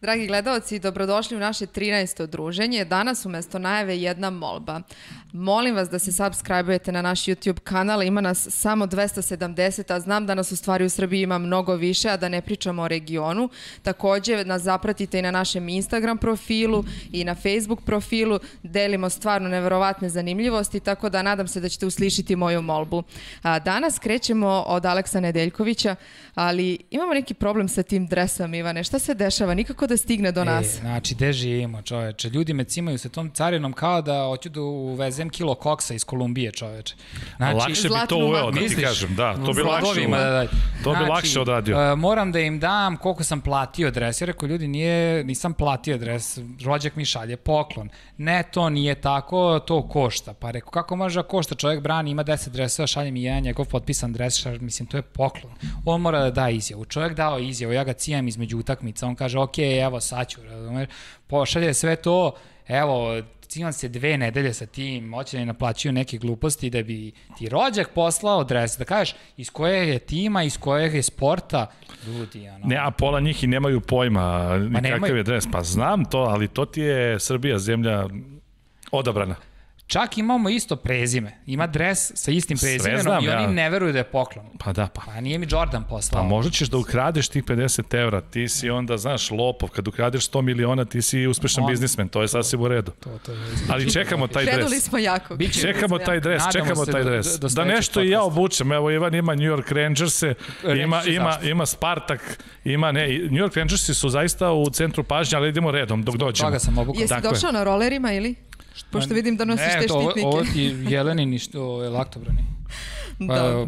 Dragi gledaoci, dobrodošli u naše 13. druženje. Danas umesto najave jedna molba. Molim vas da se subscribe-ujete na naš YouTube kanal, ima nas samo 270, a znam da nas u stvari u Srbiji ima mnogo više, a da ne pričamo o regionu. Takođe nas zapratite i na našem Instagram profilu i na Facebook profilu, delimo stvarno neverovatne zanimljivosti, tako da nadam se da ćete uslišiti moju molbu. Danas krećemo od Aleksa Nedeljkovića, ali imamo neki problem sa tim dresom, Ivane. Šta se dešava? Nikako da stigne do nas. Znači, gde živimo, čoveče? Ljudi me cimaju sa tom carinom kao da hoću da uvezem kilo koksa iz Kolumbije, čoveče. Lakše bi to uveo, da ti kažem. Da, to bi lakše uveo. To bi lakše odradio. Moram da im dam koliko sam platio dres. Ja rekao, ljudi, nisam platio dres. Rođak mi šalje poklon. Ne, to nije tako, to košta. Pa rekao, kako može da košta? Čovjek brani, ima 10 dresova, šalje mi jedan njegov potpisan dres. Mislim, to je poklon. On mora da da izjavu. Čovjek dao izjavu, ja ga cijam između utakmica. On kaže, ok, evo, sad ću, pošalje sve to, evo, imam se 2 nedelje sa tim, moće da mi naplaćuju neke gluposti da bi ti rođak poslao dres, da kažeš iz kojeg je tima, iz kojeg je sporta, ljudi, ono. Ne, a pola njih i nemaju pojma nikakav je dres, pa znam to, ali to ti je Srbija zemlja odabrana. Čak imamo isto prezime. Ima dres sa istim prezimenom i oni ne veruju da je poklon. Pa da, pa. Pa nije mi Jordan poslao. Pa možda ćeš da ukradeš tih 50 evra, ti si onda, znaš, lopov, kad ukradeš 100 miliona, ti si uspešan biznismen, to je sasvim u redu. Ali čekamo taj dres. Krenuli smo jako. Čekamo taj dres, čekamo taj dres. Da nešto i ja obučem, evo Ivan ima New York Rangerse, ima Spartak, ima, ne, New York Rangersi su zaista u centru pažnje, ali idemo redom dok dođemo. Jesi došao na rolerima ili? Pošto vidim da nosiš te štitnike. Ne, ovo ti jeleni ništa, ovo je laktobrani.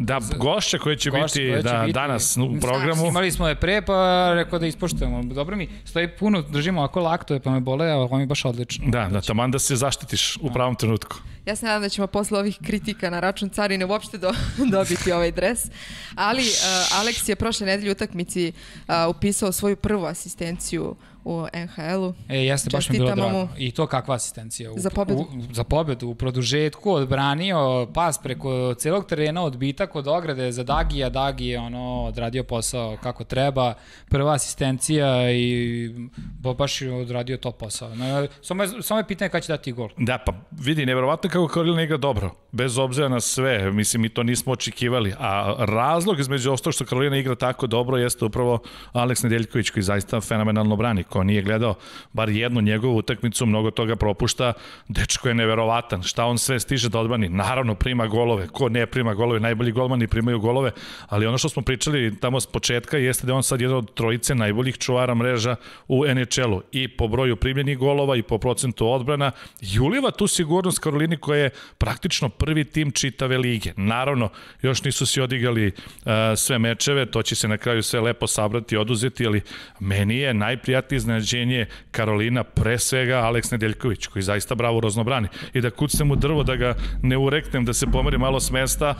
Da, gošća koja će biti danas u programu. Imali smo je pre, pa rekao da ispoštujemo. Dobro mi, stoji puno, držimo ovako laktove, pa me bole, a ovo mi je baš odlično. Da, taman da se zaštitiš u pravom trenutku. Ja se nadam da ćemo posle ovih kritika na račun carine uopšte dobiti ovaj dres. Ali Aleks je prošle nedelje u utakmici upisao svoju prvu asistenciju u NHL-u. Jeste, baš mi bilo drago. I to kakva asistencija. Za pobedu. Za pobedu. U produžetku odbranio pas preko celog terena, odbitak od ograde za Dagija. Dagi je odradio posao kako treba. Prva asistencija i baš je odradio to posao. Samo je pitanje kada će dati gol. Da, pa vidi, nevjerovatno kako Karolina igra dobro. Bez obzira na sve. Mislim, mi to nismo očekivali. A razlog između ostalog što Karolina igra tako dobro jeste upravo Aleks Nedeljković koji zaista fenomenalno brani. Ko nije gledao bar jednu njegovu utakmicu, mnogo toga propušta, dečko je neverovatan, šta on sve stiže da odbrani, naravno prima golove, ko ne prima golove, najbolji golmani primaju golove, ali ono što smo pričali tamo s početka jeste da je on sad jedan od trojice najboljih čuvara mreža u NHL-u i po broju primljenih golova i po procentu odbrana, i uliva tu sigurnost Karolini koja je praktično prvi tim čitave lige. Naravno, još nisu si odigrali sve mečeve, to će se na kraju sve lepo sabrati i oduzeti, ali meni je najprijatnije iznenađenje Karolina, pre svega Aleks Nedeljković, koji zaista bravurozno brani. I da kucnem u drvo, da ga ne ureknem, da se pomeri malo s mesta,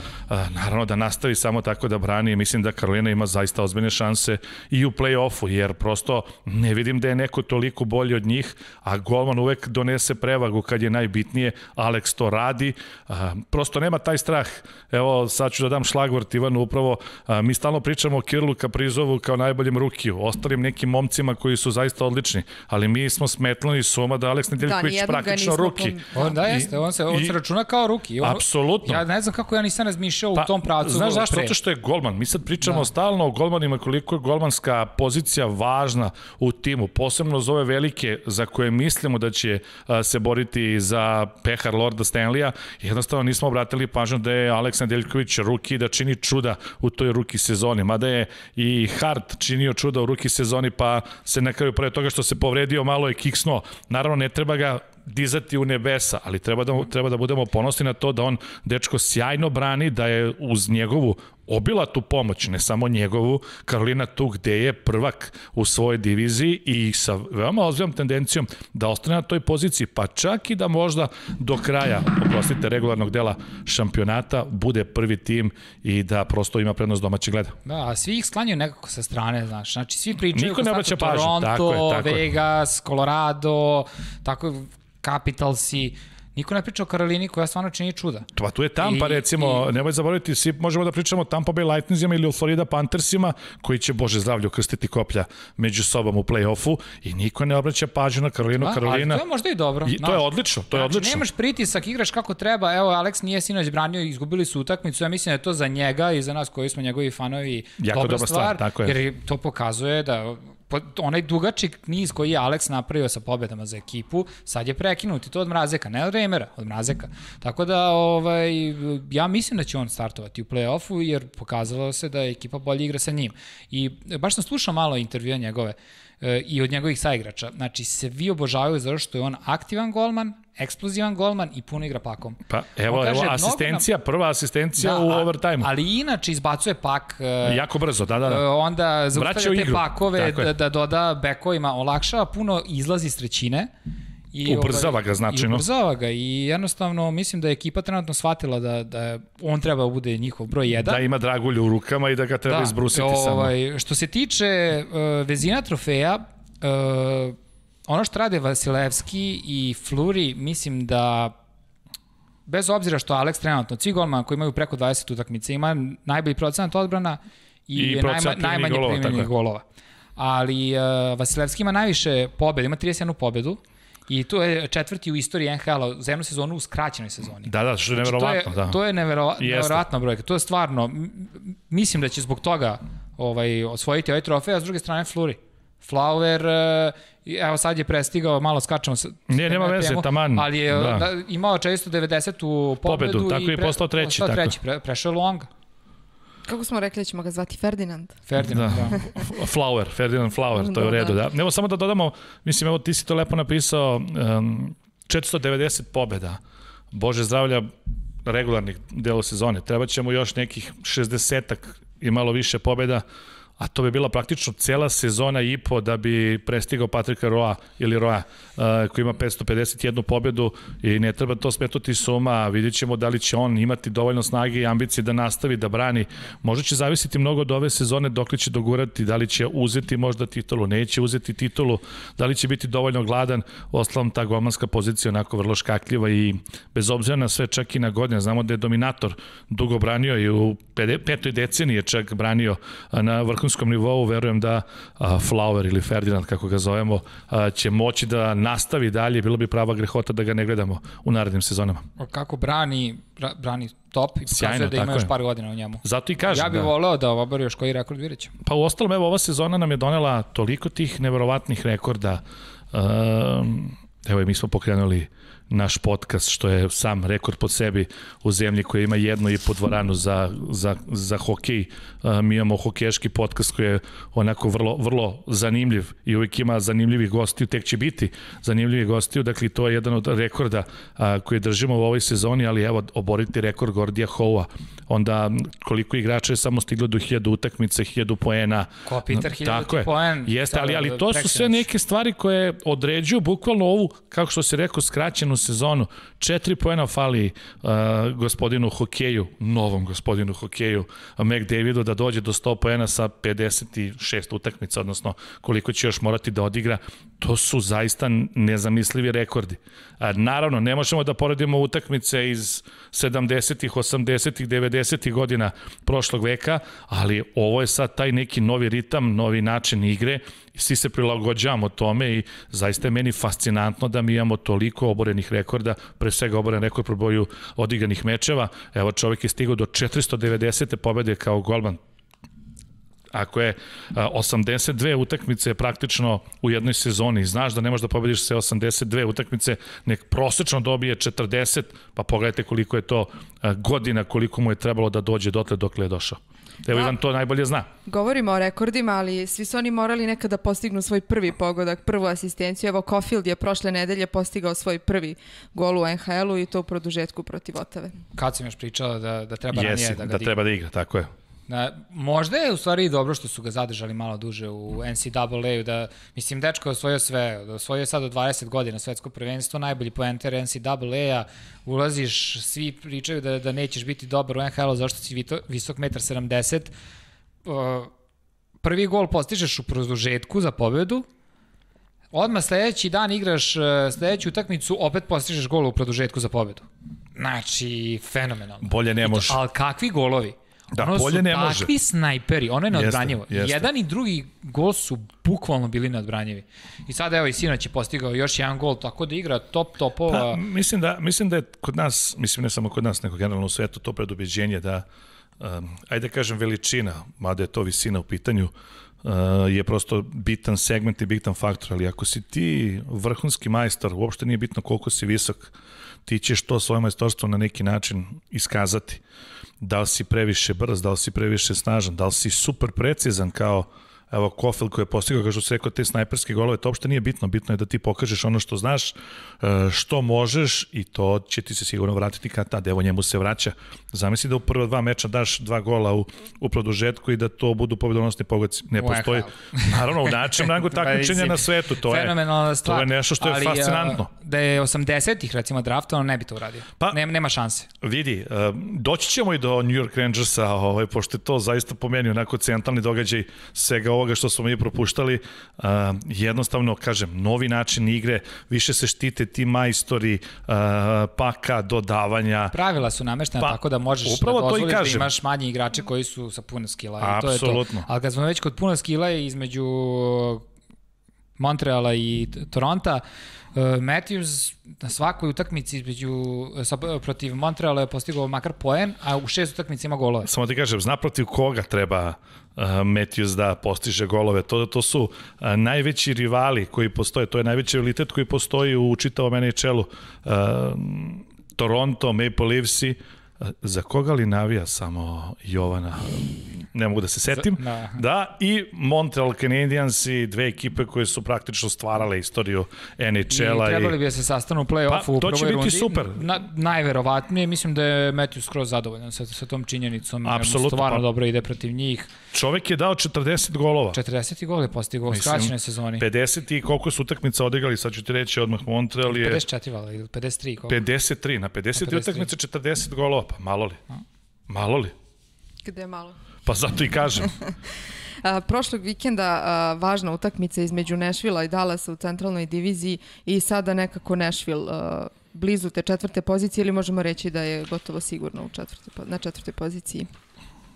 naravno da nastavi samo tako da brani. Mislim da Karolina ima zaista ozbiljne šanse i u play-offu, jer prosto ne vidim da je neko toliko bolji od njih, a golman uvek donese prevagu kad je najbitnije. Aleks to radi. Prosto nema taj strah. Evo, sad ću da dam šlagvort Ivanu upravo. Mi stalno pričamo o Kirilu Kaprizovu kao najboljem rukiju. Ostalim nekim momcima koji su zaista odlični, ali mi smo smetnuli suma da Aleks Nedeljković praktično ruki. Da, jeste, on se računa kao ruki. Apsolutno. Ja ne znam kako ja nisam razmišljao u tom pravcu. Znaš zašto? Zato što je golman. Mi sad pričamo stalno o golmanima, koliko je golmanska pozicija važna u timu, posebno za ove velike za koje mislimo da će se boriti za pehar Lorda Stanleya. Jednostavno nismo obratili pažnju da je Aleks Nedeljković ruki, da čini čuda u toj ruki sezoni. Mada je i Hart činio čuda u ruki sezoni, pa se na kraju pre toga što se povredio malo je kiksnuo. Naravno, ne treba ga dizati u nebesa, ali treba da budemo ponosni na to da on, dečko, sjajno brani, da je uz njegovu obilatu pomoć, ne samo njegovu, Karolina tu gde je prvak u svojoj diviziji i sa veoma ozbiljnom tendencijom da ostane na toj poziciji, pa čak i da možda do kraja, oprostite, regularnog dela šampionata bude prvi tim i da prosto ima prednost domaćeg gleda. Da, a svi ih sklanjaju nekako sa strane, znaš, znači svi pričaju o Toronto, Vegas, Colorado, tako Capitalsi, Niko ne priča o Karolini koja stvarno čini čuda. Tu je Tampa recimo, nemoj zaboraviti, svi možemo da pričamo o Tampa Bay Lightningsima ili o Florida Panthersima koji će, bože zdravlje, ukrstiti koplja među sobom u play-offu i niko ne obraća pažnju na Karolinu. Karolina... To je možda i dobro. To je odlično. Nemaš pritisak, igraš kako treba. Evo, Aleks nije sinoć branio, izgubili su utakmicu. Ja mislim da je to za njega i za nas koji smo njegovi fanovi dobra stvar. Jer to pokazuje da... onaj dugačik niz koji je Aleks napravio sa pobedama za ekipu, sad je prekinut i to od Mrazeka, ne od Reimera, od Mrazeka. Tako da, ja mislim da će on startovati u play-offu, jer pokazalo se da je ekipa bolje igra sa njim. I baš sam slušao malo intervjua njegove i od njegovih saigrača. Znači, svi obožavaju zato što je on aktivan golman, eksplozivan golman i puno igra pakom. Pa, evo, asistencija, prva asistencija u overtime-u. Ali inače izbacuje pak. Jako brzo, da. Onda zaustavlja te pakove da doda bekovima, olakšava, puno izlazi iz trećine. Ubrzava ga značajno. Ubrzava ga i jednostavno mislim da je ekipa trenutno shvatila da on treba da bude njihov broj 1. Da ima dragulju u rukama i da ga treba izbrusiti samo. Što se tiče vezina trofeja, ono što rade Vasilevski i Fleury, mislim da bez obzira što Aleks trenutno, svi golmani koji imaju preko 20 utakmice, ima najbolji procenat odbrana i najmanje primljenih golova. Ali Vasilevski ima najviše pobeda, ima 31 pobedu i to je četvrti u istoriji NHL-a za jednu sezonu u skraćenoj sezoni. Da, što je neverovatno. To je neverovatna brojka. To je stvarno, mislim da će zbog toga osvojiti ovaj trofej, a s druge strane Fleury. Flower, evo sad je prestigao, malo skačamo. Ne, nema veze, taman. Ali je imao 490 u pobedu. Tako je postao treći. Prešao Longa. Kako smo rekli, ćemo ga zvati Ferdinand. Ferdinand, da. Flower, Ferdinand Flower, to je u redu, da. Evo samo da dodamo, mislim, evo ti si to lepo napisao, 490 pobeda. Bože zdravlja, regularnih delu sezone. Treba ćemo još nekih 60-ak i malo više pobeda, a to bi bila praktično cela sezona i po da bi prestigao Patrika Roa ili Roa koji ima 551 pobedu i ne treba to smetnuti s uma, vidjet ćemo da li će on imati dovoljno snage i ambicije da nastavi, da brani. Možda će zavisiti mnogo od ove sezone dok li će dogurati, da li će uzeti možda titulu, neće uzeti titulu, da li će biti dovoljno gladan, ostalom ta golmanska pozicija onako vrlo škakljiva i bez obzira na sve čak i na godine, znamo da je dominator dugo branio i u petoj deceniji je čak branio na vrhunskom nivou, verujem da Flower ili Ferdinand, kako ga zovemo, će moći da nastavi dalje, bilo bi prava grehota da ga ne gledamo u narednim sezonama. Kako brani top i pokazuje da ima još par godina u njemu. Zato i kažem. Ja bih voleo da obori još koji rekord vidjet ćemo. Pa u ostalom, evo, ova sezona nam je donela toliko tih neverovatnih rekorda. Evo, mi smo pokrenuli naš podcast, što je sam rekord pod sebi u zemlji koja ima 1,5 dvoranu za hokej. Mi imamo hokejaški podcast koji je onako vrlo zanimljiv i uvijek ima zanimljivih gostiju, tek će biti zanimljivih gostiju, dakle to je jedan od rekorda koje držimo u ovoj sezoni, ali evo, oboriti rekord Gordija Houa, onda koliko igrača je samo stiglo do 1000 utakmice, 1000 poena. Kopitar 1000 poen. Jeste, ali to su sve neke stvari koje određuju bukvalno ovu, kako što se rekao, skraćenu sezonu. 4 poena fali gospodinu hokeju, novom gospodinu hokeju, McDavidu, da dođe do 100 poena sa 56 utakmica, odnosno koliko će još morati da odigra. To su zaista nezamislivi rekordi. Naravno, ne možemo da poredimo utakmice iz 70-ih, 80-ih, 90-ih godina prošlog veka, ali ovo je sad taj neki novi ritam, novi način igre i svi se prilagođavamo tome i zaista je meni fascinantno da mi imamo toliko oborenih rekorda, pre svega oboren rekord po broju odigranih mečeva. Evo, čovjek je stigao do 490. pobede kao golman. Ako je 82 utakmice praktično u jednoj sezoni, znaš da ne možeš da pobediš sve 82 utakmice, nek prosečno dobije 40, pa pogledajte koliko je to godina, koliko mu je trebalo da dođe dotle dokle je došao. Evo, Ivan to najbolje zna. Govorimo o rekordima, ali svi su oni morali nekada postignu svoj prvi pogodak, prvu asistenciju. Evo, Caulfield je prošle nedelje postigao svoj prvi gol u NHL-u i to u produžetku protiv Otave. Kad sam još pričala da treba ranije da ga digra. Jesi, da treba da igra, tako je. Možda je u stvari i dobro što su ga zadržali malo duže u NCAA-u, da, mislim, dečko je osvojio sve, osvojio je sad od 20 godina svetsko prvenstvo, najbolji poenter NCAA-a, ulaziš, svi pričaju da nećeš biti dobar u NHL-u zašto si visok 1,70 m, prvi gol postižeš u produžetku za pobedu, odmah sledeći dan igraš sledeću utakmicu, opet postižeš gol u produžetku za pobedu. Znači, fenomenalno. Bolje ne može. Ali kakvi golovi? Da, ono bolje ne može. Ono su takvi snajperi, ono je neodbranjivo. Jedan i drugi gol su bukvalno bili neodbranjivi. I sad evo i Sinoć je postigao još jedan gol, tako da igra top topova. Mislim da je kod nas, mislim ne samo kod nas, nego generalno u svetu to predubeđenje da, ajde kažem veličina, mada je to visina u pitanju, je prosto bitan segment i bitan faktor, ali ako si ti vrhunski majstor, uopšte nije bitno koliko si visok, ti ćeš to svoje majstorstvo na neki način iskazati. Da li si previše brz, da li si previše snažan, da li si super precizan kao evo Kofel koji je postigao, kao što se rekao, te snajperske golove, to uopšte nije bitno, bitno je da ti pokažeš ono što znaš, što možeš i to će ti se sigurno vratiti kad tad, evo njemu se vraća. Zamisli da u prva dva meča daš dva gola u produžetku i da to budu pobedonosni pogodci. Ne postoji, naravno, u načinu rangu takmičenja na svetu, to je nešto što je fascinantno. Da je 80-ih recimo drafta, on ne bi to uradio, nema šanse. Vidi, doći ćemo i do New York Rangersa, pošto je to zaista po meni onako centralni događaj svega ovoga što smo mi propuštali, jednostavno, kažem, novi način igre, više se štite ti majstori, paka, dodavanja. Pravila su nameštena tako da možeš da dozvoliš da imaš manji igrače koji su sa puno skila. Apsolutno. Ali kad smo već kod puno skila između Montreala i Toronta, Matthews na svakoj utakmici protiv Montreala je postigao makar poen, a u 6 utakmici ima golove. Samo ti kažem, zna protiv koga treba Matthews da postiže golove. To su najveći rivali koji postoje, to je najveći rivalitet koji postoji u čitavom NHL-u. Toronto, Maple Leafs-i, za koga li navija samo Jovana, ne mogu da se setim, da, i Montreal Canadiens i dve ekipe koje su praktično stvarale istoriju NHL-a. I trebali bi da se sastanu u play-offu u prvoj rundi. To će biti super. Najverovatnije, mislim da je Matthews skroz zadovoljan sa tom činjenicom, jer mu stvarno dobro ide protiv njih. Čovek je dao 40 golova. 40 golova je postigao u skraćenoj sezoni. 50 i koliko su utakmica odigrali, sad ću ti reći odmah, Montreal je... 54 vala, 53 koliko? 53, na 50 utakmica 40 golova, pa malo li? Malo li? Gde je malo? Pa zato i kažem. Prošlog vikenda važna utakmica između Nešvila i Dalasa u centralnoj diviziji i sada nekako Nešvil blizu te četvrte pozicije ili možemo reći da je gotovo sigurno na četvrtoj poziciji?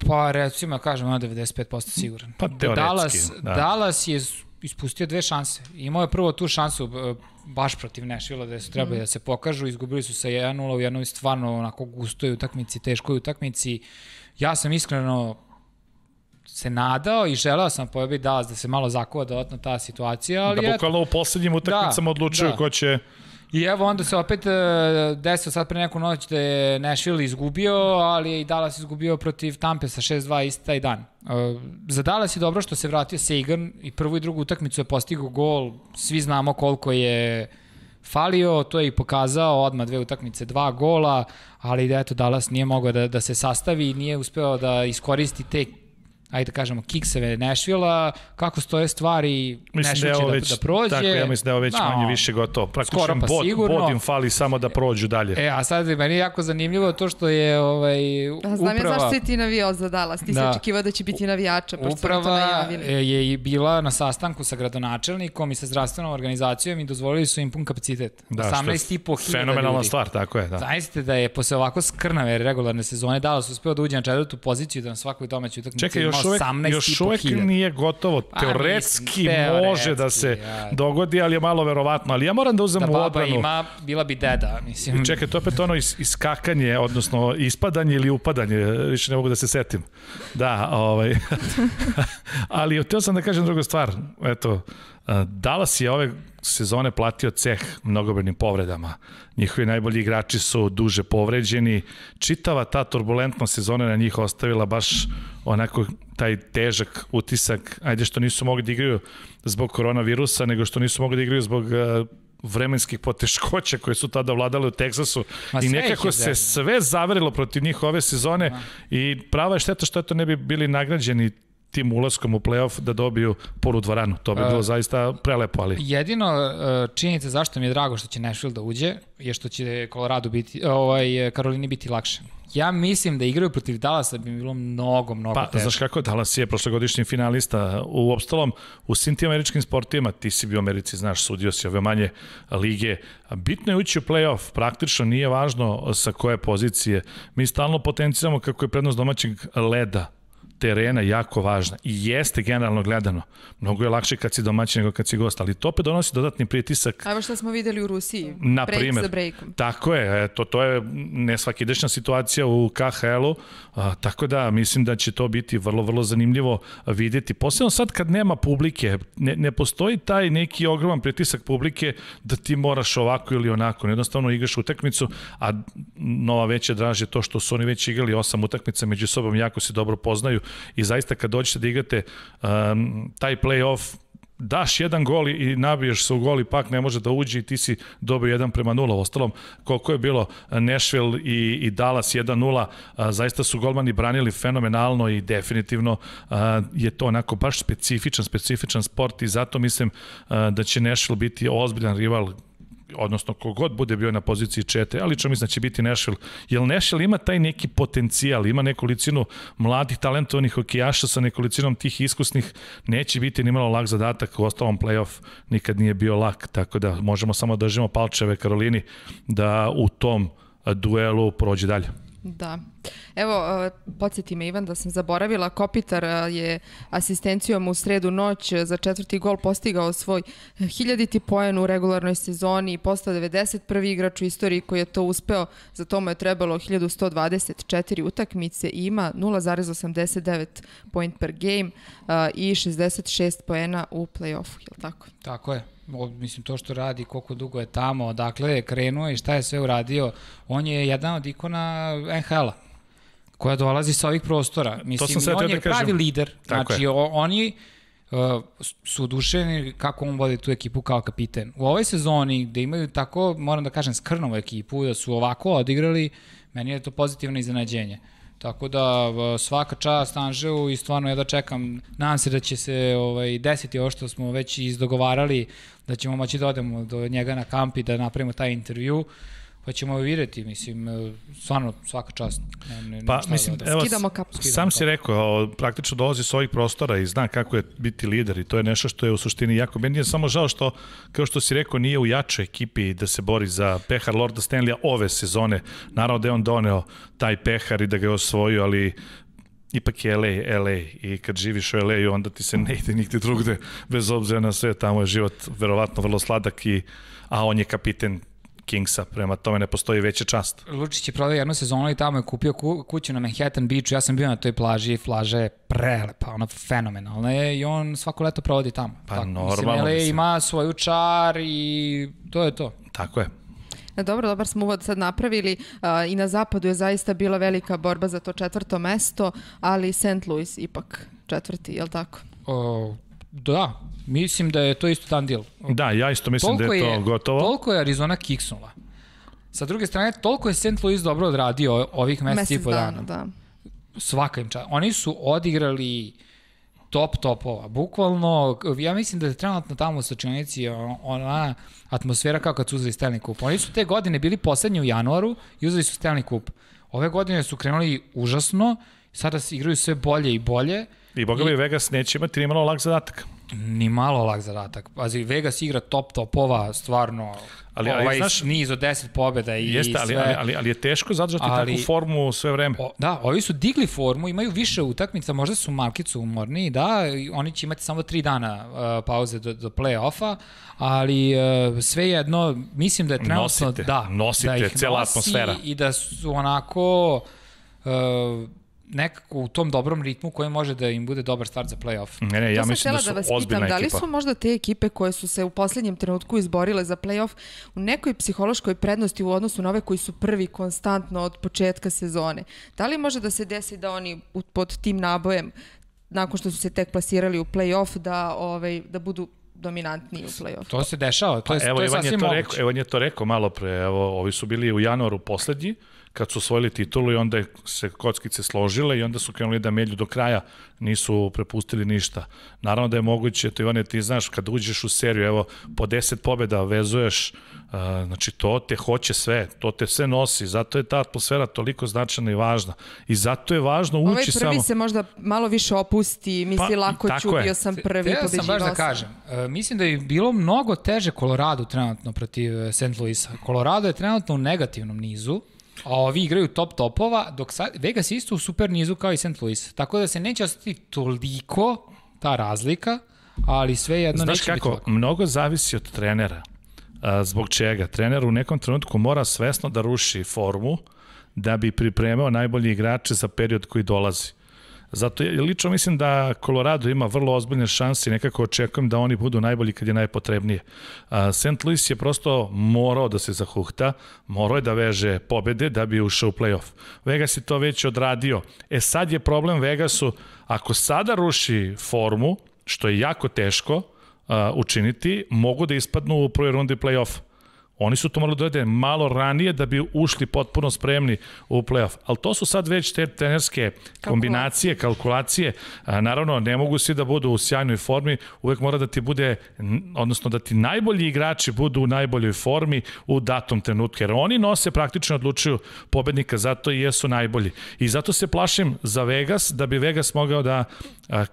Pa recimo, kažem, ono 95% siguran. Pa teoretski. Dalas je ispustio dve šanse. Imao je prvo tu šansu baš protiv Nešvila da su trebali da se pokažu. Izgubili su se 1-0 u jednoj stvarno onako gustoj utakmici, teškoj utakmici. Ja sam iskreno se nadao i želeo sam pojaviti Dalas da se malo zakuva dodatno ta situacija. Da bukvalno u poslednjim utakmicama odlučuju ko će... I evo onda se opet desio sad pre neku noć da je Nešvil izgubio, ali je i Dalas izgubio protiv Tampe sa 6-2 isti taj dan. Za Dalas je dobro što se vratio Sagan i prvu i drugu utakmicu je postigao gol, svi znamo koliko je falio, to je i pokazao, odmah dve utakmice, dva gola, ali eto Dalas nije mogao da se sastavi, nije uspeo da iskoristi te, ajde da kažemo, kikseve Nešvila, kako stoje stvari, Nešvil će da prođe. Tako, ja mislim da je ovo već manje više gotovo. Praktično bod im fali samo da prođu dalje. E, a sad meni je jako zanimljivo to što je uprava... Znam je zašto si ti navijao za Dalas, ti si očekivao da će biti navijača. Uprava je i bila na sastanku sa gradonačelnikom i sa zdravstvenom organizacijom i dozvolili su im pun kapacitet. 18.500 ljudi. Fenomenalna stvar, tako je. Značite da je posle ovako skrnave regularne sezone Dalas uspeo da uđe na četvrtu poziciju da na svakoj domaćoj utakmici još uvek nije gotovo, teoretski može da se dogodi, ali je malo verovatno, ali ja moram da uzem u odbranu. Bila bi deda, mislim. Čekaj, to je opet ono iskakanje, odnosno ispadanje ili upadanje, više ne mogu da se setim. Da, ali hteo sam da kažem drugu stvar, eto, Dalas je ove sezone platio ceh mnogobrojnim povredama. Njihovi najbolji igrači su duže povređeni. Čitava ta turbulentna sezona na njih ostavila baš onako taj težak utisak, ajde što nisu mogli da igraju zbog koronavirusa, nego što nisu mogli da igraju zbog vremenskih poteškoća koje su tada vladale u Teksasu i nekako se sve zaverilo protiv njih ove sezone i prava je šteta što ne bi bili nagrađeni tim ulaskom u play-off da dobiju polu dvoranu. To bi bilo zaista prelepo, ali... Jedino činjenica zašto mi je drago što će Nešvil da uđe je što će Colorado biti, Karolini biti lakše. Ja mislim da igraju protiv Dalasa bi bilo mnogo teže. Pa, znaš kako, Dalas je prošlogodišnji finalista. U opštalom, u svim tim američkim sportima, ti si bio u Americi, znaš, sudio si ove manje lige. Bitno je ući u play-off, praktično nije važno sa koje pozicije. Mi stalno potencijamo kako je prednost domaćeg leda, terena jako važna i jeste generalno gledano. Mnogo je lakše kad si domaći nego kad si gost, ali to opet donosi dodatni pritisak. Evo što smo videli u Rusiji, break za breakom. Tako je, to je nesvakidašnja situacija u KHL-u, tako da mislim da će to biti vrlo zanimljivo vidjeti. Posebno sad kad nema publike, ne postoji taj neki ogroman pritisak publike da ti moraš ovako ili onako, jednostavno igraš utakmicu, a nova veća draž je to što su oni već igrali 8 utakmica među sobom, jako se dobro poznaju. I zaista kad dođete da igrate taj play-off, daš jedan gol i nabiješ se u gol i pak ne može da uđe i ti si dobio 1:0. Ostalom, koliko je bilo Nešvil i Dalas 1:0, zaista su golmani branili fenomenalno i definitivno je to onako baš specifičan sport i zato mislim da će Nešvil biti ozbiljan rival, odnosno kogod bude bio na poziciji 4, ali lično mislim da će biti Nešvil. Jer Nešvil ima taj neki potencijal, ima nekolicinu mladih talentovanih hokejaša sa nekolicinom tih iskusnih, neće biti nimalo lak zadatak, u ostalom play-off nikad nije bio lak, tako da možemo samo da držimo palčeve Karolini da u tom duelu prođe dalje. Da. Evo, podsjeti me Ivan da sam zaboravila, Kopitar je asistencijom u sredu noć za 4. gol postigao svoj 1000. poen u regularnoj sezoni i postao 91. igrač u istoriji koji je to uspeo, za to mu je trebalo 1124 utakmice i ima 0,89 poen per game i 66 poena u play-offu, je li tako? Tako je. Mislim, to što radi, koliko dugo je tamo, odakle je krenuo i šta je sve uradio, on je jedan od ikona NHL-a koja dolazi sa ovih prostora. Mislim, on je pravi lider. Znači, oni su oduševljeni kako on vodi tu ekipu kao kapiten. U ovoj sezoni gde imaju tako, moram da kažem, skrnavu ekipu, da su ovako odigrali, meni je to pozitivno iznenađenje. Tako da svaka čast Anžeu i stvarno ja da čekam, nadam se da će se desiti ovo što smo već izdogovarali, da ćemo moći da odemo do njega na kamp i da napravimo taj intervju, pa ćemo vidjeti, mislim, stvarno svaka čast. Pa mislim, evo, sam si rekao, praktično dolazi s ovih prostora i zna kako je biti lider i to je nešto što je u suštini jako. Meni je samo žao što, kao što si rekao, nije u jačoj ekipi da se bori za pehar Lorda Stanleya ove sezone. Naravno da je on doneo taj pehar i da ga je osvojio, ali ipak je LA i kad živiš u LA-u onda ti se ne ide nigde drugde, bez obzira na sve, tamo je život verovatno vrlo sladak, a on je kapiten Kingsa, prema tome ne postoji veća čast. Lučić je prodao jednu sezonu i tamo je kupio kuću na Manhattan Beachu, ja sam bio na toj plaži i plaža je prelepa, ona fenomenalna je i on svako leto provodi tamo. Pa normalno. Ima svoju čar i to je to. Tako je. Dobar smo uvod sad napravili i na zapadu je zaista bila velika borba za to 4. mesto, ali St. Louis ipak 4, je li tako? Da, mislim da je to isto dan deal. Da, ja isto mislim da je to gotovo. Toliko je Arizona kiksnula. Sa druge strane, toliko je St. Louis dobro odradio ovih meseci i po dana. Svaka im čast. Oni su odigrali top-topova. Bukvalno, ja mislim da je trenutno tamo u sačionici ona atmosfera kao kad su uzeli Stanley Cup. Oni su te godine bili poslednji u januaru i uzeli su Stanley Cup. Ove godine su krenuli užasno, sada igraju sve bolje i bolje. I boga bi Vegas neće imati ni malo lak zadatak. Ni malo lak zadatak. Pazi, Vegas igra top-topova, stvarno, niz od 10 pobjeda i sve. Ali je teško zadržati takvu formu sve vreme. Da, ovi su digli formu, imaju više utakmica, možda su malkicu umorni, da, oni će imati samo 3 dana pauze do play-offa, ali svejedno, mislim da je trenutno da. Nosite, cela atmosfera. I da su onako nekako u tom dobrom ritmu koji može da im bude dobar start za play-off. Ne, ja mislim da su ozbiljna ekipa. Da li su možda te ekipe koje su se u poslednjem trenutku izborile za play-off u nekoj psihološkoj prednosti u odnosu na ove koji su prvi konstantno od početka sezone? Da li može da se desi da oni pod tim nabojem, nakon što su se tek plasirali u play-off, da budu dominantniji u play-off? To se dešava, to je sasvim moguće. Evo, Ivan je to rekao malo pre, ovi su bili u januaru poslednji, kad su osvojili titulu i onda se kockice složile i onda su krenuli da melju do kraja, nisu prepustili ništa. Naravno da je moguće, to Ivane, ti znaš, kad uđeš u seriju, evo, po 10 pobjeda vezuješ, znači to te hoće sve, to te sve nosi, zato je ta atmosfera toliko značajna i važna. I zato je važno ući samo... Ovaj prvi se možda malo više opusti, misli lako ću, bio sam prvi, pobeđivao sam. Teo sam baš da kažem, mislim da je bilo mnogo teže Colorado trenutno protiv St. Louisa. Colorado je trenutno u negativnom nizu, a ovi igraju top topova, dok Vegas je isto u super nizu kao i St. Louis. Tako da se neće ostati toliko ta razlika, ali sve jedno neće biti tako. Znaš kako, mnogo zavisi od trenera. Zbog čega? Trener u nekom trenutku mora svesno da ruši formu da bi pripremao najbolji igrače za period koji dolazi. Zato lično mislim da Colorado ima vrlo ozbiljne šanse i nekako očekujem da oni budu najbolji kad je najpotrebnije. St. Louis je prosto morao da se zahuhta, morao je da veže pobede da bi ušao u play-off. Vegas je to već odradio. E sad je problem Vegasu, ako sada ruši formu, što je jako teško učiniti, mogu da ispadnu u prvoj rundi play-offa. Oni su to morali dodati malo ranije da bi ušli potpuno spremni u play-off. Ali to su sad već te trenerske kombinacije, kalkulacije. Naravno, ne mogu svi da budu u sjajnoj formi. Uvek mora da ti bude, odnosno da ti najbolji igrači budu u najboljoj formi u datom trenutku. Jer oni nose praktično odlučuju pobednika, zato i jesu najbolji. I zato se plašim za Vegas, da bi Vegas mogao da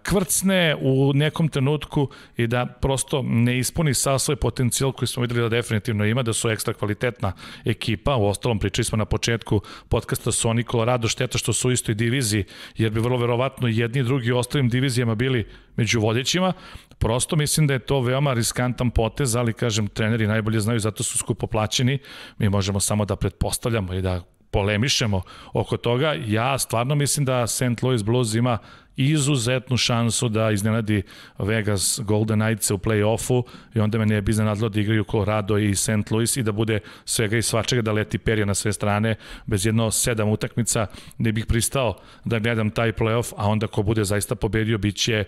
kvrcne u nekom trenutku i da prosto ne ispuni sav svoj potencijal koji smo videli da definitivno ima, da su ekstra kvalitetna ekipa. U ostalom, pričali smo na početku podcasta, su oni Colorado, šteta što su u istoj diviziji, jer bi vrlo verovatno jedni i drugi u ostalim divizijama bili među vodećima. Prosto mislim da je to veoma riskantan potez, ali kažem, treneri najbolje znaju, zato su skupo plaćeni. Mi možemo samo da pretpostavljamo i da polemišemo oko toga. Ja stvarno mislim da St. Louis Blues ima izuzetnu šansu da iznenadi Vegas Golden Knights u play-offu i onda me ne bi iznenadilo da igraju Colorado i St. Louis i da bude svega i svačega, da leti perja na sve strane. Bez jedno 7 utakmica ne bih pristao da gledam taj play-off, a onda ko bude zaista pobedio bit će,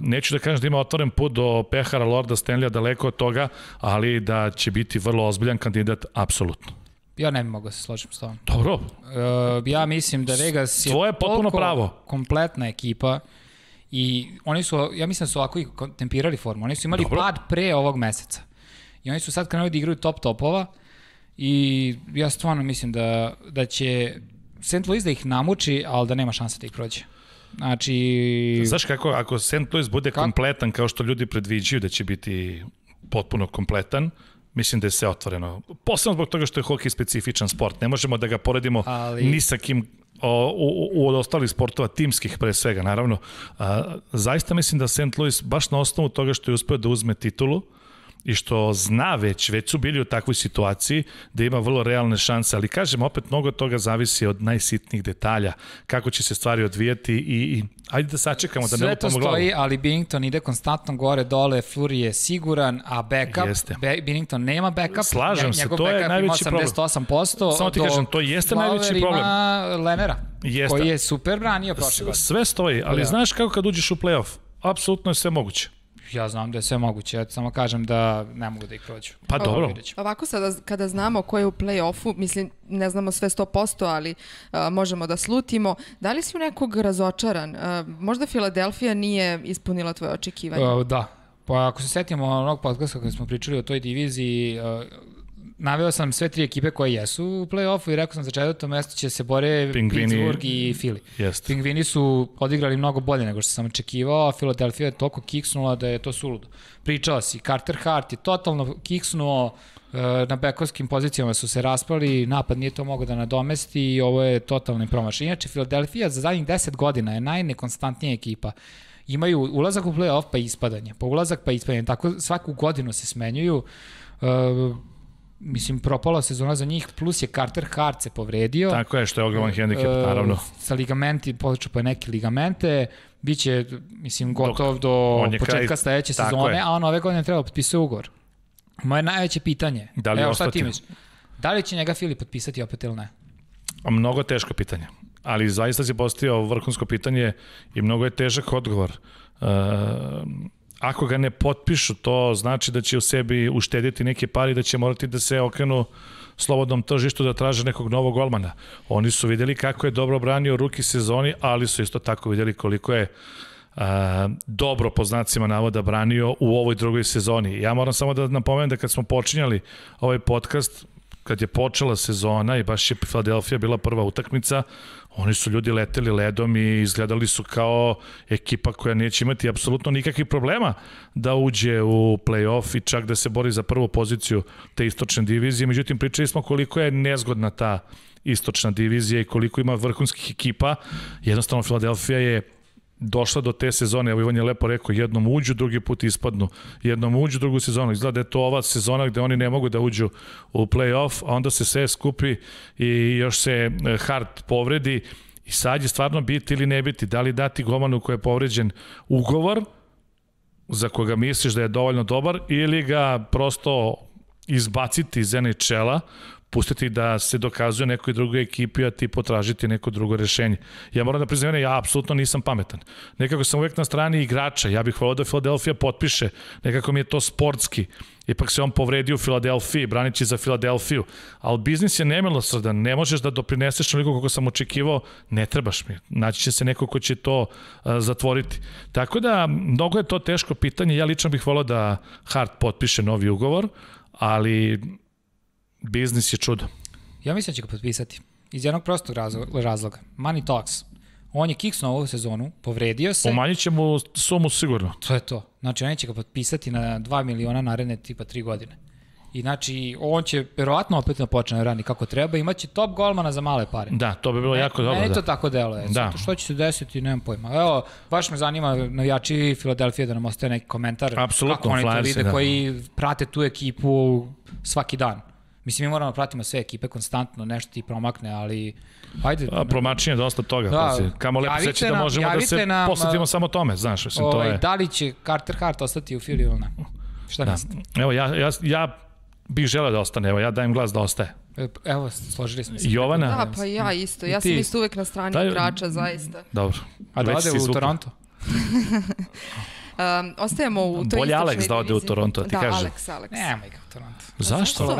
neću da kažem da ima otvoren put do pehara Lorda Stanleya, daleko od toga, ali da će biti vrlo ozbiljan kandidat, apsolutno. Ja ne bih mogao da se složim s tom. Dobro. Ja mislim da Vegas je toliko kompletna ekipa i oni su, ja mislim da su ovako i tempirali formu. Oni su imali pad pre ovog meseca. I oni su sad krenuli da igraju top topova i ja stvarno mislim da će St. Louis da ih namuči, ali da nema šanse da ih prođe. Znači... Znaš kako, ako St. Louis bude kompletan kao što ljudi predviđaju da će biti potpuno kompletan, mislim da je sve otvoreno. Posebno zbog toga što je hokej specifičan sport. Ne možemo da ga poredimo ni sa kim od ostalih sportova, timskih pre svega, naravno. Zaista mislim da St. Louis, baš na osnovu toga što je uspeo da uzme titulu i što zna već su bili u takvoj situaciji, da ima vrlo realne šanse. Ali kažem, opet mnogo toga zavisi od najsitnijih detalja. Kako će se stvari odvijati i ajde da sačekamo da ne lupamo glavu. Sve to stoji, ali Binnington ide konstantno gore, dole, Fleury je siguran, a backup, Binnington nema backup. Slažem se, to je najveći problem. Njegov backup ima 88%. Samo ti kažem, to jeste najveći problem. Fleury ima Lenera, koji je super branio prošle godine. Sve stoji, ali znaš kako kad uđeš u play-off? Apsolutno je sve moguće. Ja znam da je sve moguće, ja samo kažem da ne mogu da ih prođu. Pa dobro. Ovako sada, kada znamo ko je u play-offu, mislim, ne znamo sve 100%, ali možemo da slutimo. Da li si u nekog razočaran? Možda Filadelfija nije ispunila tvoje očekivanje? Da. Pa ako se setimo onog podcasta kada smo pričali o toj diviziji, naveo sam sve tri ekipe koje jesu u play-offu i rekao sam za četvrto mesto će se bore Pittsburgh i Philly. Pingvini su odigrali mnogo bolje nego što sam očekivao, a Philadelphia je toliko kiksnula da je to suludo. Pričao si, Carter Hart je totalno kiksnuo, na bekovskim pozicijama su se raspali, napad nije to mogao da nadomesti i ovo je totalni promaš. Inače, Philadelphia za zadnjih 10 godina je najnekonstantnija ekipa. Imaju ulazak u play-off pa ispadanje, pa ulazak pa ispadanje, tako svaku godinu se smenjuju. Mislim, propala sezona za njih, plus je Carter Hart se povredio. Tako je, što je ogroman hendikep, naravno. Sa ligamenti, počupaju neke ligamente, biće, mislim, gotov do početka sledeće sezone, a on ove godine treba potpisati ugovor. Moje najveće pitanje, evo šta ti misliš, da li će njega Filip potpisati opet ili ne? Mnogo teško pitanje, ali zaista si postavio vrhunsko pitanje i mnogo je težak odgovor. ako ga ne potpišu, to znači da će u sebi uštediti neke pare i da će morati da se okrenu slobodnom tržištu da traže nekog novog golmana. Oni su videli kako je dobro branio ruki sezoni, ali su isto tako videli koliko je dobro po znacima navoda branio u ovoj drugoj sezoni. Ja moram samo da napomenem da kad smo počinjali ovaj podcast, kad je počela sezona i baš je Filadelfija bila prva utakmica, oni su ljudi leteli ledom i izgledali su kao ekipa koja neće imati apsolutno nikakvih problema da uđe u play-off i čak da se bori za prvu poziciju te istočne divizije. Međutim, pričali smo koliko je nezgodna ta istočna divizija i koliko ima vrhunskih ekipa. Jednostavno, Filadelfija je došla do te sezone, evo Ivan je lepo rekao, jednom uđu, drugi put ispadnu, jednom uđu, drugu sezonu. Izgleda da je to ova sezona gde oni ne mogu da uđu u play-off, a onda se sve skupi i još se Hart povredi i sad je stvarno biti ili ne biti. Da li dati golmanu koji je povređen ugovor za koga misliš da je dovoljno dobar ili ga prosto izbaciti iz NHL-a, pustiti da se dokazuje nekoj drugoj ekipi, a ti potražiti neko drugo rešenje. Ja moram da priznam, ja apsolutno nisam pametan. Nekako sam uvek na strani igrača. Ja bih voleo da Filadelfija potpiše. Nekako mi je to sportski. Ipak se on povredio u Filadelfiji, branići za Filadelfiju. Ali biznis je nemilosrdan. Ne možeš da doprineseš onoliko koliko sam očekivao. Ne trebaš mi. Naći će se neko ko će to zatvoriti. Tako da, mnogo je to teško pitanje. Ja lično bih voleo da Hart potpiše novi ugovor, ali biznis je čudo. Ja mislim da će ga potpisati. Iz jednog prostog razloga. Money talks. On je kiksnuo ovu sezonu, povredio se. Umanjit će mu sumu sigurno. To je to. Znači, on će ga potpisati na 2 miliona naredne tipa 3 godine. I znači, on će verovatno opet početi rani kako treba. Imaće top golmana za male pare. Da, to bi bilo jako dobro. Meni to tako deluje. Što će se desiti, nemam pojma. Evo, baš me zanima navijači Filadelfije da nam ostaje neki komentar. Apsolutno. Kako oni to vide koji prate tu ekipu svaki dan. Mislim, mi moramo pratimo sve ekipe, konstantno nešto ti promakne, ali hajde. Promačenje je dosta toga. Kamo lepo seći da možemo da se posvetimo samo tome, znaš. Da li će Carter Hart ostati u Fili ili ne? Šta mislite? Evo, ja bih želeo da ostane, evo, ja dajem glas da ostaje. Evo, složili smo se. Jovana? Da, pa ja isto, ja sam isto uvek na strani igrača, zaista. Dobro. A da ode u Toronto? Ostajemo u toj istočnoj diviziji. Bolje Aleks da ode u Toronto, ti kažem. Da, Aleks. Nemoj ga u Toronto. Zašto?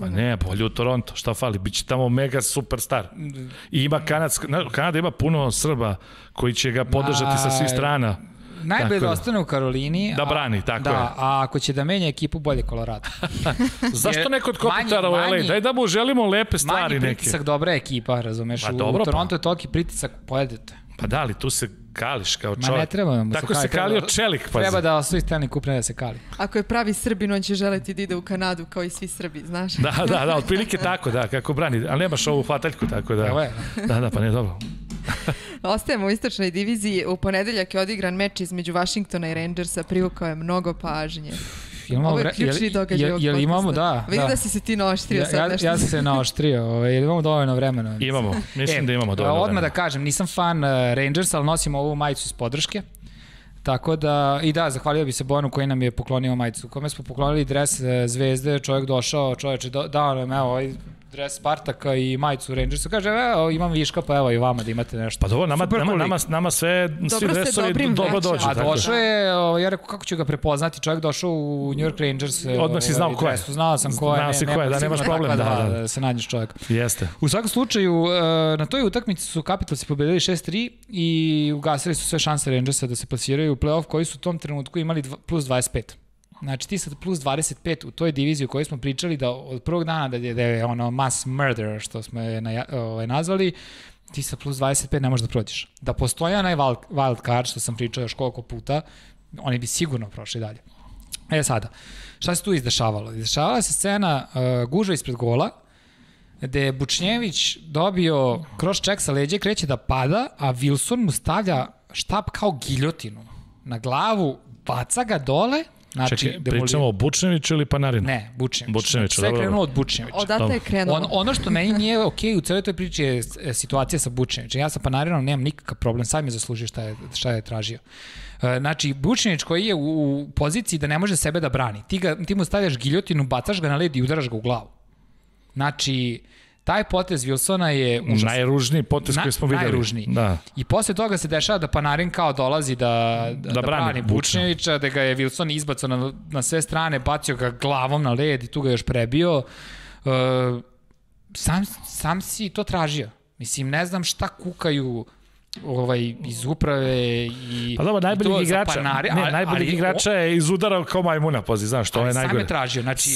Pa ne, bolje u Toronto, šta fali, bit će tamo mega superstar. I ima Kanada ima puno Srba koji će ga podržati sa svih strana. Najbolje da ostane u Karolini. Da brani, tako je. A ako će da menja ekipu, bolje Colorado. Zašto neko od kopitara u LA? Daj da mu želimo lepe stvari neke. Manji pritisak, dobra ekipa, razumeš. U Toronto je toliki pritisak, pojedete. Pa da, ali tu se kališ kao čovjek. Ma ne treba da mu se kali. Tako se kalio čelik, pazi. Treba da osvoji Stanley Cup, ne da se kali. Ako je pravi Srbin, on će želeti da ide u Kanadu kao i svi Srbi, znaš. Da, otprilike tako, da, kako brani. Ali nemaš ovu fataljku, tako da. Evo je. Da, pa ne, dobro. Ostajemo u istočnoj diviziji. U ponedeljak je odigran meč između Washingtona i Rangersa. Privukao je mnogo pažnje. Ovo je ključni događaj ovog podcasta. Jel imamo, da. Vidim da si se ti naoštrio sad nešto. Ja sam se naoštrio. Jel imamo dovoljno vremena? Imamo. Mislim da imamo dovoljno vremena. Odmah da kažem, nisam fan Rangers, ali nosim ovu majicu iz podrške. Tako da, i da, zahvalio bi se Bojanu koji nam je poklonio majicu. Kome smo poklonili dres Zvezde, čovjek došao, čovječe, dao nam, evo, ovaj dres Spartaka i majicu Rangersa. Kaže, evo, imam viška, pa evo i vama da imate nešto. Pa dobro, nama sve, svi dresovi dobro dođu. A došao je, ja rekao, kako ću ga prepoznati? Čovjek došao u New York Rangers. Odmah si znao ko je. Znao sam ko je. Znao si ko je, da nemaš problem da se nađeš čovjek. Jeste. U svakom slučaju, na toj utakmici su Capitalsi pobedili 6-3 i ugasili su sve šanse Rangersa da se plasiraju u play-off, koji su u tom trenutku imali plus 25. Znači ti sad plus 25 u toj diviziji u kojoj smo pričali da od prvog dana da je ono mass murder što smo je nazvali, ti sad plus 25 ne možeš da prođeš. Da postoja onaj wild card što sam pričao još koliko puta, oni bi sigurno prošli dalje. E sada, šta se tu izdešavalo? Izdešavala se scena gužva ispred gola, gde je Bučnević dobio cross check sa leđa, kreće da pada, a Wilson mu stavlja štap kao giljotinu na glavu, baca ga dole. Čekaj, pričamo o Bučneviću ili Panarinu? Ne, Bučnević. Sve je krenulo od Bučnevića. Odatle je krenulo. Ono što meni nije okej u celoj toj priči je situacija sa Bučnevićem. Ja sa Panarinom nemam nikakav problem, sad mi zaslužio šta je tražio. Znači, Bučnević koji je u poziciji da ne može sebe da brani. Ti mu stavljaš giljotinu, bacaš ga na led i udaraš ga u glavu. Znači, Taj potez Wilsona je užasno. Najružniji potez koji smo videli. Najružniji. Da. I posle toga se dešava da Panarin kao dolazi da brani Bučneviča, da ga je Wilson izbacao na sve strane, bacio ga glavom na led i tu ga još prebio. Sam si to tražio. Mislim, ne znam šta kukaju iz uprave i to za Panarin. Najboljih igrača je izudarao kao majmuna, pazi, znaš, to je najgore. Sam je tražio, znači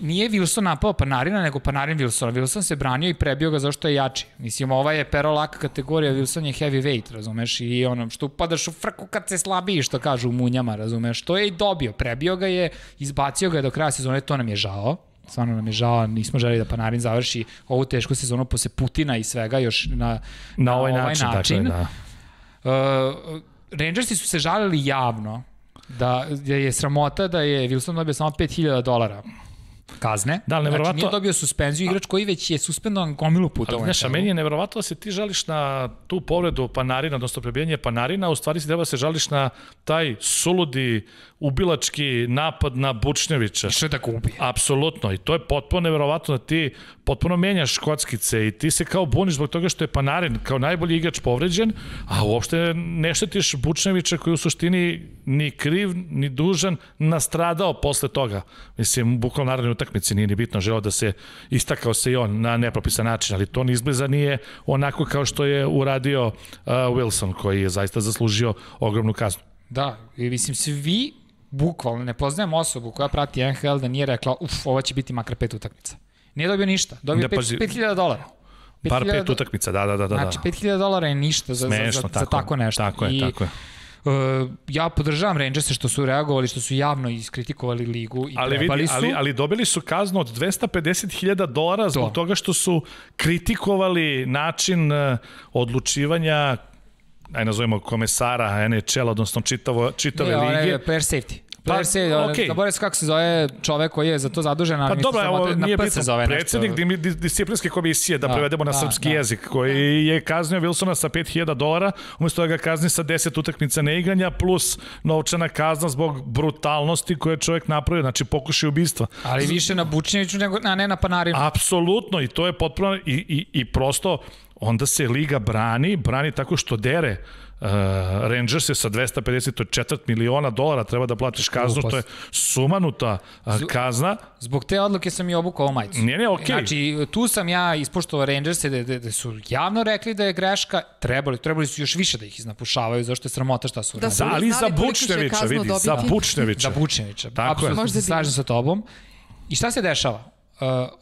nije Wilson napao Panarina, nego Panarin Wilsona. Wilson se branio i prebio ga zašto je jači. Mislim, ova je pero laka kategorija, Wilson je heavyweight, razumeš, i ono što upadaš u frku kad se slabiji, što kažu u munjama, razumeš, to je i dobio, prebio ga je, izbacio ga je do kraja sezone, to nam je žao. Stvarno nam je žao, nismo želeli da Panarin završi ovu tešku sezonu posle Putina i svega još na ovaj način. Rangersi su se žalili javno da je sramota da je Wilson dobio samo $5.000 kazne. Znači nije dobio suspenziju, igrač koji već je suspendovan gomilu puta. A meni je nevjerovatno da se ti žališ na tu povredu Panarina, odnosno prebijanje Panarina, u stvari si treba da se žališ na taj suludi ubilački napad na Bučneviča. I što je tako ubije. Apsolutno, i to je potpuno nevjerovatno da ti potpuno menjaš kockice i ti se kao buniš zbog toga što je Panarin kao najbolji igrač povređen, a uopšte ne štetiš Bučneviča koji u suštini ni kriv, ni dužan nastradao posle toga. Mislim, bukvalno naravno utakmici nije ni bitno, želeo da se istakao se i on na nepropisan način, ali to ni izbliza nije onako kao što je uradio Wilson, koji je zaista zaslužio ogromnu kaznu. Da, mislim, svi bukvalno, ne poznajem osobu koja prati NHL da nije rekla, ova će biti makar 5 utakmica. Nije dobio ništa, dobio $5.000. Par 5 utakmica, da. Znači, $5.000 je ništa za tako nešto. Tako je, tako je. Ja podržavam Rangerse što su reagovali, što su javno iskritikovali ligu i trebali su. Ali dobili su kaznu od $250.000 zbog toga što su kritikovali način odlučivanja, aj nazovimo komesara NHL, odnosno čitave lige. Player safety. Zaboravio se kako se zove čovek koji je za to zadužen, ali mislim samo na P se zove nešto. Predsednik disciplinske komisije, da prevedemo na srpski jezik, koji je kaznio Wilsona sa $5.000, umesto da ga kazni sa 10 utakmica neigranja, plus novčana kazna zbog brutalnosti koje je čovek napravio, znači pokušaj ubistva. Ali više na Bučneviću, a ne na Panarinu. Apsolutno, i to je potpuno, i prosto onda se liga brani tako što dere Rangers je sa $254 miliona treba da platiš kaznu, to je sumanuta kazna. Zbog te odluke sam i obukao ovu majicu. Ne, okej. Znači, tu sam ja ispoštovao Rangerse da su javno rekli da je greška, trebali su još više da ih iznapušavaju, zašto je sramota šta su radili. Ali za Bučnevića, vidi, za Bučnevića. Za Bučnevića, apsolutno se slažem sa tobom. I šta se dešava?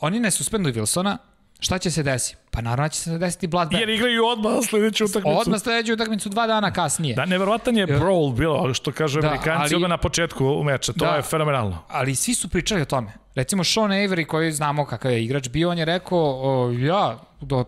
Oni ne suspenduju Wilsona, šta će se desiti? Pa naravno će se desiti bloodbath. Jer igraju odmah sledeću utakmicu. Odmah sledeću utakmicu 2 dana kasnije. Da, nevjerovatan je brawl bilo, što kažu Amerikanci, na početku meča. To je fenomenalno. Ali svi su pričali o tome. Recimo Sean Avery, koji znamo kakav je igrač bio, on je rekao,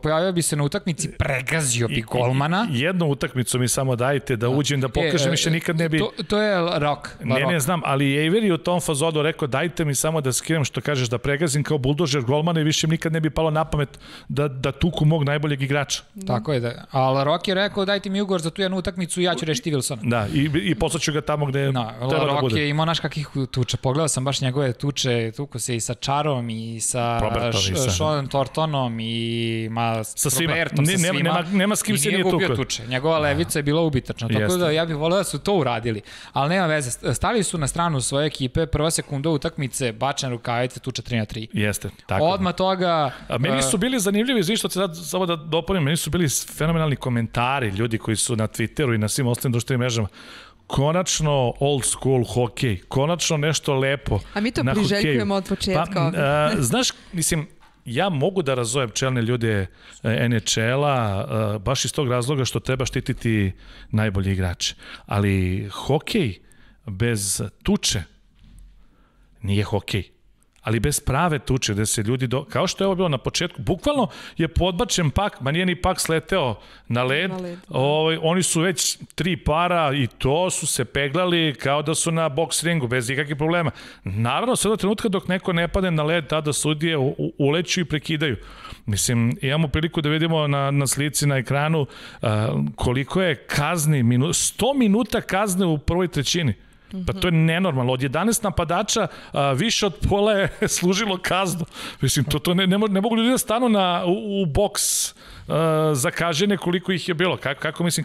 pojavio bi se na utakmici, pregazio bi golmana. Jednu utakmicu mi samo dajte da uđem, da pokažem, više nikad ne bi... To je rock. Ne znam, ali Avery je u tom fazodu rekao, dajte mi samo da skinem, što kažeš, da pregazim kao buldožer golmana i više nikad ne bi palo na pamet da tuku mog najboljeg igrača. Tako je, ali Rock je rekao, dajte mi ugovor za tu jednu utakmicu i ja ću rešiti Wilsona. Da, i poslaću ga tamo gde treba da bude. Rock je imao naš kakvih tuča. Pogledao sam baš njegove tuče, tuku se i sa Čarom i sa Seanom Tortonom i sa Robertom, sa svima. Nema s kim se nije tukao. I nije gubio tuče. Njegova levica je bila ubitačna. Tako da ja bih voleo da su to uradili. Ali nema veze. Stavili su na stranu svoje ekipe, prva sekunda utakmice, bačene rukavice, tuča 3-3. Jeste, tako. Samo da doponim, meni su bili fenomenalni komentari ljudi koji su na Twitteru i na svim ostalim društvenim mrežama. Konačno old school hokej, konačno nešto lepo. A mi to priželjkujemo od početka. Znaš, mislim, ja mogu da razumem čelne ljude NHL-a baš iz tog razloga što treba štititi najbolji igrače. Ali hokej bez tuče nije hokej. Ali bez prave tuče, gde se ljudi, kao što je ovo bilo na početku, bukvalno je podbačen pak, ma nije ni pak sleteo na led, oni su već 3 para i to su se peglali kao da su na boks ringu, bez ikakvih problema. Naravno, sve do trenutka dok neko ne pade na led, tada sudije uleću i prekidaju. Mislim, imamo priliku da vidimo na slici, na ekranu, koliko je kazni, 100 minuta kazne u prvoj trećini. Pa to je nenormalno. Od 11 napadača više od pola je služilo kaznu. Mislim, to ne mogu ljudi da stanu u boks zakažene koliko ih je bilo.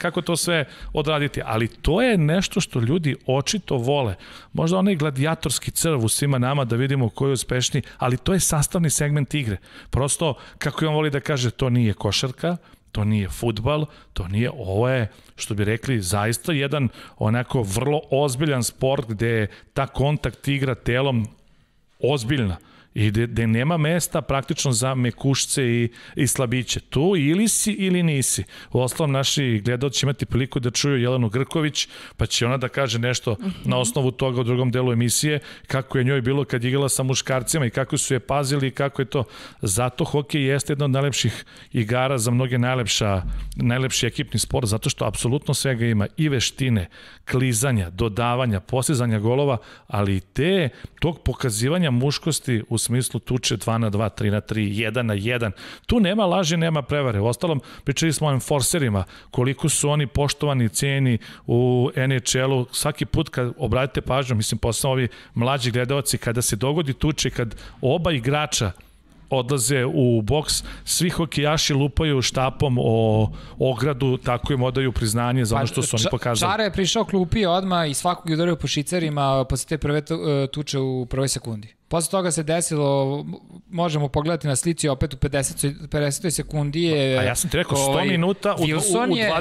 Kako to sve odraditi? Ali to je nešto što ljudi očito vole. Možda onaj gladijatorski crv u svima nama da vidimo ko je uspešniji, ali to je sastavni segment igre. Prosto, kako je on voli da kaže, to nije košarka, to nije fudbal, to nije, ovo je, što bi rekli, zaista jedan onako vrlo ozbiljan sport gde je ta kontakt igra telom ozbiljna i gde nema mesta praktično za mekušce i slabiće. Tu ili si ili nisi. U ostalom, naši gledalci će imati priliku da čuju Jelenu Grković, pa će ona da kaže nešto na osnovu toga u drugom delu emisije, kako je njoj bilo kad je igrala sa muškarcima i kako su je pazili i kako je to. Zato hokej jeste jedna od najlepših igara, za mnoge najlepši ekipni sport, zato što apsolutno svega ima, i veštine, klizanja, dodavanja, postizanja golova, ali i tog pokazivanja muškosti u smislu tuče 2 na 2, 3 na 3, 1 na 1. Tu nema laži, nema prevare. U ostalom, pričali smo o enforcerima, koliko su oni poštovani, cijeni u NHL-u. Svaki put kad obratite pažnju, mislim, posebno ovi mlađi gledaoci, kada se dogodi tuče, kad oba igrača odlaze u boks, svi hokejaši lupaju štapom o ogradu, tako im odaju priznanje za ono što su oni pokazali. Čara je prišao, klupio odmah i svakog je udario po šicerima posle te prve tuče u prvoj sekundi. Posle toga se desilo, možemo pogledati na slici, opet u 50. sekundi je... A ja sam ti rekao, 100 minuta u 20 minuta.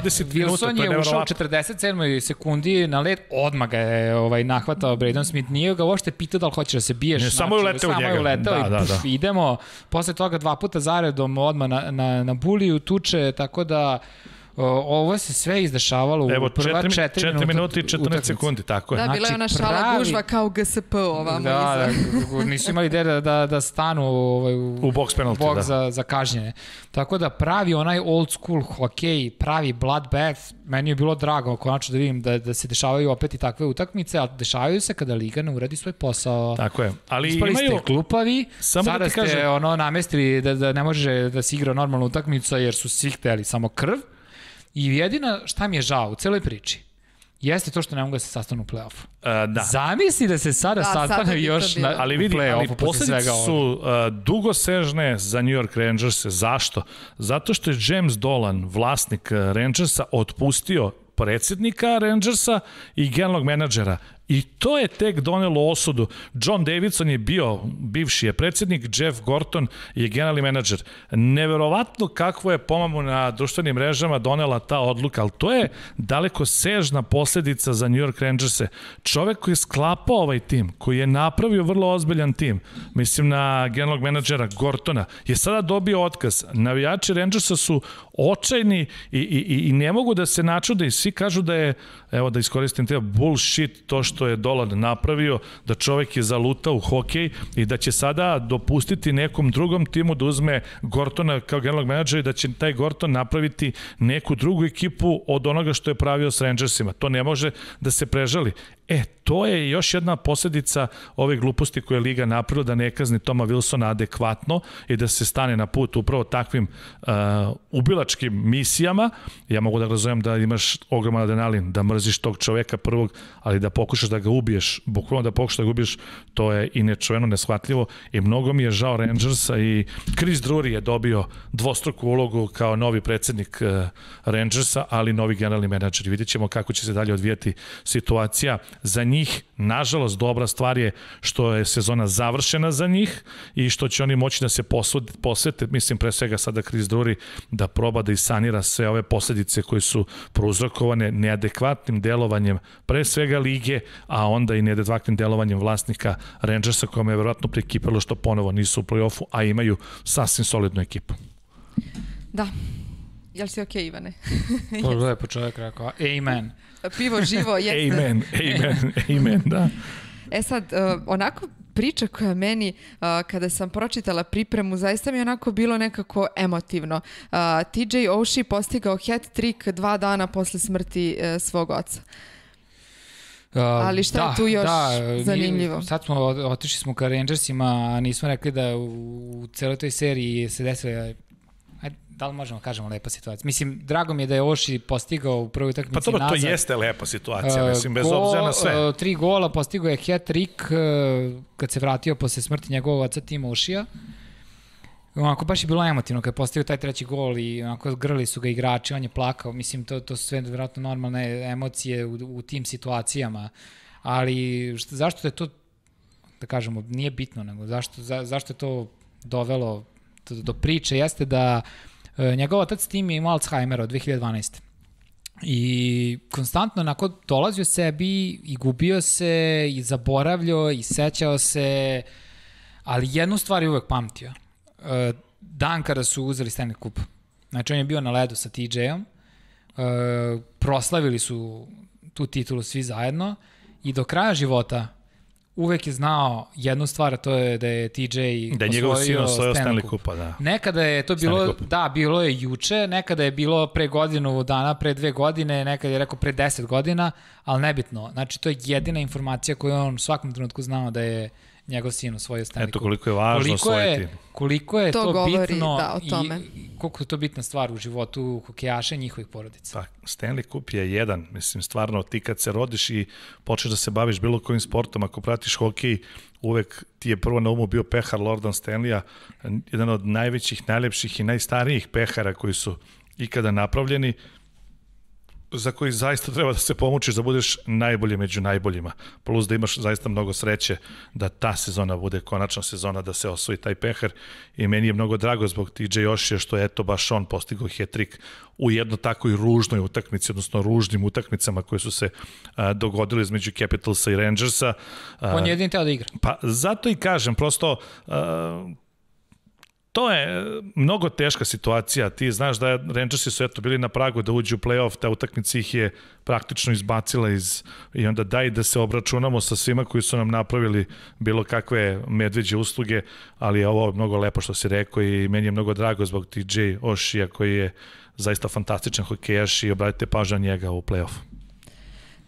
Wilson je ušao u 47. sekundi na led, odmah ga je nahvatao Braden Smith, nije ga uopšte pitao da li hoćeš da se biješ. Samo je uletao u njega. Samo je uletao i idemo. Posle toga dva puta zaredom odmah na buliju tuče, tako da... Ovo se sve izdešavalo u prva 4 minuta i 14 sekundi, tako je. Da, bila je ona šala gužva kao GSP ovamo. Da, nisu imali ideje da stanu u boks penalti za kažnjene. Tako da pravi onaj old school hokej, pravi bloodbath, meni je bilo drago konačno da vidim da se dešavaju opet i takve utakmice, ali dešavaju se kada liga ne uradi svoj posao. Tako je. Ispali ste klupavi, sada ste namestili da ne može da se igra normalna utakmica jer su svi hteli samo krv. I jedina šta mi je žao u celoj priči jeste to što ne mogu da se sastanu u play-offu. Zamisli da se sada sastane još u play-offu. Posledice su dugosežne za New York Rangers. Zašto? Zato što je James Dolan, vlasnik Rangersa, otpustio predsednika Rangersa i generalnog menadžera. I to je tek donelo osudu. John Davidson je bio, bivši je predsednik, Jeff Gorton je generalni menadžer. Neverovatno kakvo je pomamu na društvenim mrežama donela ta odluka, ali to je daleko sežna posledica za New York Rangerse. Čovek koji je sklapao ovaj tim, koji je napravio vrlo ozbiljan tim, mislim na generalnog menadžera Gortona, je sada dobio otkaz. Navijači Rangersa su očajni i ne mogu da se načude i svi kažu da je, evo da iskoristim te, bullshit to što je Dolan napravio, da čovek je zalutao u hokej i da će sada dopustiti nekom drugom timu da uzme Gortona kao generalnog menadžera i da će taj Gorton napraviti neku drugu ekipu od onoga što je pravio s Rangersima. To ne može da se prežali. To je još jedna posledica ove gluposti koje je Liga napravila, da ne kazni Toma Wilsona adekvatno i da se stane na put upravo takvim ubilačkim misijama. Ja mogu da razumem da imaš ogroman adrenalin, da mrziš tog čoveka prvog, ali da pokušaš da ga ubiješ, bukvalno da pokušaš da ga ubiješ, to je i nečuveno, neshvatljivo i mnogo mi je žao Rangersa i Chris Drury je dobio dvostruku ulogu kao novi predsednik Rangersa, ali novi generalni menadžer. Vidjet ćemo kako će se dalje odvijati situacija. Za njih, nažalost, dobra stvar je što je sezona završena za njih i što će oni moći da se posvete, mislim pre svega sada Chris Drury, da proba da isanira sve ove posledice koje su prouzrokovane neadekvatnim delovanjem pre svega lige, a onda i neadekvatnim delovanjem vlasnika Rangersa, kojom je verovatno prekipalo što ponovo nisu u play-offu, a imaju sasvim solidnu ekipu. Da. Jel si okej, Ivane? Lepo čovjek rekao, amen. Pivo živo, jeste. Amen, da. Sad, onako priča koja meni, kada sam pročitala pripremu, zaista mi je onako bilo nekako emotivno. TJ Oshii postigao hat-trick 2 dana posle smrti svog oca. Ali šta je tu još zanimljivo? Sad smo, otišli smo ka Rangersima, nismo rekli da u celoj toj seriji se desila da li možemo kažemo lepa situacija? Mislim, drago mi je da je Oshii postigao u prvoj utakmici nazad. Pa dobro, to jeste lepa situacija, mislim, bez obzira na sve. 3 gola, postigao je hat-trick kad se vratio posle smrti njegovog oca Tima Oshija. Onako, baš je bilo emotivno kad je postigao taj 3. gol i onako grlili su ga igrači, on je plakao. Mislim, to su sve vjerojatno normalne emocije u tim situacijama. Ali zašto je to, da kažemo, nije bitno, nego zašto je to dovelo do priče, jeste da njegov otac Tim je imao Alzheimera od 2012. I konstantno onako dolazio sebi i gubio se i zaboravljao i sećao se, ali jednu stvar je uvek pamtio. Dan kada su uzeli Stanley Cup. Znači on je bio na ledu sa TJ-om, proslavili su tu titulu svi zajedno i do kraja života uvek je znao jednu stvar, a to je da je TJ osvojio Stanley Cupa. Nekada je to bilo, da, bilo je juče, nekada je bilo pre godinu dana, pre 2 godine, nekada je rekao pre 10 godina, ali nebitno. Znači to je jedina informacija koju on u svakom trenutku znao da je njegov sin osvojio Stanley Cup. Eto koliko je važno osvojiti. Koliko je to bitno i koliko je to bitna stvar u životu hokejaša i njihovih porodica. Stanley Cup je jedan, mislim, stvarno ti kad se rodiš i počneš da se baviš bilo kojim sportom, ako pratiš hokej, uvek ti je prvo na umu bio pehar Lordan Stanleya, jedan od najvećih, najlepših i najstarijih pehara koji su ikada napravljeni, za koji zaista treba da se pomučiš da budeš najbolji među najboljima. Plus da imaš zaista mnogo sreće da ta sezona bude konačna sezona, da se osvoji taj pehar. I meni je mnogo drago zbog TJ Oshija što je eto baš on postigao hat-trick u jedno takvoj ružnoj utakmici, odnosno ružnim utakmicama koje su se dogodile između Capitalsa i Rangersa. On je jedini teo da igra. Pa zato i kažem, prosto... To je mnogo teška situacija, ti znaš da Rangersi su eto bili na pragu da uđu u play-off, ta utakmica ih je praktično izbacila i onda daj da se obračunamo sa svima koji su nam napravili bilo kakve medveđe usluge, ali je ovo mnogo lepo što si rekao i meni je mnogo drago zbog TJ Oshija koji je zaista fantastičan hokejaš i obratite pažnju na njega u play-offu.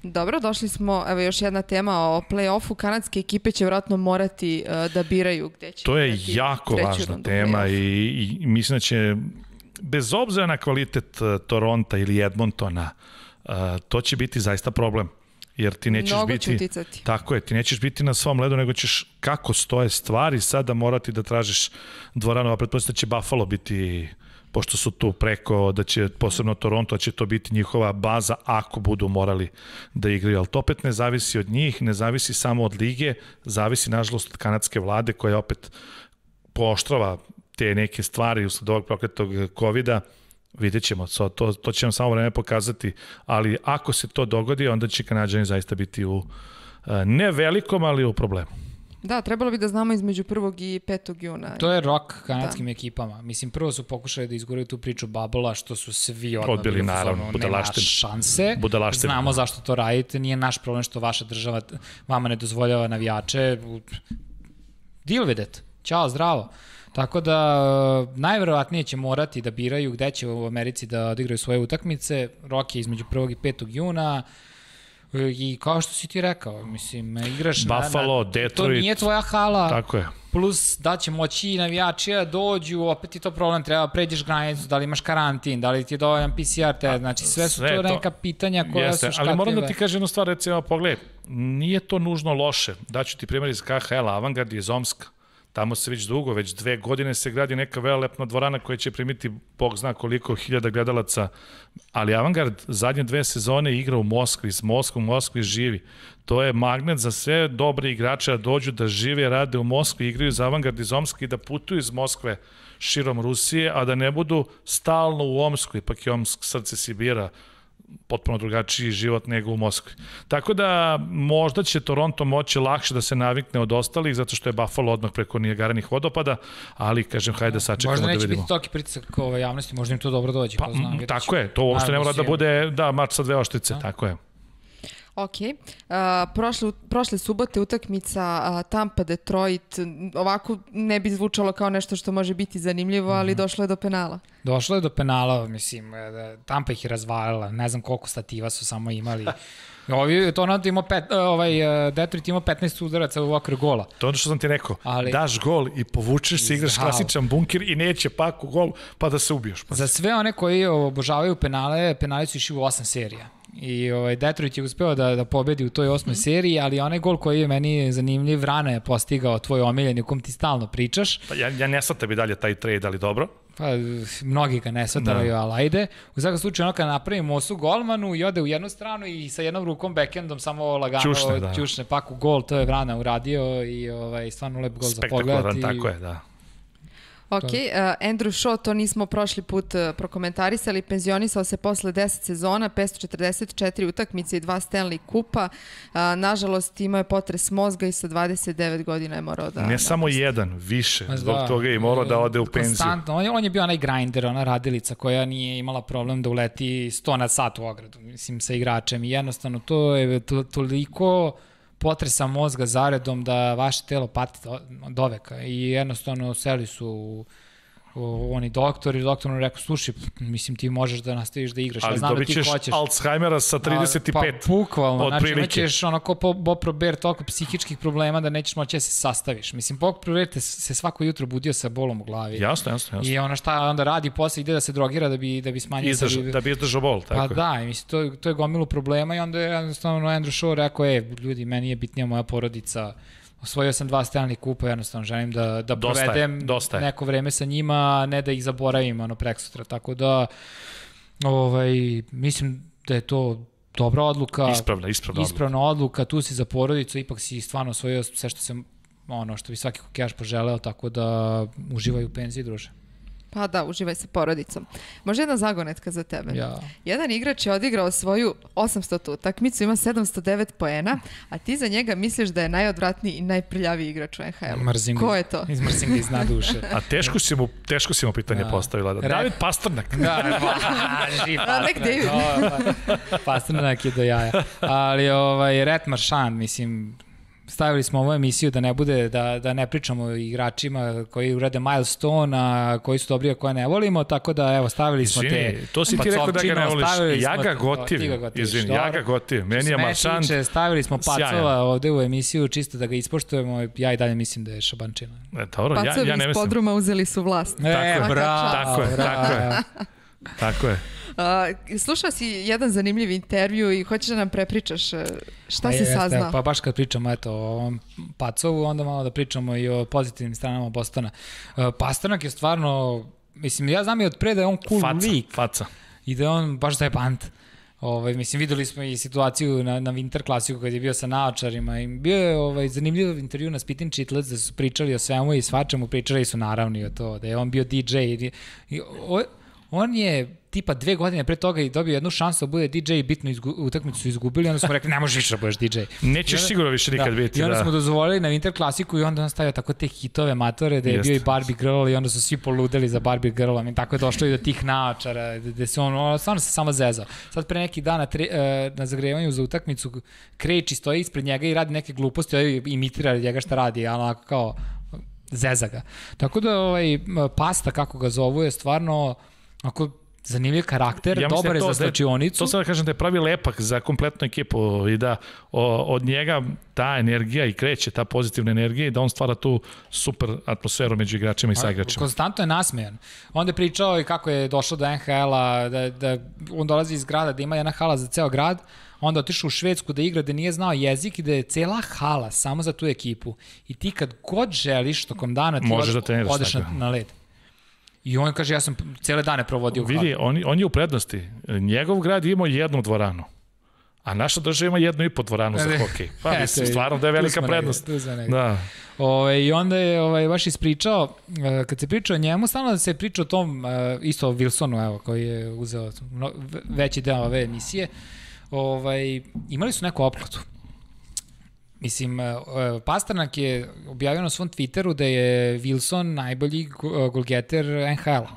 Dobro, došli smo, evo još jedna tema o play-offu, kanadske ekipe će vjerojatno morati da biraju gde će... To je jako važna tema i mislim da će, bez obzira na kvalitet Toronta ili Edmontona, to će biti zaista problem, jer ti nećeš biti... Mnogo će uticati. Tako je, ti nećeš biti na svom ledu, nego ćeš, kako stoje stvari, sada morati da tražiš dvoranova, pretpostavljam da će Buffalo biti... pošto su tu preko, da će posebno Toronto, da će to biti njihova baza ako budu morali da igraju. Ali to opet ne zavisi od njih, ne zavisi samo od lige, zavisi nažalost od kanadske vlade koja opet pooštrava te neke stvari usled ovog prokletog COVID-a. Vidjet ćemo, to će nam samo vreme pokazati, ali ako se to dogodi, onda će Kanađani zaista biti u ne velikom, ali u problemu. Da, trebalo bi da znamo između 1. i 5. juna. To je rok kanadskim ekipama. Mislim, prvo su pokušali da izguraju tu priču Babola, što su svi odbili, naravno, nema šanse. Znamo zašto to radite, nije naš problem što vaša država vama ne dozvoljava navijače. Deal with it. Ćao, zdravo. Tako da, najverovatnije će morati da biraju gde će u Americi da odigraju svoje utakmice. Rok je između 1. i 5. juna. I kao što si ti rekao, mislim, igraš na... Buffalo, Detroit... To nije tvoja hala. Tako je. Plus da će moći navijači da dođu, opet je to problem, treba pređeš granicu, da li imaš karantin, da li ti je dovoljan PCR test, znači sve su to neka pitanja koja su škakljiva. Ali moram da ti kažem jednu stvar, recimo, pogledaj, nije to nužno loše. Daću ti primjer iz KHL, Avangard iz Omska. Tamo se već dugo, već 2 godine se gradi neka velelepna dvorana koja će primiti, Bog zna koliko, 1000 gledalaca, ali Avangard zadnje 2 sezone igra u Moskvi, u Moskvi živi. To je magnet za sve dobre igrače da dođu da žive, rade u Moskvi, igraju za Avangard iz Omska i da putuju iz Moskve širom Rusije, a da ne budu stalno u Omsku, ipak je Omsk srce Sibira, potpuno drugačiji život nego u Moskvi. Tako da možda će Toronto moći lakše da se navikne od ostalih zato što je Buffalo odmah preko Nijagarinih vodopada, ali kažem, hajde sačekamo da vidimo. Možda neće biti toki pritisak ove javnosti, možda im to dobro dođe. Tako je, to uopšte ne mora da bude, da, mač sa 2 oštrice, tako je. Ok, prošle subote utakmica Tampa-Detroit, ovako ne bi zvučalo kao nešto što može biti zanimljivo, ali došlo je do penala. Došlo je do penala, mislim, Tampa ih je razvalila, ne znam koliko stativa su samo imali. Detroit imao 15 udaraca u okviru gola. To je ono što sam ti rekao, daš gol i povučeš se, igraš klasičan bunker i neće pak u gol pa da se ubiješ. Za sve one koji obožavaju penale, penali su išli u 8 serija. I Detroit je uspeo da pobedi u toj 8. seriji, ali onaj gol koji je meni zanimljiv, Vrana je postigao, tvoj omiljeni, u kom ti stalno pričaš. Ja ne shvatam i dalje taj trade, ali dobro. Pa, mnogi ga ne shvataju, ali ajde. U svakom slučaju, ono kada napravi Mosu golmanu i ode u jednu stranu i sa jednom rukom backendom samo lagano čušne pak u gol, to je Vrana uradio i stvarno lep gol za pogledati. Spektakularan, tako je, da. Ok, Andrew Shaw, to nismo prošli put prokomentarisali, penzionisao se posle 10 sezona, 544 utakmice i 2 Stanley Kupa. Nažalost, imao je potres mozga i sa 29 godina je morao da... Ne samo jedan, više, zbog toga je morao da ode u penziju. On je bio onaj grinder, ona radilica koja nije imala problem da uleti 100 na sat u ogradu, mislim, sa igračem. I jednostavno, to je toliko... potresa mozga zaredom da vaše telo pati od oveka i jednostavno seli su oni doktori, doktor mu rekao, slušaj, mislim ti možeš da nastaviš da igraš, ali dobit ćeš Alzheimera sa 35, pa bukvalno, znači imaćeš onako Bob Probert toliko psihičkih problema da nećeš moći da se sastaviš, mislim Bob Probert se svako jutro budio sa bolom u glavi, jasno, i ono šta onda radi posle ide da se drogira da bi smanjio, da bi izdržao bol, pa da, mislim to je gomilu problema i onda je jednostavno Andrew Shaw rekao, ljudi, meni je bitnija moja porodica, osvojio sam 2 Stanley Kupa, jednostavno želim da provedem neko vreme sa njima, ne da ih zaboravim, ono, preksutra, tako da mislim da je to dobra odluka, ispravna odluka, tu si za porodicu, ipak si stvarno osvojio sve što bi svaki hokejaš poželeo, tako da uživaj u penziji, druže. Pa da, uživaj sa porodicom. Može jedna zagonetka za tebe. Jedan igrač je odigrao svoju 800. utakmicu, ima 709 poena, a ti za njega misliš da je najodvratniji i najprljaviji igrač u NHL-u. Ko je to? Mrzim ga iz dna duše. A teško si mu pitanje postavila. David Pasternak. Da, živ Pasternak. Pasternak je do jaja. Ali Ret Maršan, mislim... Stavili smo ovu emisiju da ne bude, da ne pričamo o igračima koji urade milestone, a koji su dobri, a koje ne volimo, tako da evo, stavili smo te... To si ti rekao da ga ne voliš, ja ga gotivim, izvini, ja ga gotivim, meni je Maršan sjajan. Stavili smo Pacova ovde u emisiju, čisto da ga ispoštujemo, ja i dalje mislim da je Šabančina. Pacovi iz podruma uzeli su vlast. Tako je. Slušao si jedan zanimljiv intervju i hoćeš da nam prepričaš šta si saznao? Pa baš kad pričamo o ovom Pacovu, onda malo da pričamo i o pozitivnim stranama Bostona. Pasternak je stvarno, mislim, ja znam i od pre da je on cool lik i da je on baš zajebant. Mislim, videli smo i situaciju na Winter klasiku kad je bio sa naočarima i bio je zanimljiv intervju na Spitting Chitlac da su pričali o svemu i svačemu, pričali su naravno o to, da je on bio DJ. On je tipa 2 godine pre toga i dobio jednu šansu da bude DJ i bitnu utakmicu su izgubili i onda smo rekli ne možeš više da budeš DJ. Nećeš sigurno više nikad biti. I onda smo dozvolili na Winter klasiku i onda on stavio tako te hitove matore da je bio i Barbie Girl i onda su svi poludeli za Barbie Girl i tako je došlo i do tih naočara gde se on stvarno se samo zezao. Sad pre neki dan na zagrevanju za utakmicu Krejči stoji ispred njega i radi neke gluposti, ovaj imitira njega šta radi, ali onako kao zeza ga. Tako da Pasta, kako ga zovu, je stvarno zanimljiv karakter, dobar je za slučionicu. To sam da kažem da je pravi lepak za kompletnu ekipu i da od njega ta energija i kreće, ta pozitivna energija i da on stvara tu super atmosferu među igračima i saigračima. Konstantno je nasmejan. Onda je pričao i kako je došlo do NHL-a, da on dolazi iz grada, da ima jedna hala za ceo grad, onda otišao u Švedsku da igra, da nije znao jezik i da je cela hala samo za tu ekipu. I ti kad god želiš tokom dana ti odeš na led. I on kaže, ja sam cele dane provodio u gradu. Vidi, on je u prednosti. Njegov grad je imao 1 dvoranu, a naša država ima 1,5 dvoranu za hokej. Pa mislim, stvarno da je velika prednost. I onda je baš ispričao, kad se pričao o njemu, stvarno da se pričao o tom, isto o Wilsonu, koji je uzeo veći deo ove emisije, imali su neku opkladu. Mislim, Pasternak je objavio na svom Twitteru da je Wilson najbolji golgeter NHL-a.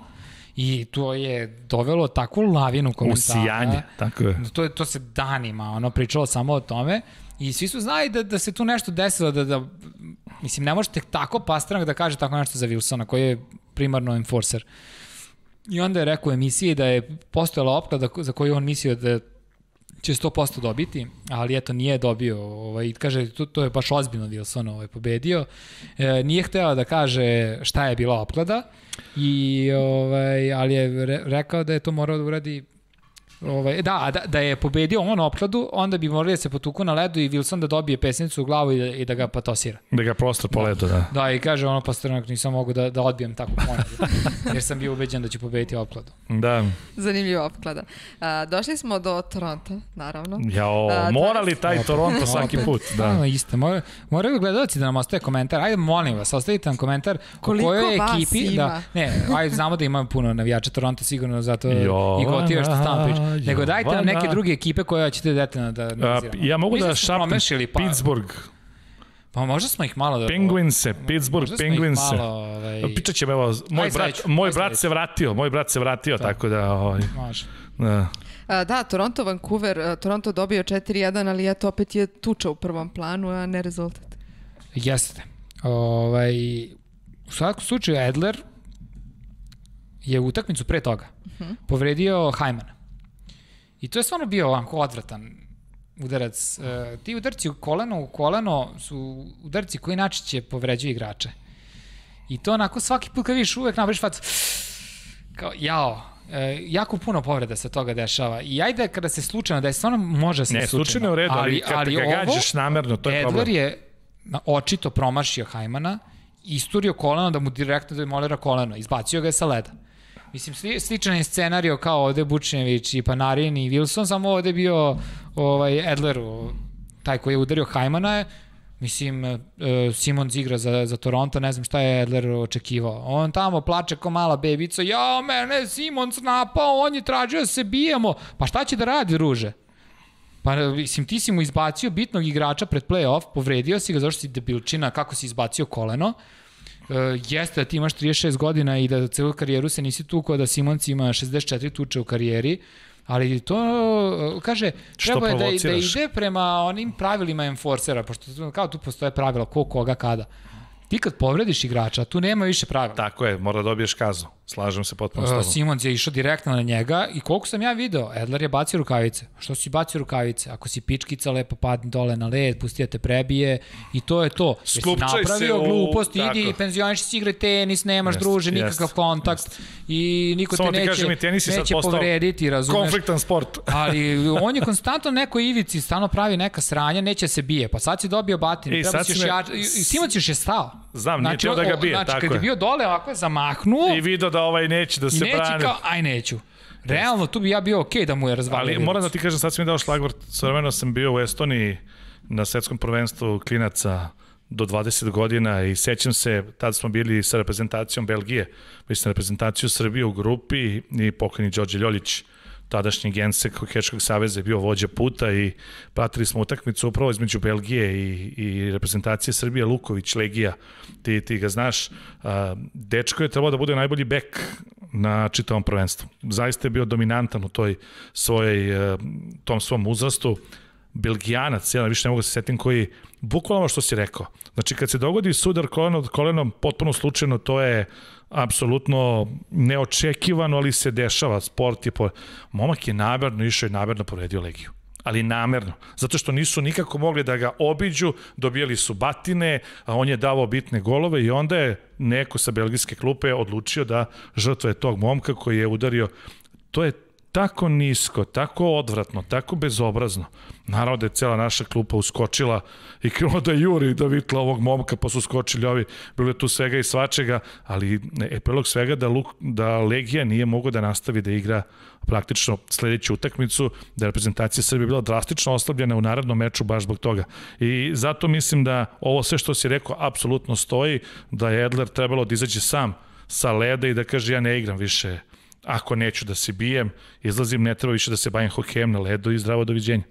I to je dovelo takvu lavinu komentara. Usijanje, tako je. To se danima, ono, pričalo samo o tome. I svi su znali da se tu nešto desilo, da, mislim, ne možete tako Pasternak da kaže tako nešto za Wilsona, koji je primarno enforcer. I onda je rekao u emisiji da je postojala opklada za koju on mislio da će 100% dobiti, ali eto, nije dobio. Kaže, to je baš ozbiljno Wilson pobedio. Nije hteo da kaže šta je bila opklada, ali je rekao da je to morao da uradi. Da je pobedio on opkladu, onda bi morali da se potuku na ledu i Wilson da dobije pesnicu u glavu i da ga patosira. Da ga prostra po ledu, da. Da, i kaže ono, Pasternak, nisam mogu da odbijem takvu ponudu, jer sam bio ubeđen da će pobediti opkladu. Da. Zanimljiva opklada. Došli smo do Toronto, naravno. Jao, morali taj Toronto svaki put. Da, isto. Moraju gledalci da nam ostaje komentar. Ajde, molim vas, ostavite nam komentar o kojoj ekipi. Koliko vas ima? Ajde, znamo da imam puno navijača Toronto, sigurno, zato i gotivio što tamo priča. Nego dajte nam neke druge ekipe koje ćete detaljno da analiziramo. Ja mogu da šapnem Pittsburgh. Pa možda smo ih malo... Penguinse, Pittsburgh, Penguinse. Pričat ćemo, evo, moj brat se vratio, tako da... Može. Da, Toronto, Vancouver, Toronto dobio 4-1, ali eto, opet je tuča u prvom planu, a ne rezultat. Jeste. U svakom slučaju, Edler je u utakmicu pre toga povredio Hajmana. I to je stvarno bio odvratan udarac. Ti udarci u koleno su udarci koji najčešće povređuju igrače. I to onako svaki put kad vidiš uvek nabriš facu. Kao jao. Jako puno povreda se toga dešava. I ajde kada se slučajno desi, stvarno može se slučajno. Ne, slučajno je u redu, ali kad ga gađaš namerno, to je problem. Edler je očito promašio Hajmana, isturio koleno da mu direktno demolira koleno. Izbacio ga je sa leda. Mislim, sličan je scenario kao ovde Bučnevič i Panarin i Wilson, samo ovde je bio Edler, taj koji je udario Hajmana. Mislim, Simons igra za Toronto, ne znam šta je Edler očekivao. On tamo plače ko mala bebica, jao mene, Simons napao, on je tražio da se bijemo. Pa šta će da radi, druže? Pa, mislim, ti si mu izbacio bitnog igrača pred play-off, povredio si ga, zašto si debilčina, kako si izbacio koleno. Jeste da ti imaš 36 godina i da celu karijeru se nisi tukao, da Simons ima 64 tuče u karijeri, ali to, kaže, treba je da ide prema onim pravilima enforcera, pošto kao tu postoje pravila, ko, koga, kada. Ti kad povrediš igrača, tu nema više pravila. Tako je, mora dobiješ kaznu, slažem se potpuno s tobom. Simons je išao direktno na njega i koliko sam ja video, Edler je bacio rukavice. Što si bacio rukavice? Ako si pičkica, lepo padne dole na led, pusti da te prebije i to je to. Jer si napravio glupost, idi, penzioniši si, igraj tenis, nemaš druže, nikakav kontakt i niko te neće povrediti, razumeš? Konfliktan sport. Ali on je konstantno neko ivici, stano pravi neka sranja, neće da se bije. Pa sad si dobio batinu, Simons još je stao. Znam, nije teo da ga bije, tako je. Znači, kad je bio dole, ovako je zamahnuo. I vidio da ovaj neće da se brani. I neće kao, aj neću. Realno, tu bi ja bio okej da mu je razvalio. Ali moram da ti kažem, sad si mi dao šlagvort. Svojevremeno sam bio u Estoniji na svetskom prvenstvu klinaca do 20 godina i sećam se, tada smo bili sa reprezentacijom Belgije, mislim, reprezentaciju Srbije u grupi i pokojni Đorđe Ljoljić, tadašnji gensek Hokejaškog saveza, je bio vođa puta i pratili smo utakmicu upravo između Belgije i reprezentacije Srbije. Luković, Legija, ti ga znaš, dečko je trebao da bude najbolji bek na čitavom prvenstvu. Zaista je bio dominantan u tom svom uzrastu. Belgijanac, ja više ne mogu se setim koji, bukvalno što si rekao. Znači, kad se dogodi sudar koleno od kolenom, potpuno slučajno, to je apsolutno neočekivano, ali se dešava. Sport je... Momak je namerno išao i namerno povredio Legiju. Ali namerno. Zato što nisu nikako mogli da ga obiđu, dobijali su batine, a on je davao bitne golove i onda je neko sa belgijske klupe odlučio da žrtva je tog momka koji je udario. To je tako nisko, tako odvratno, tako bezobrazno. Naravno da je cela naša klupa uskočila i krenula da juri, da vitla ovog momka, pa su skočili ovi, bilo je tu svega i svačega, ali je prilog svega da Legija nije mogao da nastavi da igra praktično sledeću utakmicu, da je reprezentacija Srbije bila drastično oslabljena u narednom meču baš zbog toga. I zato mislim da ovo sve što si rekao apsolutno stoji, da je Edler trebalo da izađe sam sa leda i da kaže ja ne igram više. Ako neću da se bijem, izlazim, ne treba više da se bavim hokejem na ledu i zdravo doviđenje.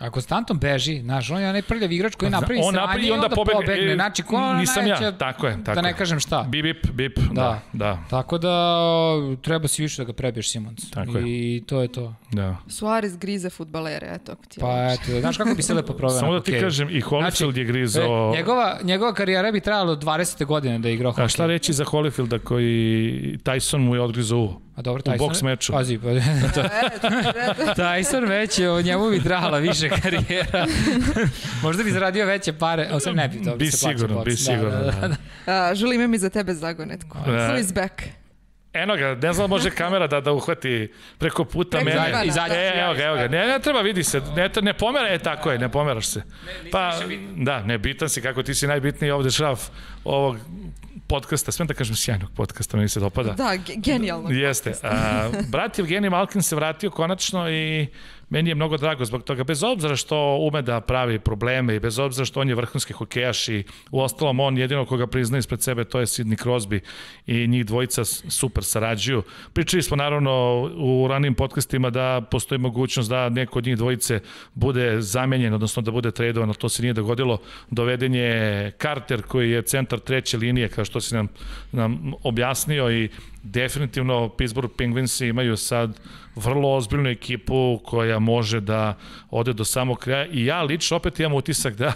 A konstantno beži, znaš, on je onaj prljav igrač koji napravi sranje i onda pobegne. Znači, ko najveće, da ne kažem šta. Bip, da. Tako da treba si više da ga prebiješ, Simons. I to je to. Suarez grize futbalere, eto. Pa eto, znaš kako bi se lepo proveo. Samo da ti kažem, i Holyfield je grizao... Njegova karijera bi trajala od 20. godine da je igrao hokej. A šta reći za Holyfielda koji Tyson mu je odgrizao uvo? A dobro, Tyson već, njemu bi trajala više karijera. Možda bi zaradio veće pare, ali sam ne bi to. Bi sigurno, bi sigurno. Želim imam i za tebe zagonetku. So is back. Eno ga, ne znam, može kamera da uhvati preko puta mene. Evo ga, ne treba, vidi se, ne pomera, tako je, ne pomeraš se. Pa, da, ne, bitan si, kako ti si najbitniji ovde šraf ovog podcasta, smijem da kažem sjajnog podcasta, meni se dopada. Da, genijalnog podcasta. Jeste. Brat Evgenij Malkin se vratio konačno i meni je mnogo drago zbog toga, bez obzira što ume da pravi probleme i bez obzira što on je vrhunski hokejaš i uostalom on jedino koga prizna ispred sebe to je Sidney Crosby i njih dvojica super sarađuju. Pričali smo naravno u ranijim podcastima da postoji mogućnost da neko od njih dvojice bude zamenjen, odnosno da bude tradovan, ali to se nije dogodilo. Doveden je Carter koji je centar treće linije, kao što si nam objasnio, i definitivno Pittsburgh Pingvinsi imaju sad vrlo ozbiljnu ekipu koja može da ode do samog kraja i ja lično opet imam utisak da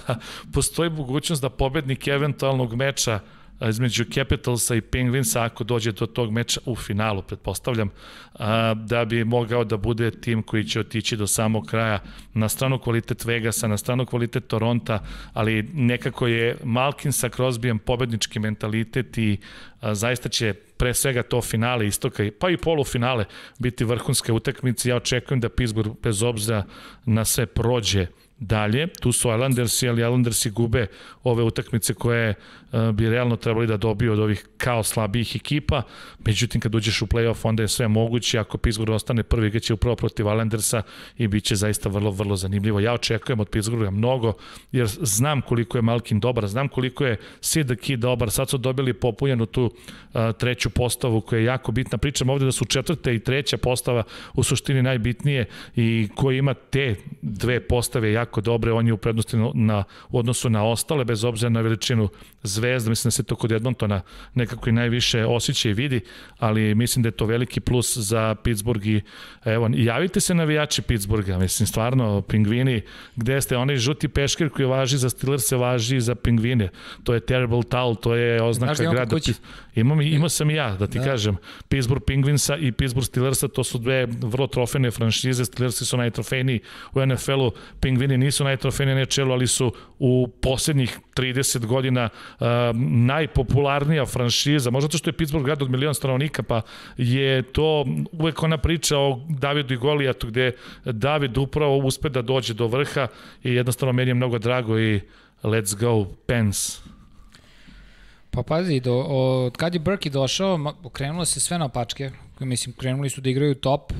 postoji mogućnost da pobednik eventualnog meča između Capitalsa i Pingvinsa, ako dođe do tog meča u finalu, pretpostavljam, da bi mogao da bude tim koji će otići do samog kraja, na stranu kvalitet Vegasa, na stranu kvalitet Toronta, ali nekako je Malkin sa Crosbyjem pobednički mentalitet i zaista će pre svega to finale istoka, pa i polufinale, biti vrhunske utakmice. Ja očekujem da Pittsburgh bez obzira na sve prođe dalje. Tu su Islandersi, ali Islandersi gube ove utakmice koje bi realno trebali da dobiju od ovih kao slabijih ekipa. Međutim, kad uđeš u play-off, onda je sve moguće. Ako Pittsburgh ostane prvi, igraće upravo protiv Islandersa i bit će zaista vrlo, vrlo zanimljivo. Ja očekujem od Pittsburgha mnogo, jer znam koliko je Malkin dobar, znam koliko je Sid the Kid dobar. Sad su dobili popunjenu tu treću postavu koja je jako bitna. Pričam ovde da su četvrta i treća postava u suštini najbitnije i koji ima te dve postave jako dobre, on je u prednosti u odnosu na ostale, bez obzira na veličinu zvezda. Mislim da se to kod Edmontona nekako i najviše osjeća i vidi, ali mislim da je to veliki plus za Pittsburgh i evo, javite se navijači Pittsburgha, mislim stvarno, Pingvini, gde ste, onaj žuti peškir koji važi za Steelers se važi i za Pingvine, to je terrible towel, to je oznaka grada. Imao sam i ja, da ti kažem, Pittsburgh Pingvinsa i Pittsburgh Steelersa, to su dve vrlo trofejne franšize, Steelersi su najtrofejniji u NFL-u, Pingvini nisu najtrofejniji u NHL-u, ali su u poslednjih 30 godina najpopularnija franšiza, možda to što je Pittsburgh grad od milion stanovnika, pa je to uvek ona priča o Davidu i Golijatu, gde David upravo uspe da dođe do vrha i jednostavno meni je mnogo drago i let's go Pens. Pa pazi, od kad je Burki došao, krenulo se sve na opačke. Mislim, krenuli su da igraju top,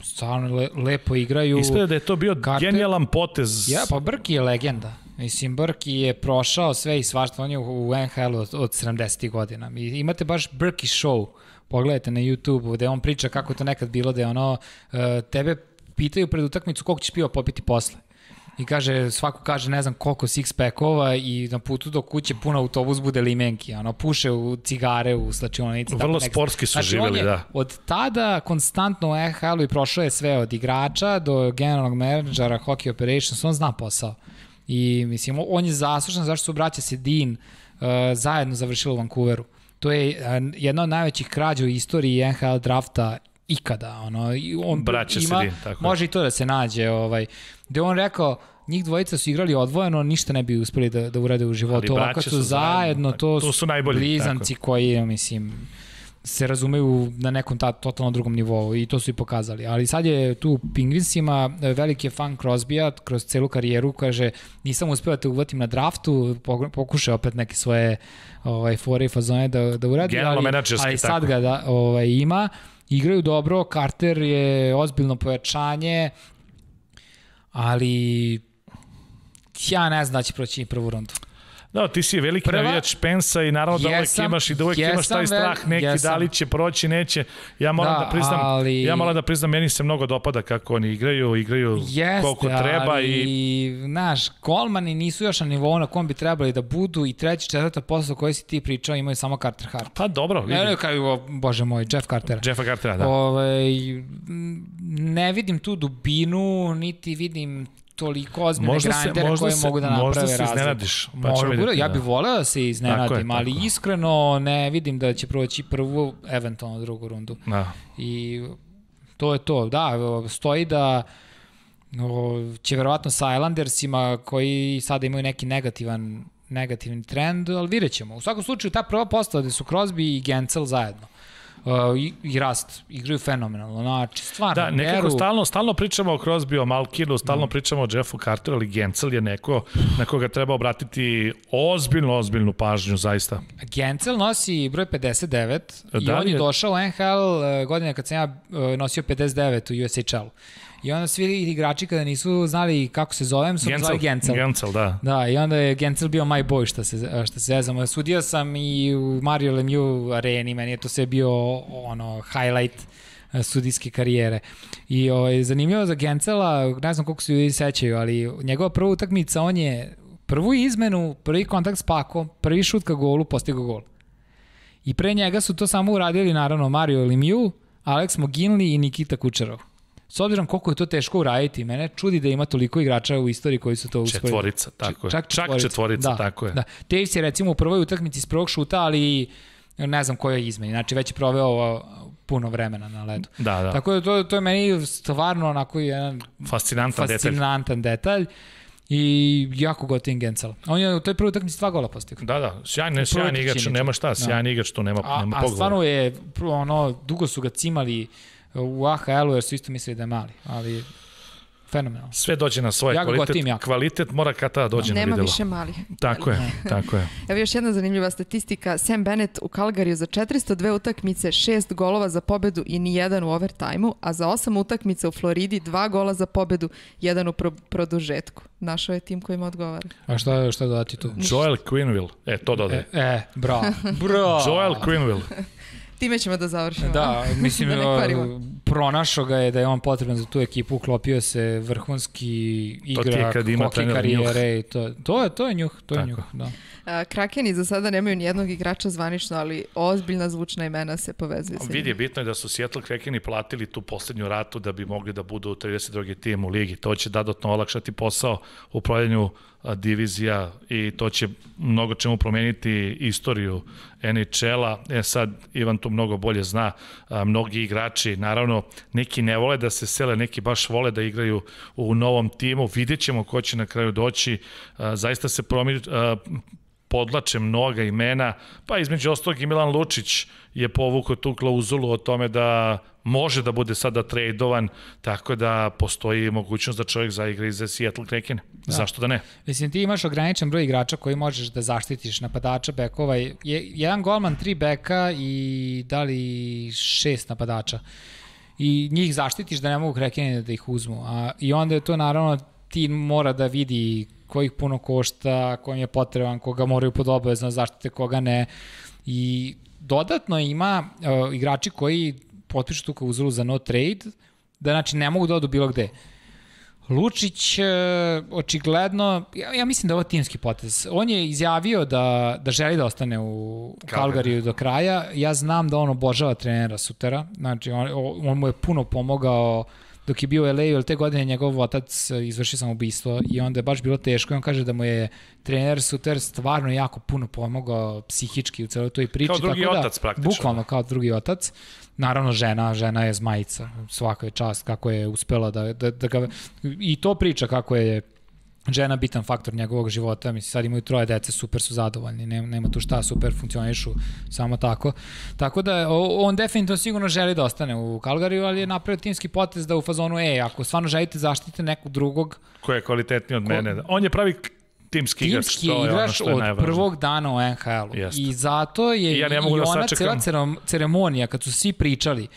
stvarno lepo igraju. Ispada da je to bio genijalan potez. Ja, pa Burki je legenda. Mislim, Burki je prošao sve i svašta, on je u NHL-u od 70. godina. Imate baš Burki show, pogledajte na YouTube-u, gde on priča kako to nekad bilo, gde ono, tebe pitaju pred utakmicu koliko ćeš piva popiti posle. I kaže, svako kaže ne znam koliko six-packova i na putu do kuće pun autobus bude limenki, ono, puše u cigare, u slačionice. Vrlo sportski su živjeli, da. Od tada konstantno u NHL-u i prošao je sve od igrača do generalnog menadžera, hockey operations, on zna posao. I mislim, on je zaslužan zašto su braća Sedin zajedno završili u Vancouveru. To je jedna od najvećih krađa u istoriji NHL drafta ikada. Braća Sedin, tako. Može i to da se nađe, gde on rekao, njih dvojica su igrali odvojeno, ništa ne bi uspeli da urade u životu. Ovako su zajedno, to su blizanci koji, mislim, se razumeju na nekom totalno drugom nivou i to su i pokazali. Ali sad je tu Pingvinsima, veliki je fan Crosbya kroz celu karijeru, kaže nisam uspeo da te uvatim na draftu, pokušaj opet neke svoje fore i fazone da uradi, ali sad ga ima, igraju dobro, Carter je ozbiljno pojačanje, ali ja ne znam da će proći prvu rundu. Da, ti si veliki navijač Pensa i naravno da uvek imaš i da uvek imaš taj strah neki da li će proći, neće. Ja moram da priznam, meni se mnogo dopada kako oni igraju koliko treba. I znaš, golmani nisu još na nivou na kom bi trebali da budu i treći, četvrta posao koji si ti pričao imaju samo Carter Hart. Pa dobro. Bože moj, Jeff Cartera. Jeffa Cartera, da. Ne vidim tu dubinu, niti vidim toliko ozbiljne grindere koje mogu da naprave razliku. Možda se iznenadiš. Ja bih voleo da se iznenadim, ali iskreno ne vidim da će proći prvu, eventualno drugu rundu. I to je to. Da, stoji da će verovatno sa Islandersima koji sada imaju neki negativni trend, ali vidjet ćemo. U svakom slučaju ta prva postava gde su Crosby i Guentzel zajedno. I Rast, igraju fenomenalno, znači stvarno. Da, nekako stalno pričamo o Crosbyu, o Malkinu, stalno pričamo o Jeffu Carteru, ali Guentzel je neko na koga treba obratiti ozbiljnu pažnju, zaista. Guentzel nosi broj 59 i on je došao u NHL godine kad sam ja nosio 59 u USHL-u. I onda svi igrači kada nisu znali kako se zovem, su zvali Guentzel. Guentzel, da. Da, i onda je Guentzel bio my boy, što se vezamo. Sudio sam i u Mario Lemieux areni, meni je to sve bio highlight sudijske karijere. I zanimljivo za Guentzela, ne znam koliko se ljudi sećaju, ali njegova prva utakmica, on je prvu izmenu, prvi kontakt s pakom, prvi šut ka golu, postigao gol. I pre njega su to samo uradili, naravno, Mario Lemieux, Alex Moginli i Nikita Kučerov. S obzirom koliko je to teško uraditi, mene čudi da ima toliko igrača u istoriji koji su to uspeli. Četvorica, tako je. Čak četvorica, tako je. Taves je recimo u prvoj utakmici iz prvog šuta, ali ne znam koja je izmeni. Znači već je proveo puno vremena na ledu. Da. Tako da to je meni stvarno onako jedan fascinantan detalj. I jako gotivim Guentzel. On je u toj prvoj utakmici 2 gola postigao. Da, sjajan igrač, nema šta, sjajan igrač, tu nema pogleda. A stvarno je, dugo su ga cimali u AHL-u jer su isto mislili da je mali, ali fenomenalno. Sve dođe na svoje, kvalitet mora kad tada dođe na videlo. Nema više malih. Tako je. Evo još jedna zanimljiva statistika, Sam Bennett u Kalgariju za 402 utakmice, 6 golova za pobedu i nijedan u overtime-u, a za 8 utakmica u Floridi 2 gola za pobedu, 1 u produžetku. Našao je tim kojima odgovara. A šta dodati tu? Joel Quinville. To dodaje. Bravo. Joel Quinville. Time ćemo da završimo. Da, mislim, pronašao ga je da je on potreban za tu ekipu, uklopio se vrhunski igra, hockey karijere. To je njuh. Krakeni za sada nemaju nijednog igrača zvanično, ali ozbiljna zvučna imena se povezuju. Vidi, bitno je da su Seattle Krakeni platili tu poslednju ratu da bi mogli da budu 32. tim u ligi. To će dodatno olakšati posao u upravljanju divizija i to će mnogo čemu promeniti istoriju NHL-a. Sad Ivan tu mnogo bolje zna, mnogi igrači, naravno, neki ne vole da se sele, neki baš vole da igraju u novom timu, vidjet ćemo ko će na kraju doći, zaista se podlače mnoga imena, pa između ostalog i Milan Lučić je povukao tu klauzulu o tome da može da bude sada tradovan, tako da postoji mogućnost da čovjek zaigra i za Seattle Kraken. Zašto da ne? Mislim, ti imaš ograničen broj igrača koji možeš da zaštitiš, napadača, bekova, jedan golman, 3 beka i da li 6 napadača. I njih zaštitiš da ne mogu Krakeni da ih uzmu. I onda je to naravno, ti mora da vidi ko ih puno košta, ko im je potreban, koga moraju pod obavezno zaštite, koga ne. I dodatno ima igrači koji potpišu tu klauzulu za no trade, da znači ne mogu da odu bilo gde. Lučić, očigledno, ja mislim da je ovo timski potez. On je izjavio da želi da ostane u Kalgariju do kraja. Ja znam da on obožava trenera Sutera, znači on mu je puno pomogao dok je bio u LA-u, jer te godine njegov otac izvršio samoubistvo i onda je baš bilo teško i on kaže da mu je trener Suter stvarno jako puno pomogao psihički u celoj toj priči. Kao drugi otac praktično. Bukvalno kao drugi otac. Naravno žena je zmajica, svaka je čast kako je uspela da ga... I to priča kako je žena bitan faktor njegovog života, mislim sad imaju 3 dece, super su zadovoljni, nema tu šta, super funkcionišu, samo tako. Tako da on definitivno sigurno želi da ostane u Kalgariju, ali je napravio timski potez da u fazonu, ako stvarno želite zaštite nekog drugog... Ko je kvalitetniji od mene. On je pravi timski igrač. Timski igrač od prvog dana u NHL-u. I zato je i ona cela ceremonija, kad su svi pričali,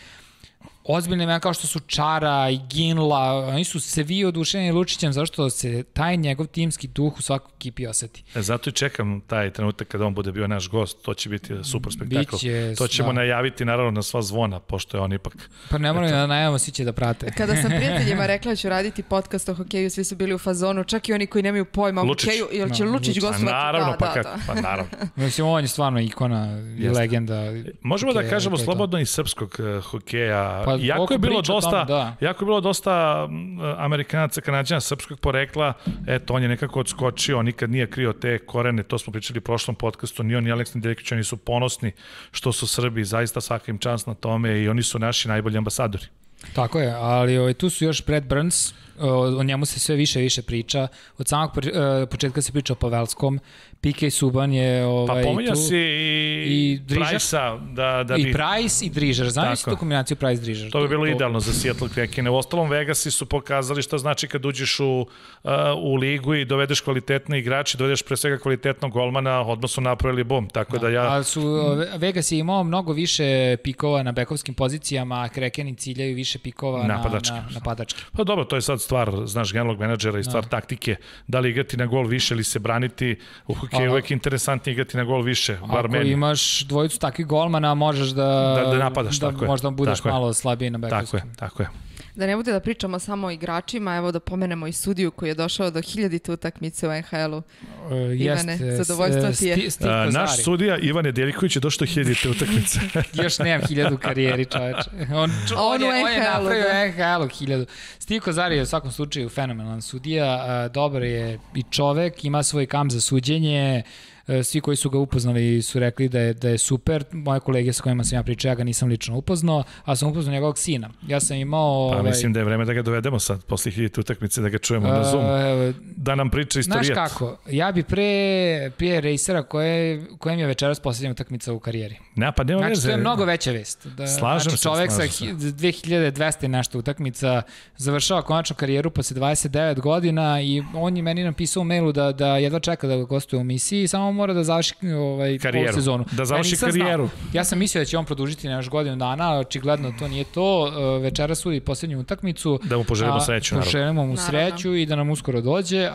ozbiljne imena kao što su Čara i Ginla, oni su svi oduševljeni Lučićem, zašto se taj njegov timski duh u svakoj ekipi oseti. Zato i čekam taj trenutak kada on bude bio naš gost, to će biti super spektakl. To ćemo najaviti naravno na sva zvona, pošto je on ipak... Pa ne moram da najavamo, svi će da prate. Kada sam prijateljima rekla da ću raditi podcast o hokeju, svi su bili u fazonu, čak i oni koji nemaju pojma o hokeju, jel će Lučić gostovati? Naravno, pa naravno. Mislim, on je stvarno ikona i legenda. Možemo da kažemo slobodno i srpskog hokeja. Jako je bilo dosta Amerikanaca, Kanađana, srpskog porekla, eto, on je nekako odskočio, nikad nije krio te korene, to smo pričali u prošlom podcastu, ni on i Aleksa Nedeljković, oni su ponosni što su Srbi, zaista svaka im čast na tome i oni su naši najbolji ambasadori. Tako je, ali tu su još Brad Burns, o njemu se sve više priča, od samog početka se priča o Pavelskom, P.K. Subban je tu... Pa pominja si i Price-a. I Price i Drižar, znam si tu kombinaciju Price-Drižar. To bi bilo idealno za Seattle Kraken. U ostalom, Vegasi su pokazali šta znači kad uđeš u ligu i dovedeš kvalitetne igrače, dovedeš pre svega kvalitetnog golmana, odmah su napravili bom, tako da ja... Vegas je imao mnogo više pikova na bekovskim pozicijama, a Kraken i ciljaju više pikova na napadačke. Pa dobro, to je sad stvar, znaš, generalnog menadžera i stvar taktike, da li igrati na gol više ili se braniti, je uvek interesantnije igrati na gol više, bar meni. Ako imaš dvojicu takvih golmana, možeš da možda budeš malo slabiji na bekovskom. Tako je. Da ne bude da pričamo samo o igračima, evo da pomenemo i sudiju koji je došao do 1000. Utakmice u NHL-u. Ivane, zadovoljstvo ti je. Naš sudija Ivana Nedeljković je došao do 1000. Utakmice. Još nemam 1000 karijeri, čoveče. On je napravio NHL-u 1000. Steve Kozari je u svakom slučaju fenomenalan sudija, dobar je i čovek, ima svoj kamp za suđenje. Svi koji su ga upoznali su rekli da je super. Moje kolege s kojima sam ja pričao, ja ga nisam lično upoznao, ali sam upoznao njegovog sina. Ja sam imao... Pa mislim da je vreme da ga dovedemo sad, posle 1000 utakmice, da ga čujemo na Zoom. Da nam priča istorijat. Znaš kako, ja bi pre Rejsera kojem je večeras posljednja utakmica u karijeri. Znači, to je mnogo veća vest. Slažem se. Čovek sa 2200 i nešto utakmica završava konačno karijeru posle 29 godina i on je meni napisao u mailu da jedva čeka da ga gostuje u emisiji, samo mora da završi ovu sezonu. Da završi karijeru. Ja sam mislio da će on produžiti na još godinu dana, ali očigledno to nije to. Večera sudi posljednju utakmicu. Da mu poželimo sreću. Poželimo mu sreću i da nam uskoro dođe.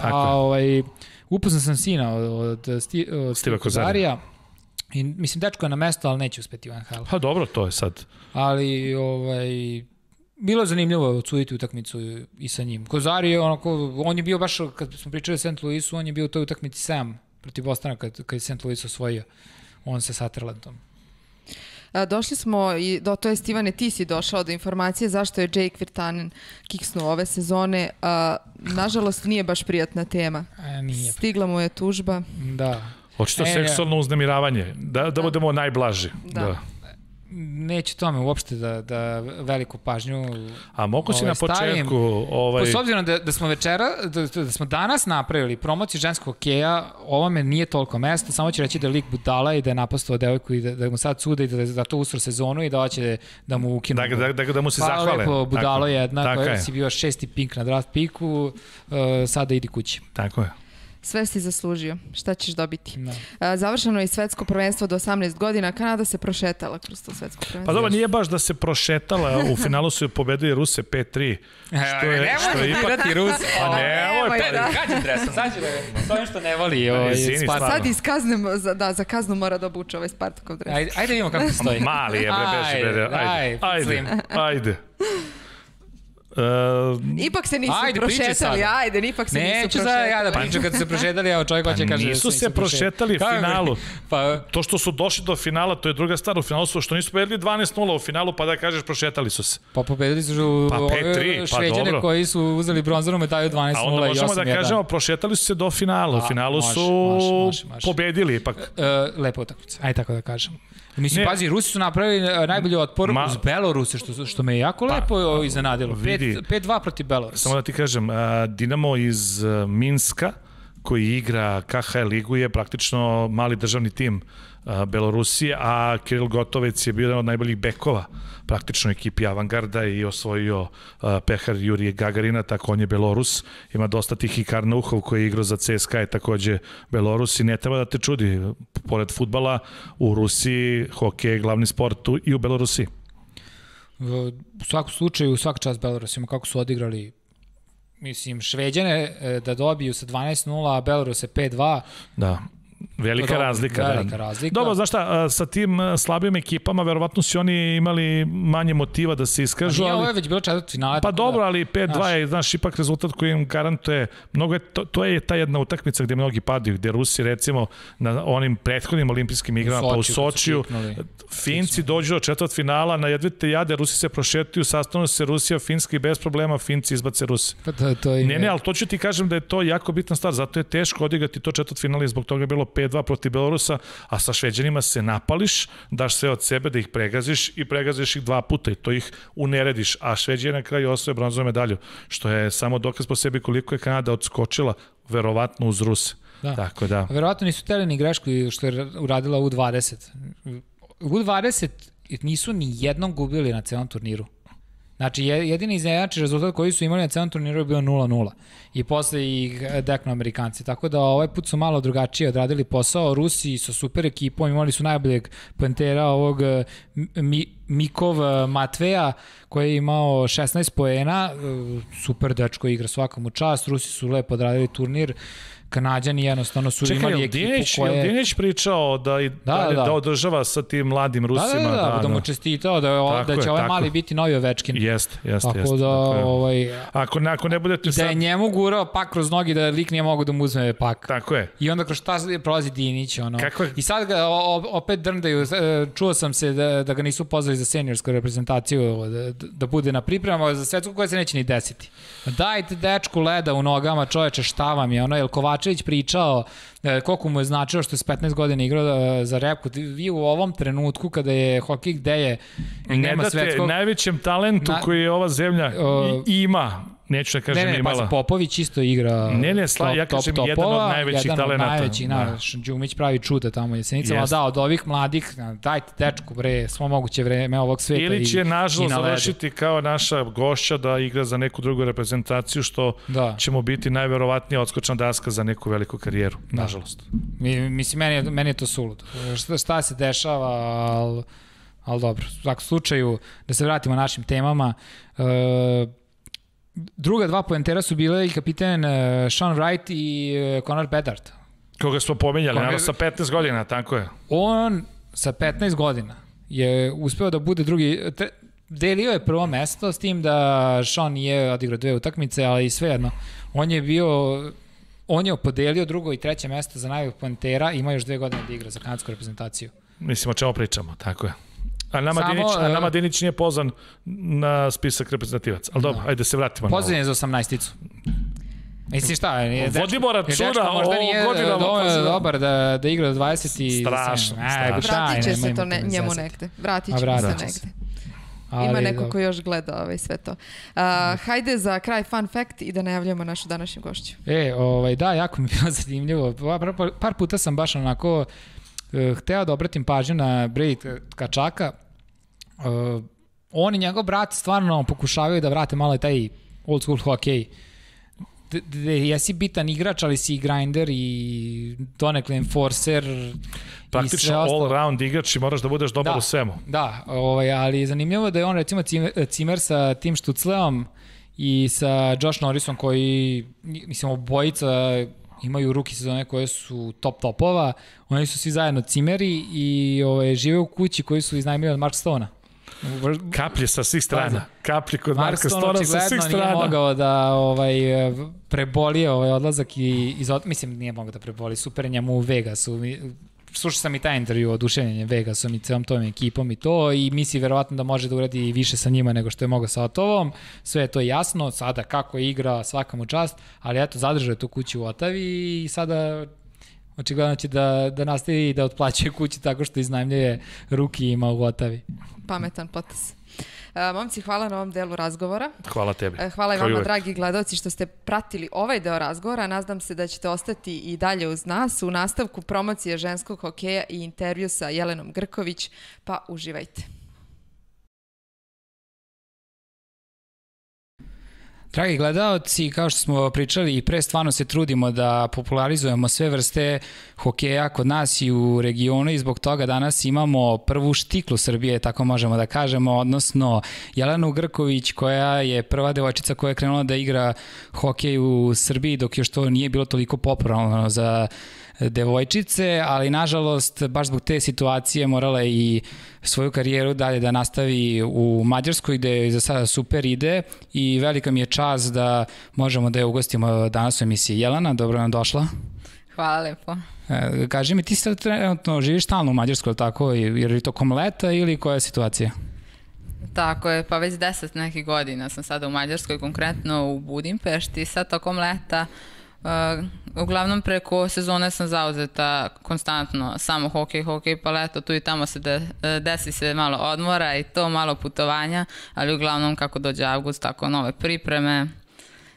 Upoznan sam sina od Steva Kozarija. Mislim, dečko je na mesto, ali neće uspeti u NHL. Pa dobro, to je sad. Ali, bilo je zanimljivo odsuditi utakmicu i sa njim. Kozari, on je bio baš, kad smo pričali o St. Louisu, on je bio u toj utakmici sam protiv Bostona, kada je St. Louis osvojio. On se satrla tom. Došli smo, to je Ivane, ti si došao do informacije zašto je Jake Virtanen kiksnuo ove sezone. Nažalost, nije baš prijatna tema. Stigla mu je tužba. Da. Očito seksualno uznemiravanje. Da budemo najblaži. Da. Neće tome uopšte da veliku pažnju stavim. A mogu si na početku... S obzirom da smo danas napravili promociju ženskog hokeja, ovome nije toliko mesto, samo ću reći da je lik budala i da je napastao devojku i da mu sad sude i da to usro sezonu i da hoće da mu ukinu. Da mu se zahvale. Hvala lepo, budalo jedna koja si bio 6. pik na draft piku, sada idi kući. Tako je. Sve si zaslužio. Šta ćeš dobiti? Završeno je svetsko prvenstvo do 18 godina. Kanada se prošetala kroz to svetsko prvenstvo. Pa dobro, nije baš da se prošetala. U finalu su joj pobedili Ruse 5-3. Nemoj da igrati Ruse. Nemoj da. Gađem dresom. S ovim što ne voli. Sad za kaznu mora da obuče ovaj Spartakov dres. Ajde vidimo kako stoji. Mali je, bre. Ajde. Ipak se nisu prošetali, ajde, ipak se nisu prošetali. Neću ja da pričam kad su se prošetali, a čovjek hoće kaže da su se prošetali u finalu. To što su došli do finala, to je druga stvar, u finalu su što nisu pobedili 12-0 u finalu, pa da kažeš prošetali su se. Pa pobedili su Šveđane koji su uzeli bronzanu medalju 12-0 i 8-1. A onda možemo da kažemo, prošetali su se do finala, u finalu su pobedili ipak. Lepo utakmica, ajde tako da kažem. Mislim, pazi, Rusi su napravili najbolji otpor uz Beloruse, što me je jako lepo iznenadilo. 5-2 protiv Beloruse. Samo da ti kažem, Dinamo iz Minska, koji igra KHL ligu, je praktično mali državni tim Belorusije, a Kiril Gotovec je bio jedan od najboljih bekova praktično ekipi Avangarda i osvojio pehar Jurije Gagarina, tako on je Belorus. Ima dosta tih i Karnauhov koji je igrao za CSKA, je takođe Belorus i ne treba da te čudi. Pored futbala u Rusiji, hokej je glavni sport i u Belorusiji. U svakom slučaju, svaka čast Belorusima kako su odigrali, mislim, Šveđane da dobiju sa 12-0, a Beloruse 5-2. Da. Velika razlika. Dobro, znaš šta, sa tim slabijim ekipama verovatno su oni imali manje motiva da se iskažu. Ovo je već bilo četvrtfinale. Pa dobro, ali 5-2 je, znaš, ipak rezultat koji im garantuje, to je ta jedna utakmica gde mnogi padaju, gde Rusi recimo na onim prethodnim olimpijskim igrama, pa u Sočiju, Finci dođu do četvrtfinala, na jedvite jade, Rusi se prošetuju, sastavljaju se Rusija, Finska i bez problema Finci izbace Rusi. Ne, ali to ću ti kažem da je to jako bitna stvar, zato je teško odigrati to četvrtfinale, zbog toga je bilo 5-2 proti Belorusa, a sa Šveđanima se napališ, daš sve od sebe da ih pregaziš i pregaziš ih dva puta i to ih unerediš, a Šveđani na kraju osvoje bronzovu medalju, što je samo dokaz po sebi koliko je Kanada odskočila verovatno uz Ruse. Verovatno nisu hteli ni grešku što je uradila U20. U20 nisu ni jednom gubili na celom turniru. Znači, jedini iznenađujući rezultat koji su imali na celom turniru je bio 0-0. I posle ih deknu Amerikanci. Tako da ovaj put su malo drugačije odradili posao. Rusi sa super ekipom, imali su najboljeg pantera ovog Mikov Matveja koji je imao 16 poena. Super dečko igra, svakom u čast. Rusi su lepo odradili turnir. Kanađani jednostavno su imali ekipu koje... Čekaj, Dinić pričao da održava sa tim mladim Rusima. Da mu čestitao da će ovaj mali biti novi Ovečkin. Jeste. Ako ne budete sad... Da je njemu gurao pak kroz nogi da lik nije mogo da mu uzme pak. Tako je. I onda kroz šta prolazi Dinić. I sad ga opet drndaju. Čuo sam se da ga nisu pozvali za seniorsku reprezentaciju da bude na pripremama za svetsko koje se neće ni desiti. Dajte dečku leda u nogama, čoveče, šta vam je? Ono je Kovačević pričao koliko mu je značilo što je s 15 godina igrao za repku. Vi u ovom trenutku kada je hokej gde je nema svetskog... Najvećem talentu koji je ova zemlja ima, neću da kažem imala. Ne, Popović isto igra top ja kažem jedan od najvećih talenata. Đumić pravi čuda tamo Jesenica, ali da, od ovih mladih dajte dečku bre, svo moguće vreme ovog sveta i na ledu. Ili će nažalost završiti kao naša gošća da igra za neku drugu reprezentaciju, što će mu biti najverovatnija odskočna daska za neku veliku karijeru, nažalost. Mislim, meni je to suludo. Šta se dešava, ali dobro. U svakom slučaju, da se vratimo našim temama, druga dva poentera su bile i kapiten Sean Wright i Connor Bedard. Koga smo pominjali, naravno sa 15 godina, tako je. On sa 15 godina je uspeo da bude drugi, delio je prvo mesto s tim da Sean je odigrao dve utakmice, ali svejedno. On je podelio drugo i treće mesto za najboljeg poentera, ima još 2 godine da igra za kanadsku reprezentaciju. Mislim, o čemu pričamo, tako je. A nama Dinić nije pozvan na spisak reprezentativaca. Ali dobro, ajde da se vratimo. Pozvan je za 18-icu. Mislim šta, Vodimora Račura možda nije dobar da igra do 20 i... Strašno. Vratit će se to njemu nekde. Vratit će se nekde. Ima neko ko još gleda sve to. Hajde za kraj fun fact i da najavljamo našu današnju gošću. Da, jako mi je bilo zanimljivo. Par puta sam baš onako... hteo da obratim pažnju na Brady Tkachaka. On i njegov brat stvarno pokušavaju da vrate malo taj old school hokej. Jesi bitan igrač, ali si i grinder i donekle enforcer. Praktično all-round igrač i moraš da budeš dobar u svemu. Da, ali zanimljivo je da je on recimo cimer sa Tim Štucleom i sa Josh Norrisom koji, mislim, obojica imaju ruki sezone koje su top-topova, oni su svi zajedno cimeri i žive u kući koji su iznajmili od Mark Stona. Kaplje sa svih strana. Kaplje kod Marka Stona sa svih strana. Nije mogao da prebolije odlazak. Mislim, nije mogao da prebolije. Super njemu u Vegasu. Slušao sam i taj intervju o oduševljenju Vegasom i celom tom ekipom i to i misli verovatno da može da uradi više sa njima nego što je mogao sa Ottavom. Sve je to jasno, sada kako je igra svaka mu čast, ali eto zadržao je tu kuću u Ottavi i sada očigledno će da nastavi i da otplaćuje kući tako što iznajmljuje rukijima u Ottavi. Pametan potes. Momci, hvala na ovom delu razgovora. Hvala tebi. Hvala i vama, dragi gledaoci, što ste pratili ovaj deo razgovora. Nadam se da ćete ostati i dalje uz nas u nastavku promocije ženskog hokeja i intervju sa Jelenom Grković. Pa uživajte. Dragi gledaoci, kao što smo pričali i pre, stvarno se trudimo da popularizujemo sve vrste hokeja kod nas i u regionu i zbog toga danas imamo prvu štiklu Srbije, tako možemo da kažemo, odnosno Jelenu Grković, koja je prva devojčica koja je krenula da igra hokej u Srbiji, dok još to nije bilo toliko popularno za devojčice, ali nažalost baš zbog te situacije morala je i svoju karijeru dalje da nastavi u Mađarskoj, gde za sada super ide i velika mi je čast da možemo da je ugostimo danas u emisiji. Jelena, dobro nam došla. Hvala lepo. Kaži mi, ti sad trenutno živiš stalno u Mađarskoj, tako, jer je tokom leta ili koja je situacija? Tako je, pa već 10 nekih godina sam sada u Mađarskoj, konkretno u Budimpešti, sad tokom leta. Uglavnom preko sezone sam zauzeta konstantno samo hokej, pa leto tu i tamo se desi se malo odmora i to malo putovanja, ali uglavnom kako dođe avgust, tako nove pripreme.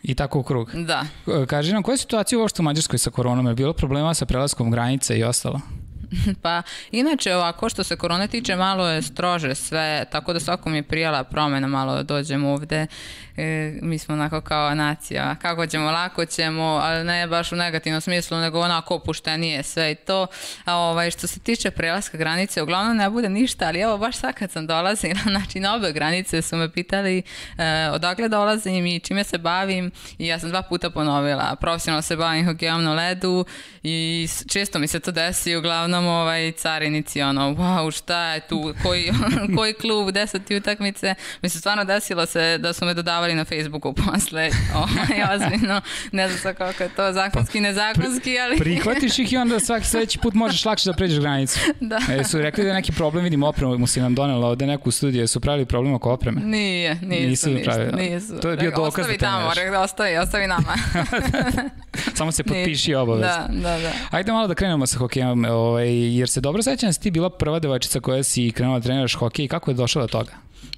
I tako u krug. Da. Kaži nam, koja je situacija uopšte u Mađarskoj sa koronom? Je bilo problema sa prelaskom granice i ostalo? Pa, inače ovako, što se korone tiče, malo je strože sve, tako da svako mi je prijela promena, malo dođemo ovde, mi smo onako kao nacija, kako ćemo, lako ćemo, ali ne baš u negativnom smislu, nego onako opuštenije sve i to. Što se tiče prelaska granice, uglavnom ne bude ništa, ali evo baš sad kad sam dolazila, znači na obe granice su me pitali odakle dolazim i čime se bavim i ja sam 2 puta ponovila, profesionalno se bavim hokejom na ledu i često mi se to desi, uglavnom carinici, wow, šta je tu, koji klub, 10 utakmice, mi se stvarno desilo se da su me dodavali na Facebooku posle, ozbiljno, ne znam sa koliko je to, zakonski, nezakonski, ali... Prihvatiš ih i onda svaki sledeći put možeš lakše da pređeš granicu. Da. Su rekli da je neki problem, vidim opremu, mu si nam donela ovde neku studiju, su pravili problem oko opreme? Nije, nisu. To je bio dokaz da te neš. Ostavi nama. Samo se potpiši obavezno. Da. Ajde malo da krenemo sa hokejom, jer se dobro sećam da si ti bila prva devojčica koja si krenula da treniraš hokej i kako je došla do toga?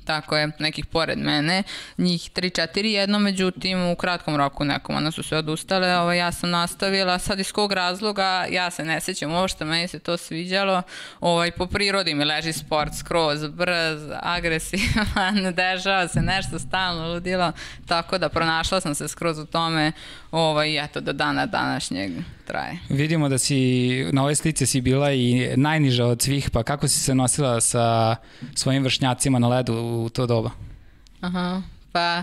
Tako je, nekih pored mene, njih 3-4, jedno, međutim u kratkom roku nekom, onda su sve odustale, ja sam nastavila, sad iz kog razloga, ja se ne sećam uopšte, meni se to sviđalo, po prirodi mi leži sport skroz, brz, agresivan, dešava se nešto, stalno ludilo, tako da pronašla sam se skroz u tome, eto, do dana današnjeg traje. Vidimo da si, na ovoj slici si bila i najniža od svih, pa kako si se nosila sa svojim vršnjacima na ledu u to doba? Aha, pa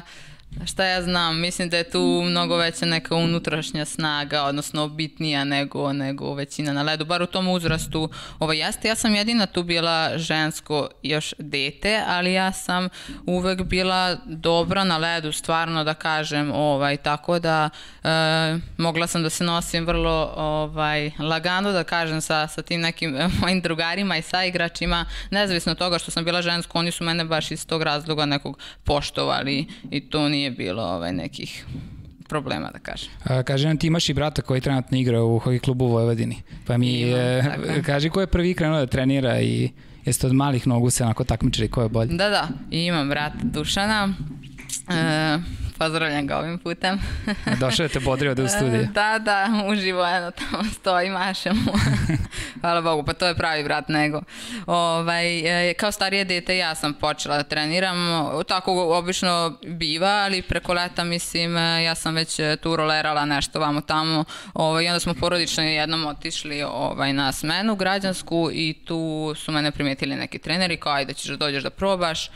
šta ja znam, mislim da je tu mnogo veća neka unutrašnja snaga, odnosno bitnija nego većina na ledu, bar u tom uzrastu. Ja sam jedina tu bila žensko još dete, ali ja sam uvek bila dobra na ledu, stvarno da kažem, tako da mogla sam da se nosim vrlo lagano, da kažem, sa tim nekim mojim drugarima i saigračima, nezavisno od toga što sam bila žensko, oni su mene baš iz tog razloga nekog poštovali i to nije bilo nekih problema, da kažem. Kaži nam, ti imaš i brata koji trenutno igra u hokej klubu u Vojvodini. Pa mi, kaži ko je prvi krenuo da trenira i jeste od malih nogu se onako takmičili ko je bolji? Da, imam brata Dušana, pozdravljam ga ovim putem. Došao je te bodrio ovde u studiju. Da, uživo, eno, tamo stoji, maše mu. Hvala Bogu, pa to je pravi brat nego. Kao starije dete ja sam počela da treniram, tako obično biva, ali preko leta, mislim, ja sam već tu rolerala nešto vamo tamo i onda smo porodično jednom otišli na smenu građansku i tu su mene primetili neki treneri, kao ajde ćeš da dođeš da probaš.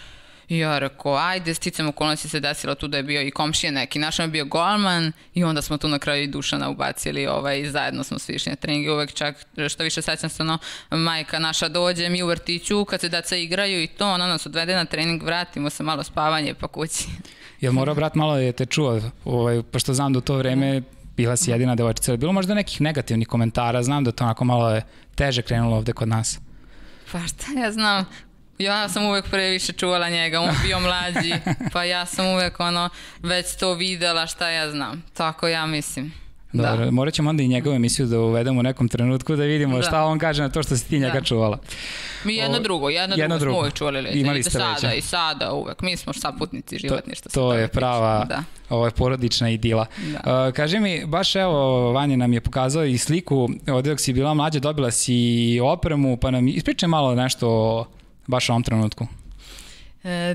I ja rekao, ajde, sticam okolnosti se desilo tu da je bio i komšije neki, našem je bio golman i onda smo tu na kraju i Dušana ubacili i zajedno smo svi išli na treningi, uvek čak što više sećam se, majka naša dođe, mi u vrtiću, kad se deca igraju i to, ona nas odvede na trening, vratimo se malo spavanje pa kući. Jel morao brat malo je te čuo, pošto znam da u to vreme bila si jedina devojčica, bilo možda nekih negativnih komentara, znam da to onako malo je teže krenulo ovde kod nas. Pa šta ja znam... Ja sam uvek previše čuvala njega, on bio mlađi, pa ja sam uvek već to videla, šta ja znam, tako ja mislim. Dobro, morat ćemo onda i njegovu emisiju da uvedemo u nekom trenutku da vidimo šta on kaže na to što si ti njega čuvala. Mi jedno drugo smo uvek čuvali. Imali ste veće. I sada uvek, mi smo saputnici životni što se to tiče. To je prava porodična idila. Kaži mi, baš evo, Vanja nam je pokazao i sliku, ovde dok si bila mlađa dobila si opremu, pa nam ispričaj malo nešto baš u ovom trenutku.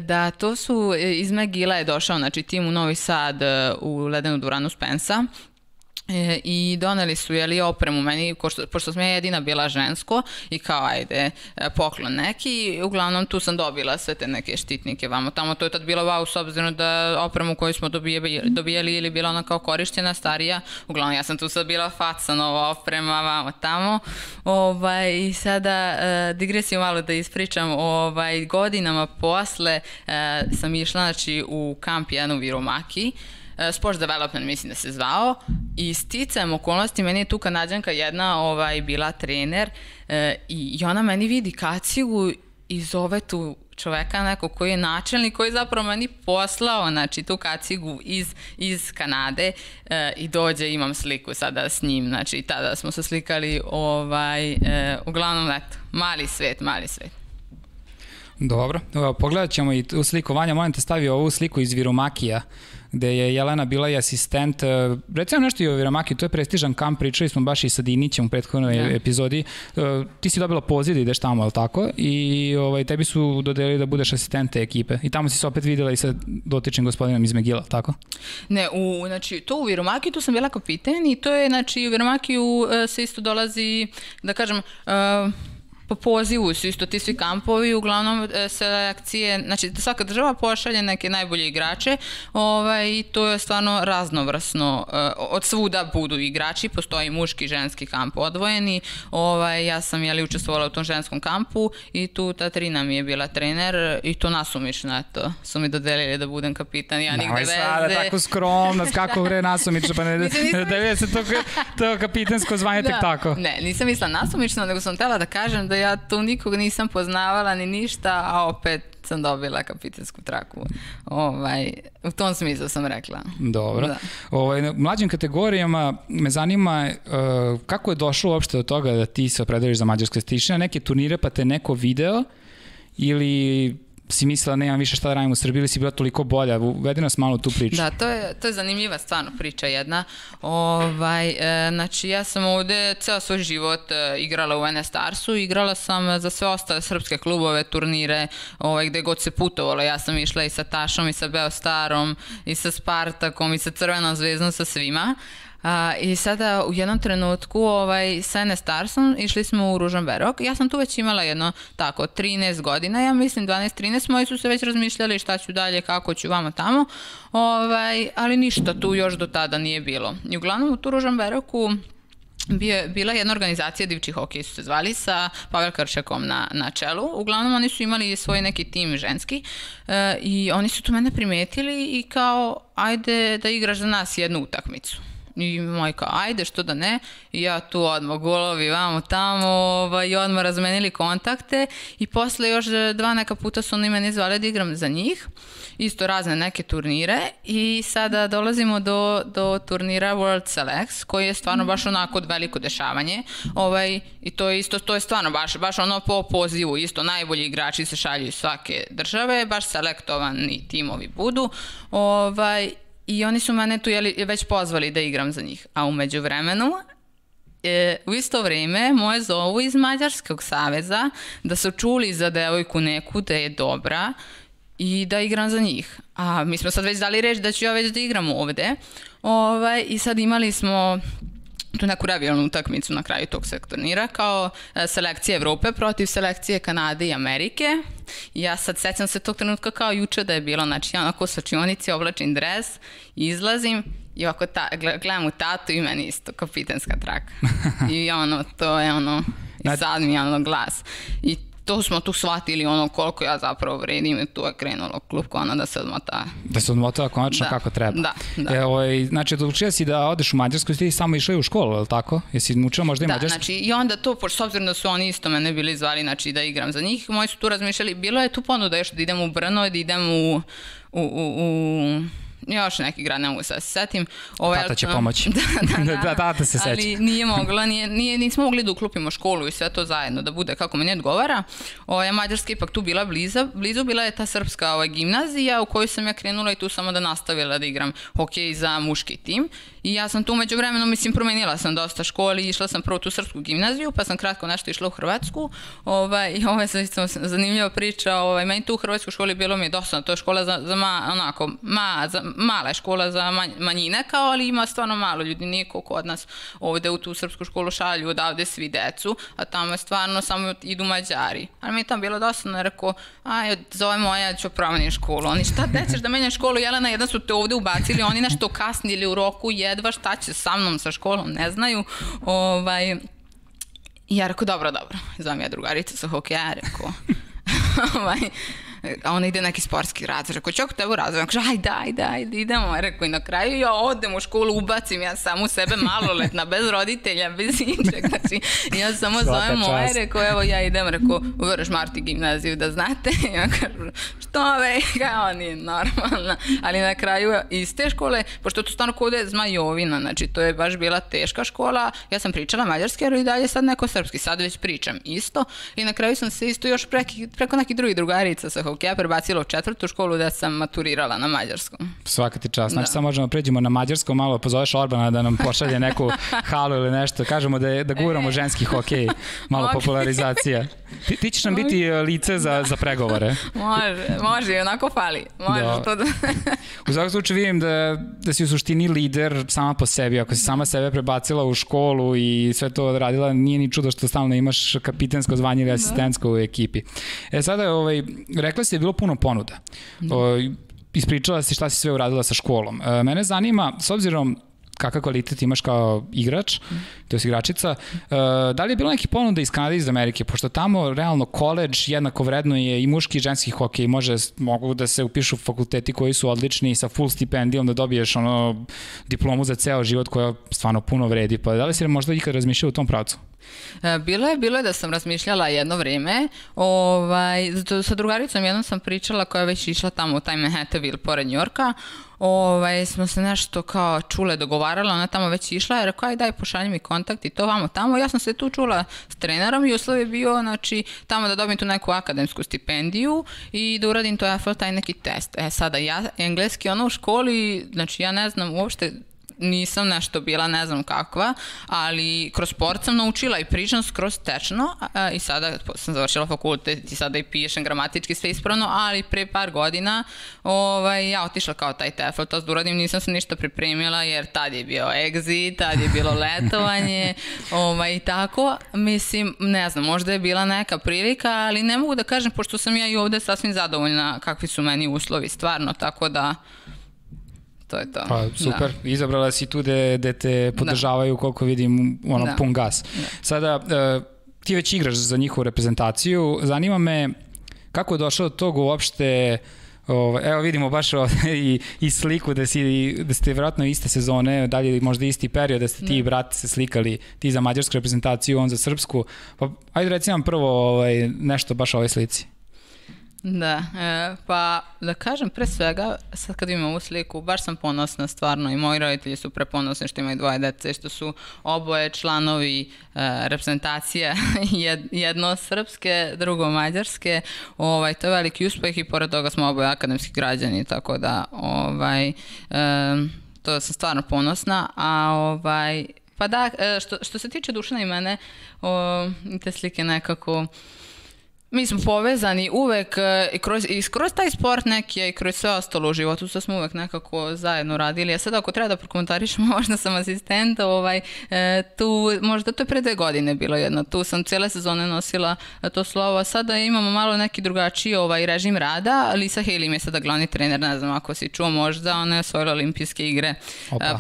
Da, to su, iz McGilla je došao, znači, tim u Novi Sad u ledenu dvoranu Spensa i doneli su, jeli, opremu meni, pošto sam ja jedina bila žensko i kao, ajde, poklon neki, uglavnom tu sam dobila sve te neke štitnike vamo tamo, to je tad bilo wow, s obzirno da opremu koju smo dobijeli ili bila ona kao korišćena, starija, uglavnom ja sam tu sad bila faca, nova oprema vamo tamo, i sada digresiju malo da ispričam, godinama posle sam išla, znači, u kamp jedan u Viromaki, Sports Development mislim da se zvao, i sticajem okolnosti meni je tu Kanadjanka jedna bila trener i ona meni vidi kacigu i zove tu čoveka neko koji je načelnik, koji je zapravo meni poslao, znači, tu kacigu iz Kanade i dođe, imam sliku sada s njim, znači, i tada smo se slikali, uglavnom, eto, mali svet, mali svet. Dobro, pogledat ćemo i u sliku. Vanja, molim te, stavio ovu sliku iz Viromakija, gde je Jelena bila i asistent. Recimo nešto i o Viromakiju, to je prestižan kamp, pričali smo baš i sa Dinićem u prethodnoj epizodi. Ti si dobila poziv da ideš tamo, je li tako? I tebi su dodelili da budeš asistent te ekipe. I tamo si se opet videla i sa dotičnim gospodinom iz McGilla, tako? Ne, znači, to u Viromakiju, tu sam bila kapiten i to je, znači, u Viromakiju se isto dolazi, da kažem... Po pozivu su isto ti svi kampovi, uglavnom selekcije, znači svaka država pošalje neke najbolje igrače i to je stvarno raznovrsno. Od svuda budu igrači, postoji muški i ženski kamp odvojeni, ja sam učestvovala u tom ženskom kampu i tu Tatrina mi je bila trener i to nasumično, eto, su mi dodelili da budem kapitan, ja nigde veze. Sada tako skromno, kako vre nasumično, pa ne dodelio se to kapitansko zvanje tek tako. Ne, nisam mislila nasumično, nego sam htela da kažem da ja tu nikog nisam poznavala ni ništa, a opet sam dobila kapitensku traku. U tom smislu sam rekla. Dobro. U mlađim kategorijama me zanima kako je došlo uopšte do toga da ti se opredeliš za mađarske stišine, neke turnire pa te neko video ili si mislila nemam više šta da radim u Srbiji ili si bila toliko bolja? Uvedi nas malo u tu priču. Da, to je zanimljiva stvarno priča jedna. Znači, ja sam ovde ceo svoj život igrala u NS Starsu, igrala sam za sve ostale srpske klubove, turnire, gde god se putovalo. Ja sam išla i sa Tašom, i sa Beostarom, i sa Spartakom, i sa Crvenom zvezdom, sa svima. I sada u jednom trenutku sa NS Starsom išli smo u Ružomberok. Ja sam tu već imala jedno tako 13 godina, ja mislim 12-13, moji su se već razmišljali šta ću dalje, kako ću vamo tamo, ali ništa tu još do tada nije bilo. I uglavnom u tu Ružomberoku bila jedna organizacija, divčji hokeji su se zvali, sa Pavel Kršakom na čelu. Uglavnom oni su imali svoj neki tim ženski i oni su tu mene primetili i kao ajde da igraš za nas jednu utakmicu. I majka, ajde, što da ne, ja tu odmah golovi vamo tamo i odmah razmenili kontakte i posle još dva neka puta su oni mene zvali da igram za njih, isto razne neke turnire i sada dolazimo do turnira World Selects koji je stvarno baš onako veliko dešavanje i to je isto, to je stvarno baš ono po pozivu, isto najbolji igrači se šalju iz svake države, baš selektovani timovi budu i oni su mene tu već pozvali da igram za njih. A umeđu vremenu, u isto vreme, moje zovu iz Mađarskog saveza da su čuli za devojku neku da je dobra i da igram za njih. A mi smo sad već dali reč da ću ja već da igram ovde. I sad imali smo tu neku revijalnu utakmicu na kraju tog turnira kao selekcije Evrope protiv selekcije Kanade i Amerike. Ja sad sećam se tog trenutka kao juče da je bilo, znači ja onako u slačionici oblačim dres, izlazim i ovako gledam u tatu i meni isto kapitenska traka. I ono, to je ono, i sad mi je ono glas. I to smo tu shvatili ono koliko ja zapravo vredim i tu je krenulo klupko ono da se odmota. Da se odmota konačno kako treba. Znači odlučila si da odeš u Mađarsku i ti samo išla u školu, je li tako? Jesi učila možda i mađarsku? Da, znači i onda to, s obzirom da su oni isto mene bili zvali znači da igram za njih, moji su tu razmišljali, bilo je tu ponuda još da idem u Brno, da idem u još neki grad, ne mogu sad se setim. Tata će pomoći. Da, tata se seća. Ali nije mogla, nismo mogli da uklopimo školu i sve to zajedno, da bude kako meni odgovara. Mađarska je ipak tu bila blizu, bila je ta srpska gimnazija u kojoj sam ja krenula i tu samo da nastavila da igram hokej za muški tim. I ja sam tu među vremenu, mislim, promenila sam dosta školi, išla sam prvo tu srpsku gimnaziju, pa sam kratko nešto išla u Hrvatsku. I ovo je zanimljiva priča, meni tu u Hrvatskoj školi bilo mi je dosadno, to je škola za mala škola za manjine, kao, ali ima stvarno malo ljudi, nije koliko od nas ovde u tu srpsku školu šalju odavde svi decu, a tamo je stvarno samo idu Mađari. Ali mi je tamo bilo dosadno, rekao, aj, zove moja, ja ću promenim školu. Oni, šta dećeš da menjam školu, Jelena, jedan su te ovde ubacili, oni nešto kasnili u roku, jedva šta će sa mnom, sa školom, ne znaju. I ja rekao, dobro, zvam ja drugarica sa hokeja, rekao, a ona ide u neki sportski razred, rekao, ću ako tebe u razvoju, kaže, ajde, idemo, rekao, i na kraju ja odem u školu, ubacim ja sam u sebe maloletna, bez roditelja, bez ničeg, znači, ja samo zovem moje, rekao, evo, ja idem, rekao, u Vrš Marti gimnaziju, da znate, i on kaže, što ve, kao, nije normalna, ali na kraju iz te škole, pošto to stano kod je Zmajovina, znači, to je baš bila teška škola, ja sam pričala mađarski, ali i dalje sad neko srpski, sad već pričam isto, i na kraju sam se isto još preko nekih drugih drugarica sa ja prebacila u četvrtu školu da sam maturirala na mađarskom. Svaka ti čast. Znači, samo možemo pređemo na mađarskom, malo pozoveš Orbana da nam pošalje neku halu ili nešto. Kažemo da guramo ženski hokej. Malo popularizacija. Ti ćeš nam biti lice za pregovore. Može, onako fali. U svakom slučaju vidim da si u suštini lider sama po sebi. Ako si sama sebe prebacila u školu i sve to radila, nije ni čudo što stalno imaš kapitensko zvanje ili asistentsko u ekipi. Sada, rekla si da je bilo puno ponuda. Ispričala si šta si sve uradila sa školom. Mene zanima, s obzirom kakav kvalitet imaš kao igrač, to je igračica, da li je bilo neki ponuda iz Kanade i iz Amerike, pošto tamo realno koleđ jednako vredno je i muški i ženski hokej, mogu da se upišu fakulteti koji su odlični sa full stipendijom da dobiješ diplomu za ceo život koja stvarno puno vredi. Pa da li si možda ikad razmišljala u tom pravcu? Bilo je da sam razmišljala jedno vreme, sa drugaricom jednom sam pričala koja je već išla tamo u taj Manhattanville pored Njorka, smo se nešto kao čule dogovarala, ona tamo već išla, je rekao, aj daj pošalji mi kontakt i to vamo tamo, ja sam se tu čula s trenerom i uslov je bio, znači, tamo da dobijem tu neku akademsku stipendiju i da uradim to AFL taj neki test. Sada ja engleski u školi, znači ja ne znam uopšte, nisam nešto bila, ne znam kakva, ali kroz sport sam naučila i pričam skroz tečno i sada sam završila fakultet i sada i pišem gramatički sve ispravno, ali pre par godina ja otišla kao taj TEFL, to da uradim, nisam se ništa pripremila jer tad je bio exit, tad je bilo letovanje i tako, mislim, ne znam, možda je bila neka prilika, ali ne mogu da kažem, pošto sam ja i ovde sasvim zadovoljna kakvi su meni uslovi, stvarno, tako da... Pa super, izabrala si tu gde te podržavaju koliko vidim pun gas. Sada, ti već igraš za njihovu reprezentaciju, zanima me kako je došlo od toga uopšte, evo vidimo baš ovde i sliku da ste vjerojatno iste sezone, dalje možda isti period da ste ti i brat se slikali, ti za mađarsku reprezentaciju, on za srpsku, pa ajde reci nam prvo nešto baš o ovoj slici. Da, pa da kažem, pre svega, sad kad imam ovu sliku, baš sam ponosna stvarno i moji roditelji su preponosni što imaju dvoje dece, što su oboje članovi reprezentacije, jedno srpske, drugo mađarske, to je veliki uspeh i pored toga smo oboje akademski građani, tako da to sam stvarno ponosna, pa da, što se tiče Dušana i mene, te slike nekako... Mi smo povezani uvek i kroz taj sport neki, i kroz sve ostalo u životu, što smo uvek nekako zajedno radili. A sad ako treba da prokomentarišem, možda sam asistent, možda to je pre 2 godine bilo jedno, tu sam cijele sezone nosila to slovo. Sada imamo malo neki drugačiji režim rada, Lisa Halim je sada glavni trener, ne znam ako si čuo možda, ona je osvojila olimpijske igre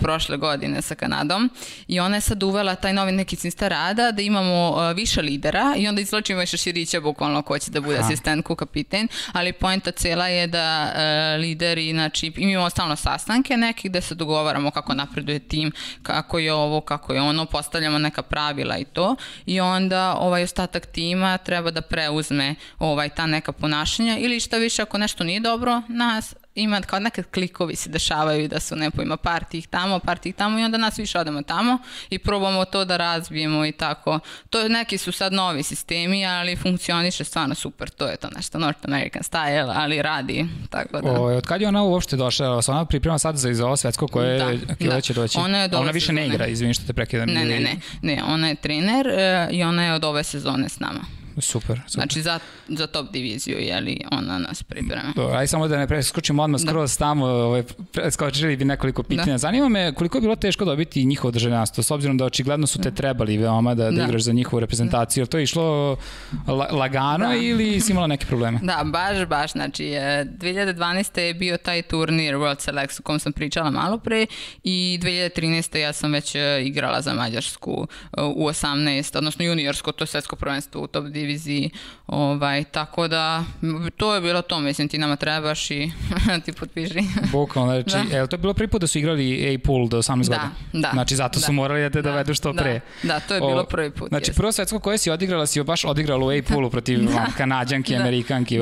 prošle godine sa Kanadom i ona je sad uvela taj novi neki sistem rada da imamo više lidera i onda izvlačimo više širića bukvalno ko će da bude asistent, ko kapiten, ali poenta cela je da lideri, znači, imamo stalno sastanke nekih gde se dogovaramo kako napreduje tim, kako je ovo, kako je ono, postavljamo neka pravila i to i onda ostatak tima treba da preuzme ta neka ponašanja ili šta više ako nešto nije dobro, nas ima kao nekad klikovi se dešavaju i da su nepojma par tih tamo i onda nas više odemo tamo i probamo to da razbijemo i tako. To neki su sad novi sistemi, ali funkcioniše stvarno super, to je to nešto North American style, ali radi, tako da. Od kad je ona uopšte došla? Ona priprema sad za ovo svetsko koje će doći? Ona više ne igra, izvini što te prekidam. Ne, ona je trener i ona je od ove sezone s nama. Super. Znači za top diviziju je li ona nas priprema. Ajde samo da ne preskučimo odmah skroz tamo, skočili bi nekoliko pitanja. Zanima me koliko je bilo teško dobiti njihovo državljanstvo, s obzirom da očigledno su te trebali veoma da igraš za njihovu reprezentaciju. To je išlo lagano ili si imala neke probleme? Da, baš. Znači 2012. je bio taj turnir World Selects u kom sam pričala malo pre i 2013. ja sam već igrala za Mađarsku u 18, odnosno juniorsko, to je svetsko prvenstvo u top diviziji. Tako da to je bilo to, mislim, ti nama trebaš i ti potpiši. Bukvalno, znači, je li to bilo prvi put da su igrali A-pool do 18 godina? Da. Znači, zato su morali da dovedu što pre. Da, to je bilo prvi put. Znači, prvo svetsko koje si odigrala, si joj baš odigrala u A-poolu protiv Kanađanki, Amerikanki.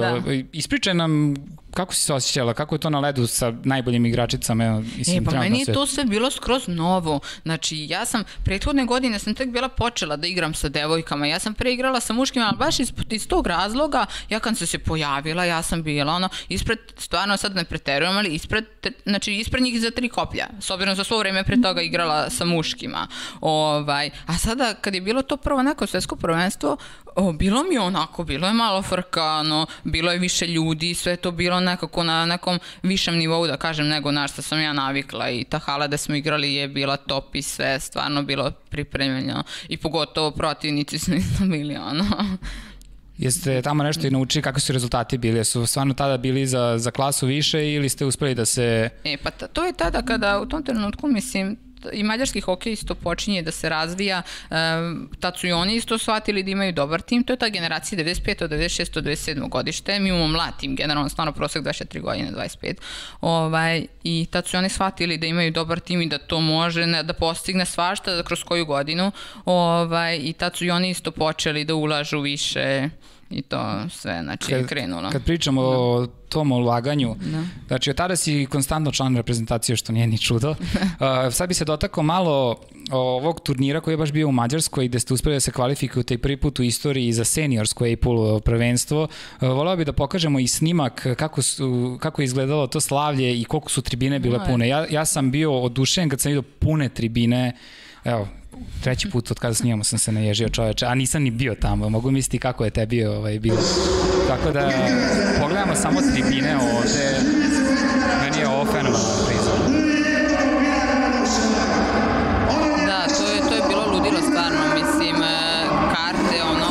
Ispričaj nam kako si se osjećala, kako je to na ledu sa najboljim igračicama? Pa meni je to sve bilo skroz novo. Znači, ja sam, prethodne godine sam tek bila počela da igram sa devojkama. Ja sam pre igrala sa muškim, ali baš iz tog razloga, ja kad sam se pojavila, ja sam bila, ono, ispred, stvarno sad ne preterujem, ali ispred, znači, ispred njih za 3 koplja. S obzirom za svo vreme pre toga igrala sa muškima. A sada, kad je bilo to prvo neko svetsko prvenstvo, bilo mi je onako, bilo je malo frkano, bilo je više ljudi, sve to bilo nekako na nekom višem nivou, da kažem, nego na što sam ja navikla i ta hala da smo igrali je bila top i sve, stvarno bilo pripremljeno i pogotovo protivnici su isto bili ono. Jeste tamo nešto i naučili, kako su rezultati bili? Jesu stvarno tada bili za klasu više ili ste uspeli da se... Pa to je tada kada u tom trenutku, mislim, i mađarski hokej isto počinje da se razvija, tad su i oni isto shvatili da imaju dobar tim, to je ta generacija 95. 96. 97. godište, mi imamo mlad tim, generalno stvarno prosek 24 godine, 25, i tad su oni shvatili da imaju dobar tim i da to može, da postigne svašta kroz koju godinu, i tad su i oni isto počeli da ulažu više i to sve, znači, je krenulo. Kad pričamo o tom ulaganju, znači, od tada si konstantno član reprezentacije, što nije ni čudo. Sad bi se dotakao malo ovog turnira koji je baš bio u Mađarskoj, gde ste uspeli da se kvalifikuju taj prvi put u istoriji za seniorsko A-pool prvenstvo. Voleo bi da pokažemo i snimak kako je izgledalo to slavlje i koliko su tribine bile pune. Ja sam bio odušen kad sam vidio pune tribine, evo, treći put od kada snimamo sam se naježio, čoveče, a nisam ni bio tamo, mogu misliti kako je tebi bilo. Tako da pogledamo samo tribine ovde, meni je ovo fenomenalno prizor. Da, to je bilo ludilo stvarno, mislim, karte, ono,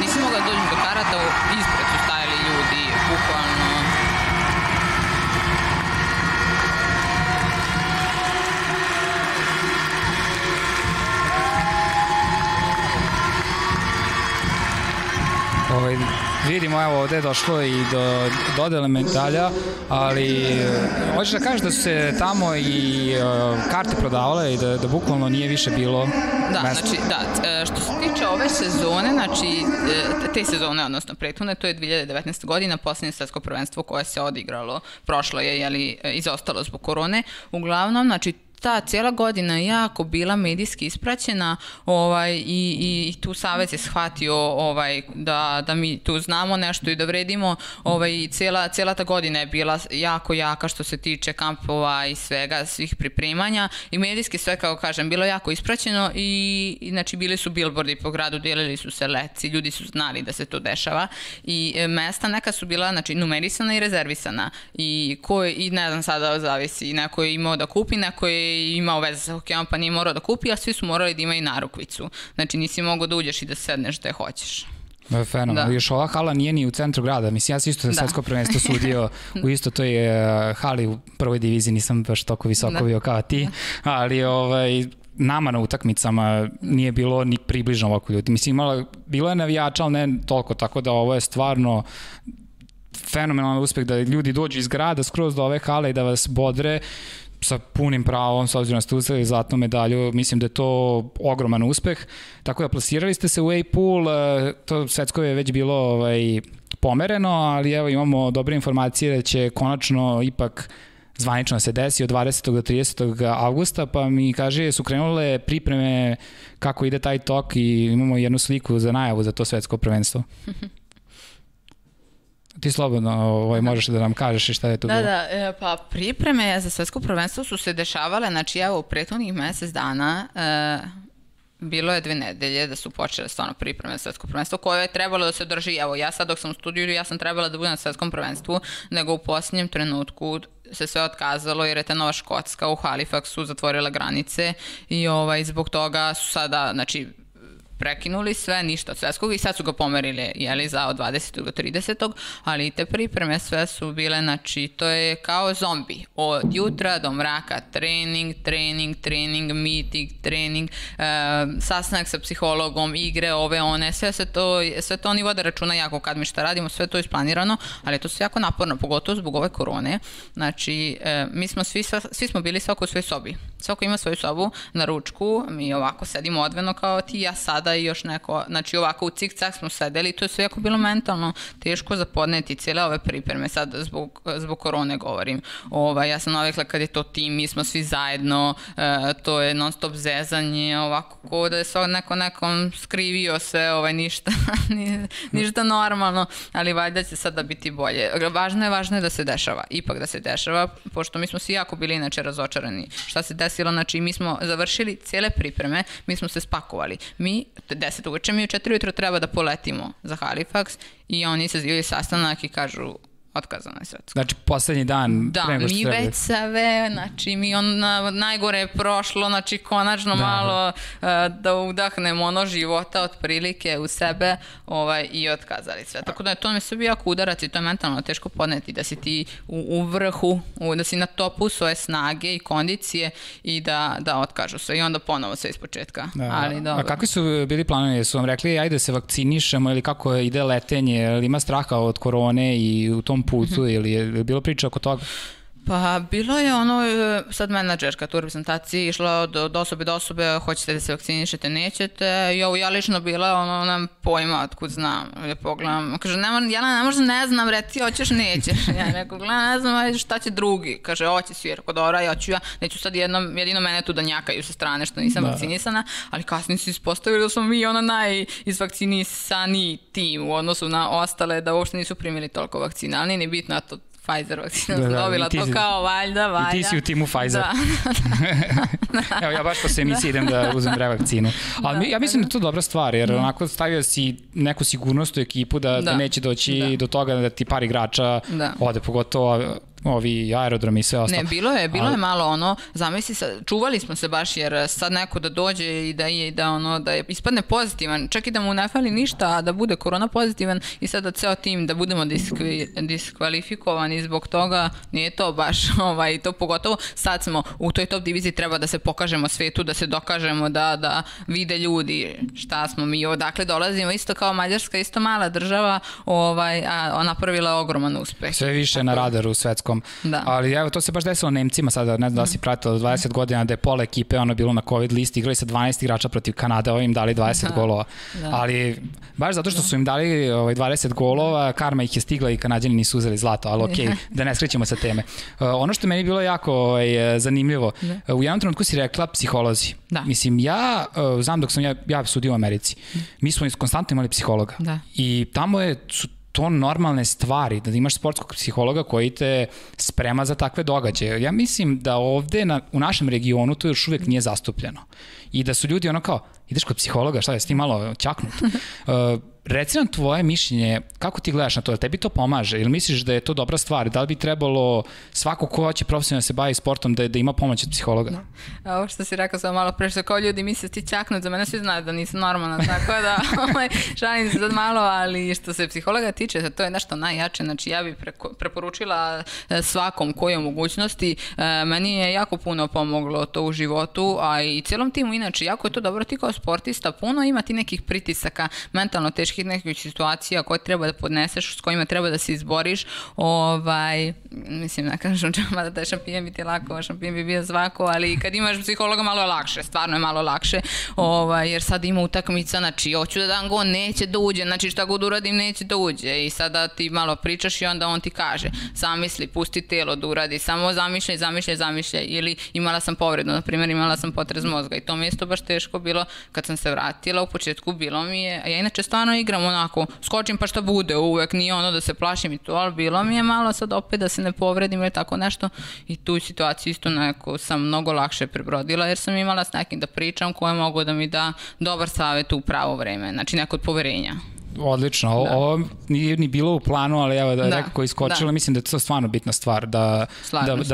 nisam mogla dođu do karata, ispred su stajali ljudi, bukvalno. Vidimo, evo, ovde je došlo i do dodele medalja, ali hoćeš da kažeš da su se tamo i karte prodavale i da bukvalno nije više bilo mesta? Da, što se tiče ove sezone, znači, te sezone, odnosno prethodne, to je 2019. godina, poslednje svetsko prvenstvo koje se odigralo, prošlo je, jeli, izostalo zbog korone, uglavnom, znači, ta cijela godina je jako bila medijski ispraćena i tu savez je shvatio da mi tu znamo nešto i da vredimo. Cijela ta godina je bila jako jaka što se tiče kampova i svega, svih pripremanja i medijski sve, kao kažem, bilo jako ispraćeno i znači bili su bilbordi po gradu, delili su se letci, ljudi su znali da se to dešava i mesta neka su bila, znači, numerisana i rezervisana i ne znam sada, zavisi, neko je imao da kupi, neko je imao veze sa hokejom pa nije morao da kupi, a svi su morali da imaju narukvicu. Znači, nisi mogao da uđeš i da sedneš gde hoćeš. Fenomenalno. Još ova hala nije ni u centru grada. Mislim, ja sam isto svetsko prvenstvo sudio u isto toj hali u prvoj diviziji, nisam baš toliko visoko bio kao ti, ali nama na utakmicama nije bilo ni približno ovako ljudi. Mislim, bilo je navijača, ali ne toliko, tako da ovo je stvarno fenomenalan uspeh da ljudi dođu iz grada skroz do ove hale i da vas bodre sa punim pravom, s obzirom da ste uzeli zlatnu medalju, mislim da je to ogroman uspeh. Tako da plasirali ste se u A-pool, to svetsko je već bilo pomereno, ali evo imamo dobre informacije da će konačno ipak zvanično se desi od 20. do 30. augusta, pa mi kaže su krenule pripreme kako ide taj tok i imamo jednu sliku za najavu za to svetsko prvenstvo. Ti slobodno možeš da nam kažeš i šta je to bilo. Da, pa pripreme za svetsko prvenstvo su se dešavale, znači evo u prethodnih mesec dana bilo je 2 nedelje da su počele stvarno pripreme za svetsko prvenstvo koje je trebalo da se drži, evo ja sad dok sam u studiju ja sam trebala da budem na svetskom prvenstvu, nego u posljednjem trenutku se sve otkazalo jer je ta Nova Škotska u Halifaxu zatvorila granice i zbog toga su sada, znači prekinuli sve, ništa od svetskog i sad su ga pomerili, jeli, za od 20. do 30. Ali i te pripreme sve su bile, znači, to je kao zombi. Od jutra do mraka, trening, meeting, trening, sastanak sa psihologom, igre, ove, one, sve to oni vode računa jako kad mi šta radimo, sve to je isplanirano, ali to su jako naporno, pogotovo zbog ove korone. Znači, mi smo svi bili svako u svoj sobi. Svako ima svoju sobu na ručku, mi ovako sedimo odvojeno kao ti i ja sada i još neko, znači ovako u cik-cak smo sedeli i to je sve jako bilo mentalno teško za podneti cijele ove pripreme, sad zbog korone govorim. Ja sam navikla kad je to tim, mi smo svi zajedno, to je non stop zezanje, ovako kao da je neko nekom skrivio sve, ništa normalno, ali valjda će sada biti bolje. Važno je da se dešava, ipak da se dešava, pošto mi smo svi jako bili inače razočarani. Šta se desilo, znači mi smo završili cijele pripreme, mi smo se spakovali. Mi 10 uveče, mi u 4 ujutro treba da poletimo za Halifax i oni sazivaju sastanak i kažu otkazano je svetsko. Znači, poslednji dan. Da, mi već sve, znači, mi ono najgore je prošlo, znači, konačno malo da udahnemo ono života otprilike u sebe i otkazali sve. Tako da je to mi se bio jako udarac i to je mentalno teško podneti, da si ti u vrhu, da si na topu svoje snage i kondicije i da otkažu sve i onda ponovo sve iz početka. A kakvi su bili planovi? Su vam rekli, ajde se vakcinišemo ili kako ide letenje, ili ima straha od korone i u tom putu ili je bilo priča oko toga? Pa bilo je ono, sad menadžerka tu u reprezentaciji išla od osobe do osobe, hoćete da se vakcinišete, nećete, i ovo ja lično bila, ono, nam pojma otkud znam, ja pogledam, kaže, Jelena, ne možda ne znam, re, ti hoćeš, nećeš, ja neko gledam, ne znam, šta će drugi, kaže, hoće svi, reko, dobra, ja ću, ja neću sad jedino mene tu da njakaju sa strane što nisam vakcinisana, ali kasnije su ispostavili da smo mi ono najizvakcinisaniji tim u odnosu na ostale, da uopšte nisu primili toliko vakcina, ali nije ni bitno, a to Pfizer vakcina sam dobila, to kao valjda. I ti si u timu Pfizer. Evo, ja baš po svoj emisiji idem da uzem revakcinu. Ali ja mislim da je to dobra stvar, jer onako stavio si neku sigurnost u ekipu da neće doći do toga da ti par igrača ode, pogotovo ovi aerodromi i sve ostalo. Ne, bilo je malo ono, zamisli, čuvali smo se baš jer sad neko da dođe i da ispadne pozitivan, čak i da mu ne fali ništa, a da bude korona pozitivan i sad da ceo tim da budemo diskvalifikovani zbog toga, nije to baš to, pogotovo sad smo u toj top diviziji, treba da se pokažemo svetu, da se dokažemo, da vide ljudi šta smo mi, odakle dolazimo, isto kao Mađarska, isto mala država, napravila je ogroman uspeh. Sve više na radaru u svetskom. Ali evo, to se baš desilo Nemcima sada, ne znam da si pratila, 20 godina da je pola ekipe ono bilo na COVID listi, igrali sa 12 igrača protiv Kanade, ovim dali 20 golova. Ali baš zato što su im dali 20 golova, karma ih je stigla i Kanadjani nisu uzeli zlato, ali okej, da ne skrećemo sa teme. Ono što je meni bilo jako zanimljivo, u jednom trenutku si rekla psiholozi. Mislim, ja znam dok sam ja studirao u Americi, mi smo konstantno imali psihologa i tamo su to normalne stvari, da imaš sportskog psihologa koji te sprema za takve događaje. Ja mislim da ovde u našem regionu to još uvek nije zastupljeno. I da su ljudi ono kao, ideš kod psihologa, šta je, si ti malo ćaknut. Reci nam tvoje mišljenje, kako ti gledaš na to, da tebi to pomaže, ili misliš da je to dobra stvar, da li bi trebalo svako ko hoće profesionalno se bavi sportom da ima pomoć od psihologa? Ovo što si rekao sam malo pre, što kao ljudi misle ti ćaknut, za mene svi znaju da nisam normalna, tako da šalim se sad malo, ali što se psihologa tiče, to je nešto najjače, znači ja bih preporučila svakom koji je u mogućnosti, meni je jako puno pomoglo to u životu, a i cijelom timu inače, jako je to dobro, ti kao sportista puno imati nekih pritisaka, mentalno teških nekih situacija koje treba da podneseš, s kojima treba da se izboriš. Mislim, ne kažem čama da je šampijen biti lako, šampijen bi bio svako, ali kad imaš psihologa malo je lakše, stvarno je malo lakše, jer sad ima utakmica, znači, hoću da dam gol, neće da uđe, znači šta god uradim, neće da uđe. I sada ti malo pričaš i onda on ti kaže, zamisli, pusti telo da uradi, samo zamišljaj. Ili imala sam povredu, na primjer, imala sam potres mozga i to mi je isto baš teško bilo kad sam se vratila, u početku bilo mi je, a ja inače stvarno igram onako, skočim pa šta bude, uvek nije ono da se plašim i to, ali bilo mi je malo sad opet da se ne povredim ili tako nešto i tu situaciju isto neko sam mnogo lakše prebrodila jer sam imala s nekim da pričam koja je mogao da mi da dobar savjet u pravo vreme, znači neko od poverenja. Odlično, ovo nije ni bilo u planu, ali evo da je nekako iskočila, mislim da je to stvarno bitna stvar, da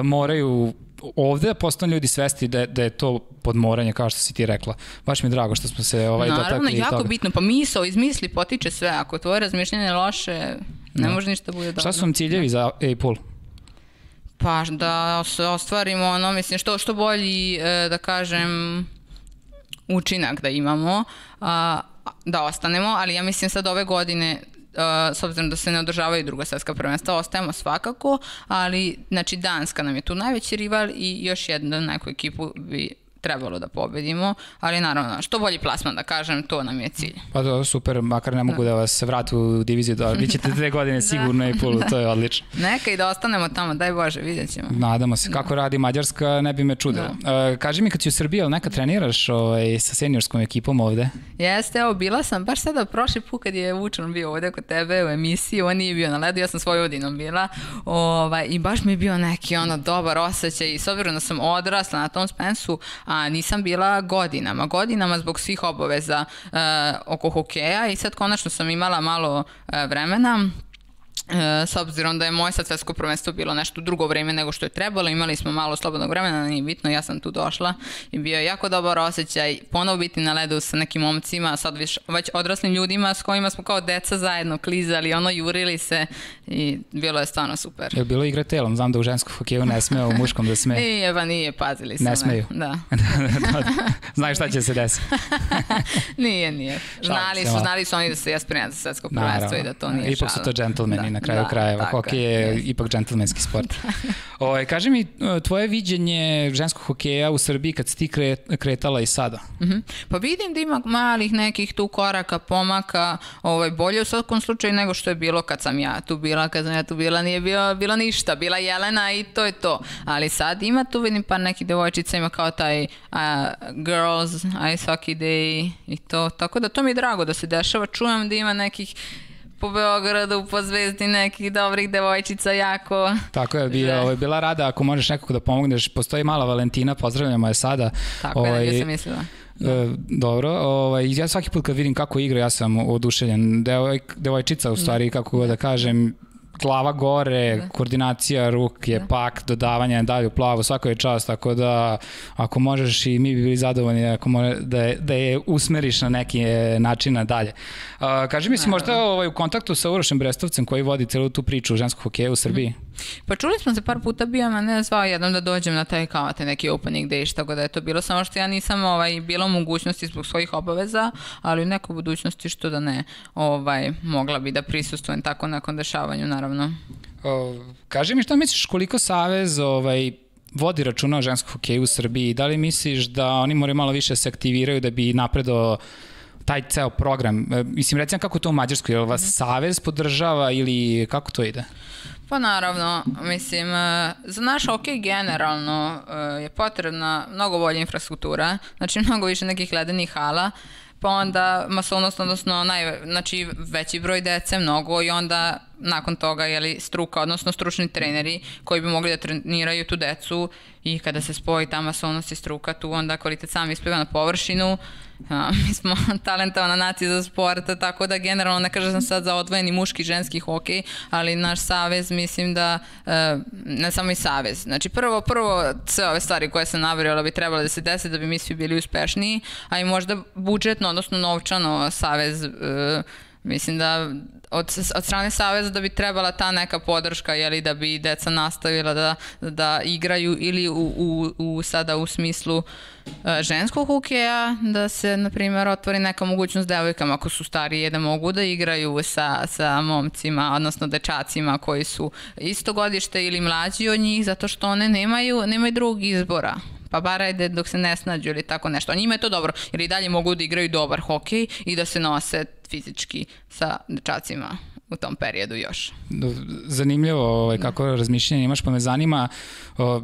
moraju ovde postanu ljudi svesti da je to podmoranje, kao što si ti rekla. Baš mi je drago što smo se dotakli i toga. Naravno, jako bitno, pa misao iz misli potiče sve, ako tvoje razmišljanje je loše, ne može ništa bude dobro. Šta su vam ciljevi za A-Pool? Pa da ostvarimo ono, mislim, što bolji, da kažem, učinak da imamo, da ostanemo, ali ja mislim sad ove godine, s obzirom da se ne održavaju druga svetska prvenstva, ostajemo svakako, ali znači Danska nam je tu najveći rival i još jednu neku ekipu bi trebalo da pobedimo, ali naravno što bolji plasman da kažem, to nam je cilj. Pa to je super, makar ne mogu da vas vrati u diviziju, vi ćete 2 godine sigurno i polu, to je odlično. Neka i da ostanemo tamo, daj Bože, vidjet ćemo. Nadamo se, kako radi Mađarska, ne bi me čudilo. Kaži mi, kad si u Srbiji, ali neka treniraš sa seniorskom ekipom ovde? Jeste, evo, bila sam, baš sada prošli put kad je Vučan bio ovde kod tebe u emisiji, on nije bio na ledu, ja sam svoju Vojvodinom bila i baš mi je bio neki ono dobar osjećaj i s obzirom da sam odrasla na tom Spensu, a nisam bila godinama zbog svih obaveza oko hokeja i sad konačno sam imala malo vremena s obzirom da je moje sad svetsko prvenstvo bilo nešto drugo vreme nego što je trebalo, imali smo malo slobodnog vremena, nije bitno, ja sam tu došla i bio je jako dobar osjećaj ponovo biti na ledu sa nekim momcima, sad već odraslim ljudima s kojima smo kao deca zajedno klizali, ono jurili se i bilo je stvarno super. Je li bilo igre telom? Znam da u ženskom hokeju ne sme, u muškom da sme. Nije, pa nije, pazili se. Ne smeju? Da. Znaju šta će se desiti? Nije. Znali su oni da se ja spremam za svetsko prvenstvo i da to nije šala. Na kraju krajeva. Hokej je ipak džentlmenski sport. Kaži mi, tvoje viđenje ženskog hokeja u Srbiji kad si ti kretala i sada? Pa vidim da ima malih nekih tu koraka, pomaka, bolje u svakom slučaju nego što je bilo kad sam ja tu bila, nije bilo ništa, bila Jelena i to je to. Ali sad ima tu, vidim par nekih devojčica, ima kao taj Girls Ice Hockey Day i to, tako da to mi je drago da se dešava. Čujem da ima nekih po Beogradu, po Zvezdi nekih dobrih devojčica jako. Tako je, bila rada ako možeš nekako da pomogneš. Postoji mala Valentina, pozdravljamo je sada. Tako je, ja sam mislila. Dobro, ja svaki put kad vidim kako igra, ja sam oduševljen. Devojčica u stvari, kako god da kažem, glava gore, koordinacija ruke, je pak, dodavanje dalje u plavu, svako je čast, tako da ako možeš i mi bi bili zadovoljni da je usmeriš na neki način nadalje. Kaži mi, si možda u kontaktu sa Urošem Brestovcem koji vodi celu tu priču u ženskom hokeju u Srbiji? Pa čuli smo se par puta, bio me ne zvao jednom da dođem na taj kao te neki opening day, tako da je to bilo, samo što ja nisam bila u mogućnosti zbog svojih obaveza, ali u nekoj budućnosti što da ne, mogla bi da prisustujem tako nakon dešavanju, naravno. Kaži mi, šta misliš koliko savez vodi računa o ženskom hokeju u Srbiji? Da li misliš da oni moraju malo više se aktiviraju da bi napredovao taj ceo program? Mislim, recimo kako to u Mađarskoj, je li vas savez podržava ili kako to ide? Pa naravno, mislim, za naš hokej generalno je potrebna mnogo bolja infrastruktura, znači mnogo više nekih ledenih hala, pa onda masovnost, odnosno znači veći broj dece, mnogo i onda nakon toga struka, odnosno stručni treneri koji bi mogli da treniraju tu decu i kada se spoji ta masovnost i struka tu, onda kvalitet sam ispliva na površinu. Mi smo talentovana nacija za sport, tako da generalno ne kažem sad za odvojeni muški i ženski hokej, ali naš savez mislim da, ne samo i savez, znači prvo sve ove stvari koje sam nabrojala bi trebalo da se desi da bi mi svi bili uspešniji, a i možda budžetno, odnosno novčano savez Mislim da od strane Saveza da bi trebala ta neka podrška, jeli, da bi deca nastavila da igraju ili sada u smislu ženskog hokeja, da se, na primjer, otvori neka mogućnost devojkama ako su starije da mogu da igraju sa momcima, odnosno dečacima koji su isto godište ili mlađi od njih, zato što one nemaju drugog izbora. Pa bar ajde dok se ne snađu ili tako nešto. A njima je to dobro, jer i dalje mogu da igraju dobar hokej i da se nose fizički sa dečacima u tom periodu još. Zanimljivo kako razmišljenje imaš, pa me zanima,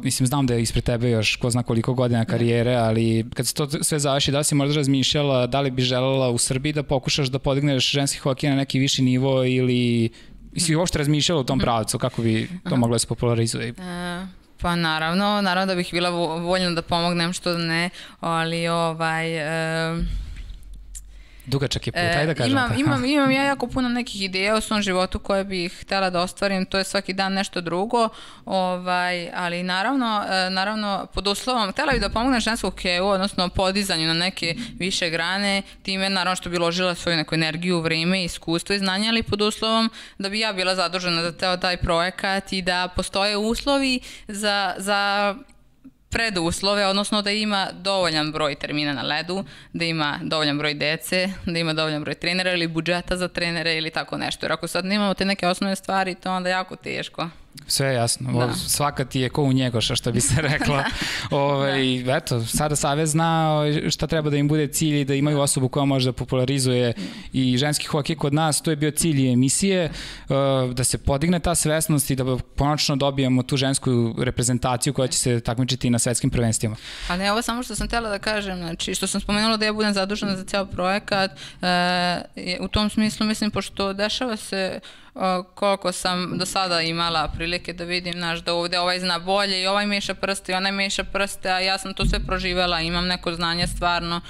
mislim, znam da je ispred tebe još ko zna koliko godina karijere, ali kad se to sve završi, da li si možda razmišljala da li bi želela u Srbiji da pokušaš da podigneš ženski hokej na neki viši nivo ili si uopšte razmišljala u tom pravcu, kako bi to moglo da se popularizuje? Pa naravno da bih bila voljna da pomognem, što ne, ali dugačak je put, ajde da kažem. Imam ja jako puno nekih ideja u svom životu koje bih htjela da ostvarim, to je svaki dan nešto drugo, ali naravno pod uslovom, htjela bih da pomognem ženskom hokeju, odnosno podizanju na neke više grane, time naravno što bi ložila svoju neku energiju, vreme, iskustvo i znanje, ali pod uslovom da bi ja bila zadužena za taj projekat i da postoje uslovi za preduslove, odnosno da ima dovoljan broj termina na ledu, da ima dovoljan broj dece, da ima dovoljan broj trenera ili budžeta za trenere ili tako nešto. Jer ako sad nemamo te neke osnovne stvari, to je onda jako teško. Sve je jasno. Svaka ti je ko u njegoša, što bi se rekla. Eto, sada Savez zna šta treba da im bude cilj i da imaju osobu koja može da popularizuje i ženski hokej kod nas. To je bio cilj emisije, da se podigne ta svesnost i da konačno dobijemo tu žensku reprezentaciju koja će se takmičiti na svetskim prvenstvima. A ne, ovo samo što sam htjela da kažem, znači što sam spomenula da ja budem zadužena za ceo projekat, u tom smislu mislim, pošto dešava se koliko sam do sada imala prilike da vidim, znaš, da ovde ovaj zna bolje i ovaj meša prste i onaj meša prste, a ja sam to sve proživjela, imam neko znanje stvarno,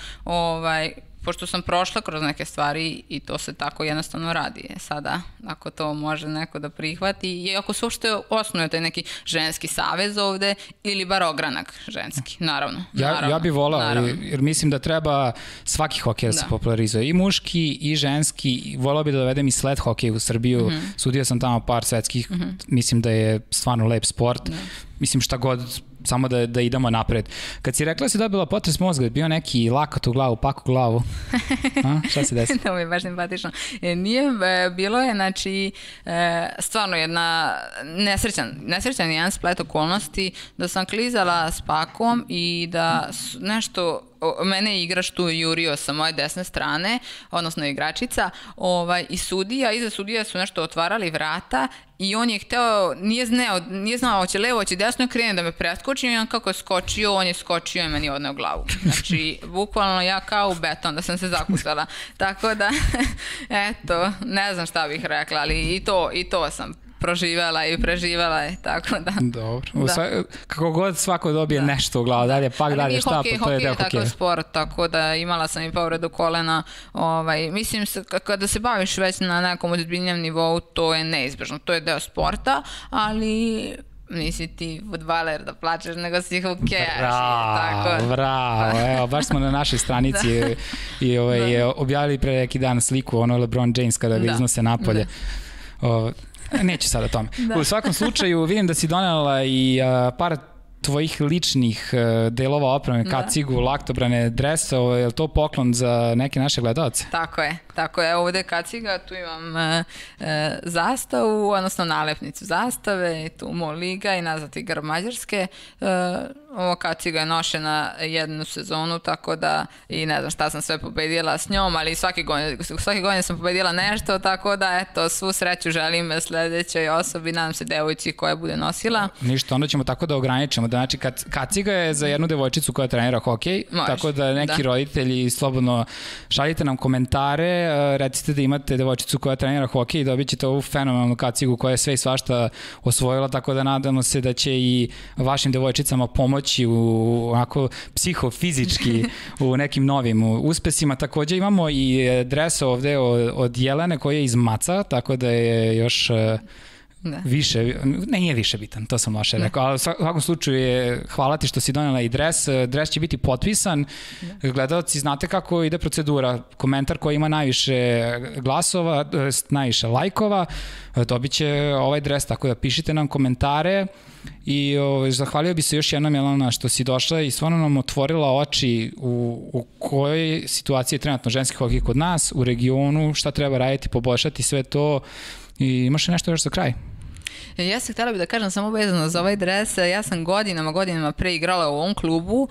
pošto sam prošla kroz neke stvari i to se tako jednostavno radi. Sada, ako to može neko da prihvati i ako se uopšte osnuje taj neki ženski savez ovde ili bar ogranak ženski, naravno. Ja bih volao, jer mislim da treba svaki hokej da se popularizuje. I muški i ženski. Volao bih da dovedem i sled hokej u Srbiju. Sudio sam tamo par svetskih. Mislim da je stvarno lep sport. Mislim šta god, samo da idemo napred. Kad si rekla da si dobila potres mozga, je bio neki lakat u glavu, pak u glavu. Šta se desilo? To mi je baš simpatično. Nije, bilo je, znači, stvarno jedna nesrećan jedan splet okolnosti, da sam klizala s pakom i da nešto, mene je igrač tu jurio sa moje desne strane, odnosno igračica, i sudija, iza sudija su nešto otvarali vrata i on je hteo, nije znao hoće levo, hoće desno, krene da me preskoči i on kako je skočio, on je skočio i meni odneo glavu. Znači, bukvalno ja kao u beton da sam se zakucala. Tako da, eto, ne znam šta bih rekla, ali i to sam proživjela i preživjela je, tako da. Dobro, kako god svako dobije nešto u glavu, dalje pak, dalje šta, pa to je deo hokeja. Hokej je tako sport, tako da imala sam i povredu kolena, mislim, kada se baviš već na nekom ozbiljnom nivou, to je neizbežno, to je deo sporta, ali nisi ti fudbaler da plačeš, nego si hokejaš. Bravo, evo, baš smo na našoj stranici i objavili pre neki dan sliku, ono LeBron James kada ga iznose napolje. Neću sad o tome. U svakom slučaju vidim da si donela i par tvojih ličnih delova opreme, kacigu, laktobrane, dresa, je li to poklon za neke naše gledalce? Tako je, ovde je kaciga, tu imam zastavu, odnosno nalepnicu zastave, tu Moliga i nazad igra Mađarske. Ovo kaciga je nošena jednu sezonu, tako da i ne znam šta sam sve pobedila s njom, ali svake godine sam pobedila nešto, tako da eto, svu sreću želim sledećoj osobi, nadam se devojci koja bude nosila. Ništa, onda ćemo tako da ograničimo, da znači kaciga je za jednu devojčicu koja trenira hokej, tako da neki roditelji slobodno šaljite nam komentare, recite da imate devojčicu koja trenira hokej i dobit ćete ovu fenomenalnu kacigu koja je sve i svašta osvojila, tako da nadamo se da će i vašim devojčicama pomoći onako psihofizički u nekim novim uspesima. Takođe imamo i dres ovde od Jelene koja je iz Maca, tako da je još Više, ne, nije više bitan, to sam loše rekao, ali u svakom slučaju je, hvala ti što si donela i dres, dres će biti potpisan, gledalci znate kako ide procedura, komentar koji ima najviše glasova, najviše lajkova, dobit će ovaj dres, tako da pišite nam komentare i zahvalio bi se još jednom Jelena što si došla i stvarno nam otvorila oči u kojoj situaciji je trenutno ženski hokej kod nas, u regionu, šta treba raditi, poboljšati sve to i imaš nešto još za kraj? Ja sam htjela bi da kažem samo vezano za ovaj dres, ja sam godinama pre igrala u ovom klubu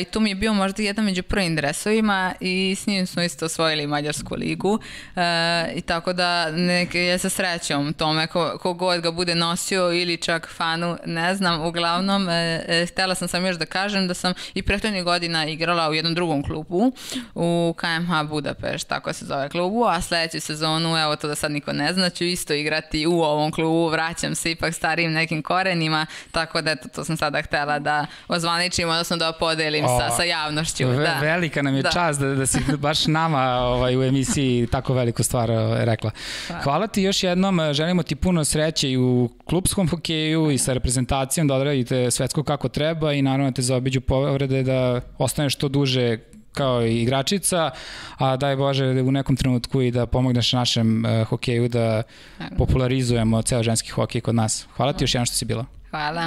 i tu mi je bio možda jedan među prvim dresovima i s njim smo isto osvojili Mađarsku ligu i tako da ja sa srećom tome kogod ga bude nosio ili čak fanu, ne znam, uglavnom htjela sam još da kažem da sam i prethodnih godina igrala u jednom drugom klubu u KMH Budapešt, tako se zove klubu, a sledeću sezonu, evo to da sad niko ne zna, ću isto igrati u ovom klubu, vraćam se ipak starijim nekim korenima, tako da eto, to sam sada htela da ozvaničim, odnosno da podelim sa javnošću. Velika nam je čast da si baš nama u emisiji tako veliku stvar rekla. Hvala ti još jednom, želimo ti puno sreće i u klubskom hokeju i sa reprezentacijom, da odradite svetsko kako treba i naravno te zaobiđu povrede da ostaneš što duže kao i igračica, a daj Bože u nekom trenutku i da pomogneš našem hokeju da popularizujemo ceo ženski hokej kod nas. Hvala ti još jednom što si bila. Hvala.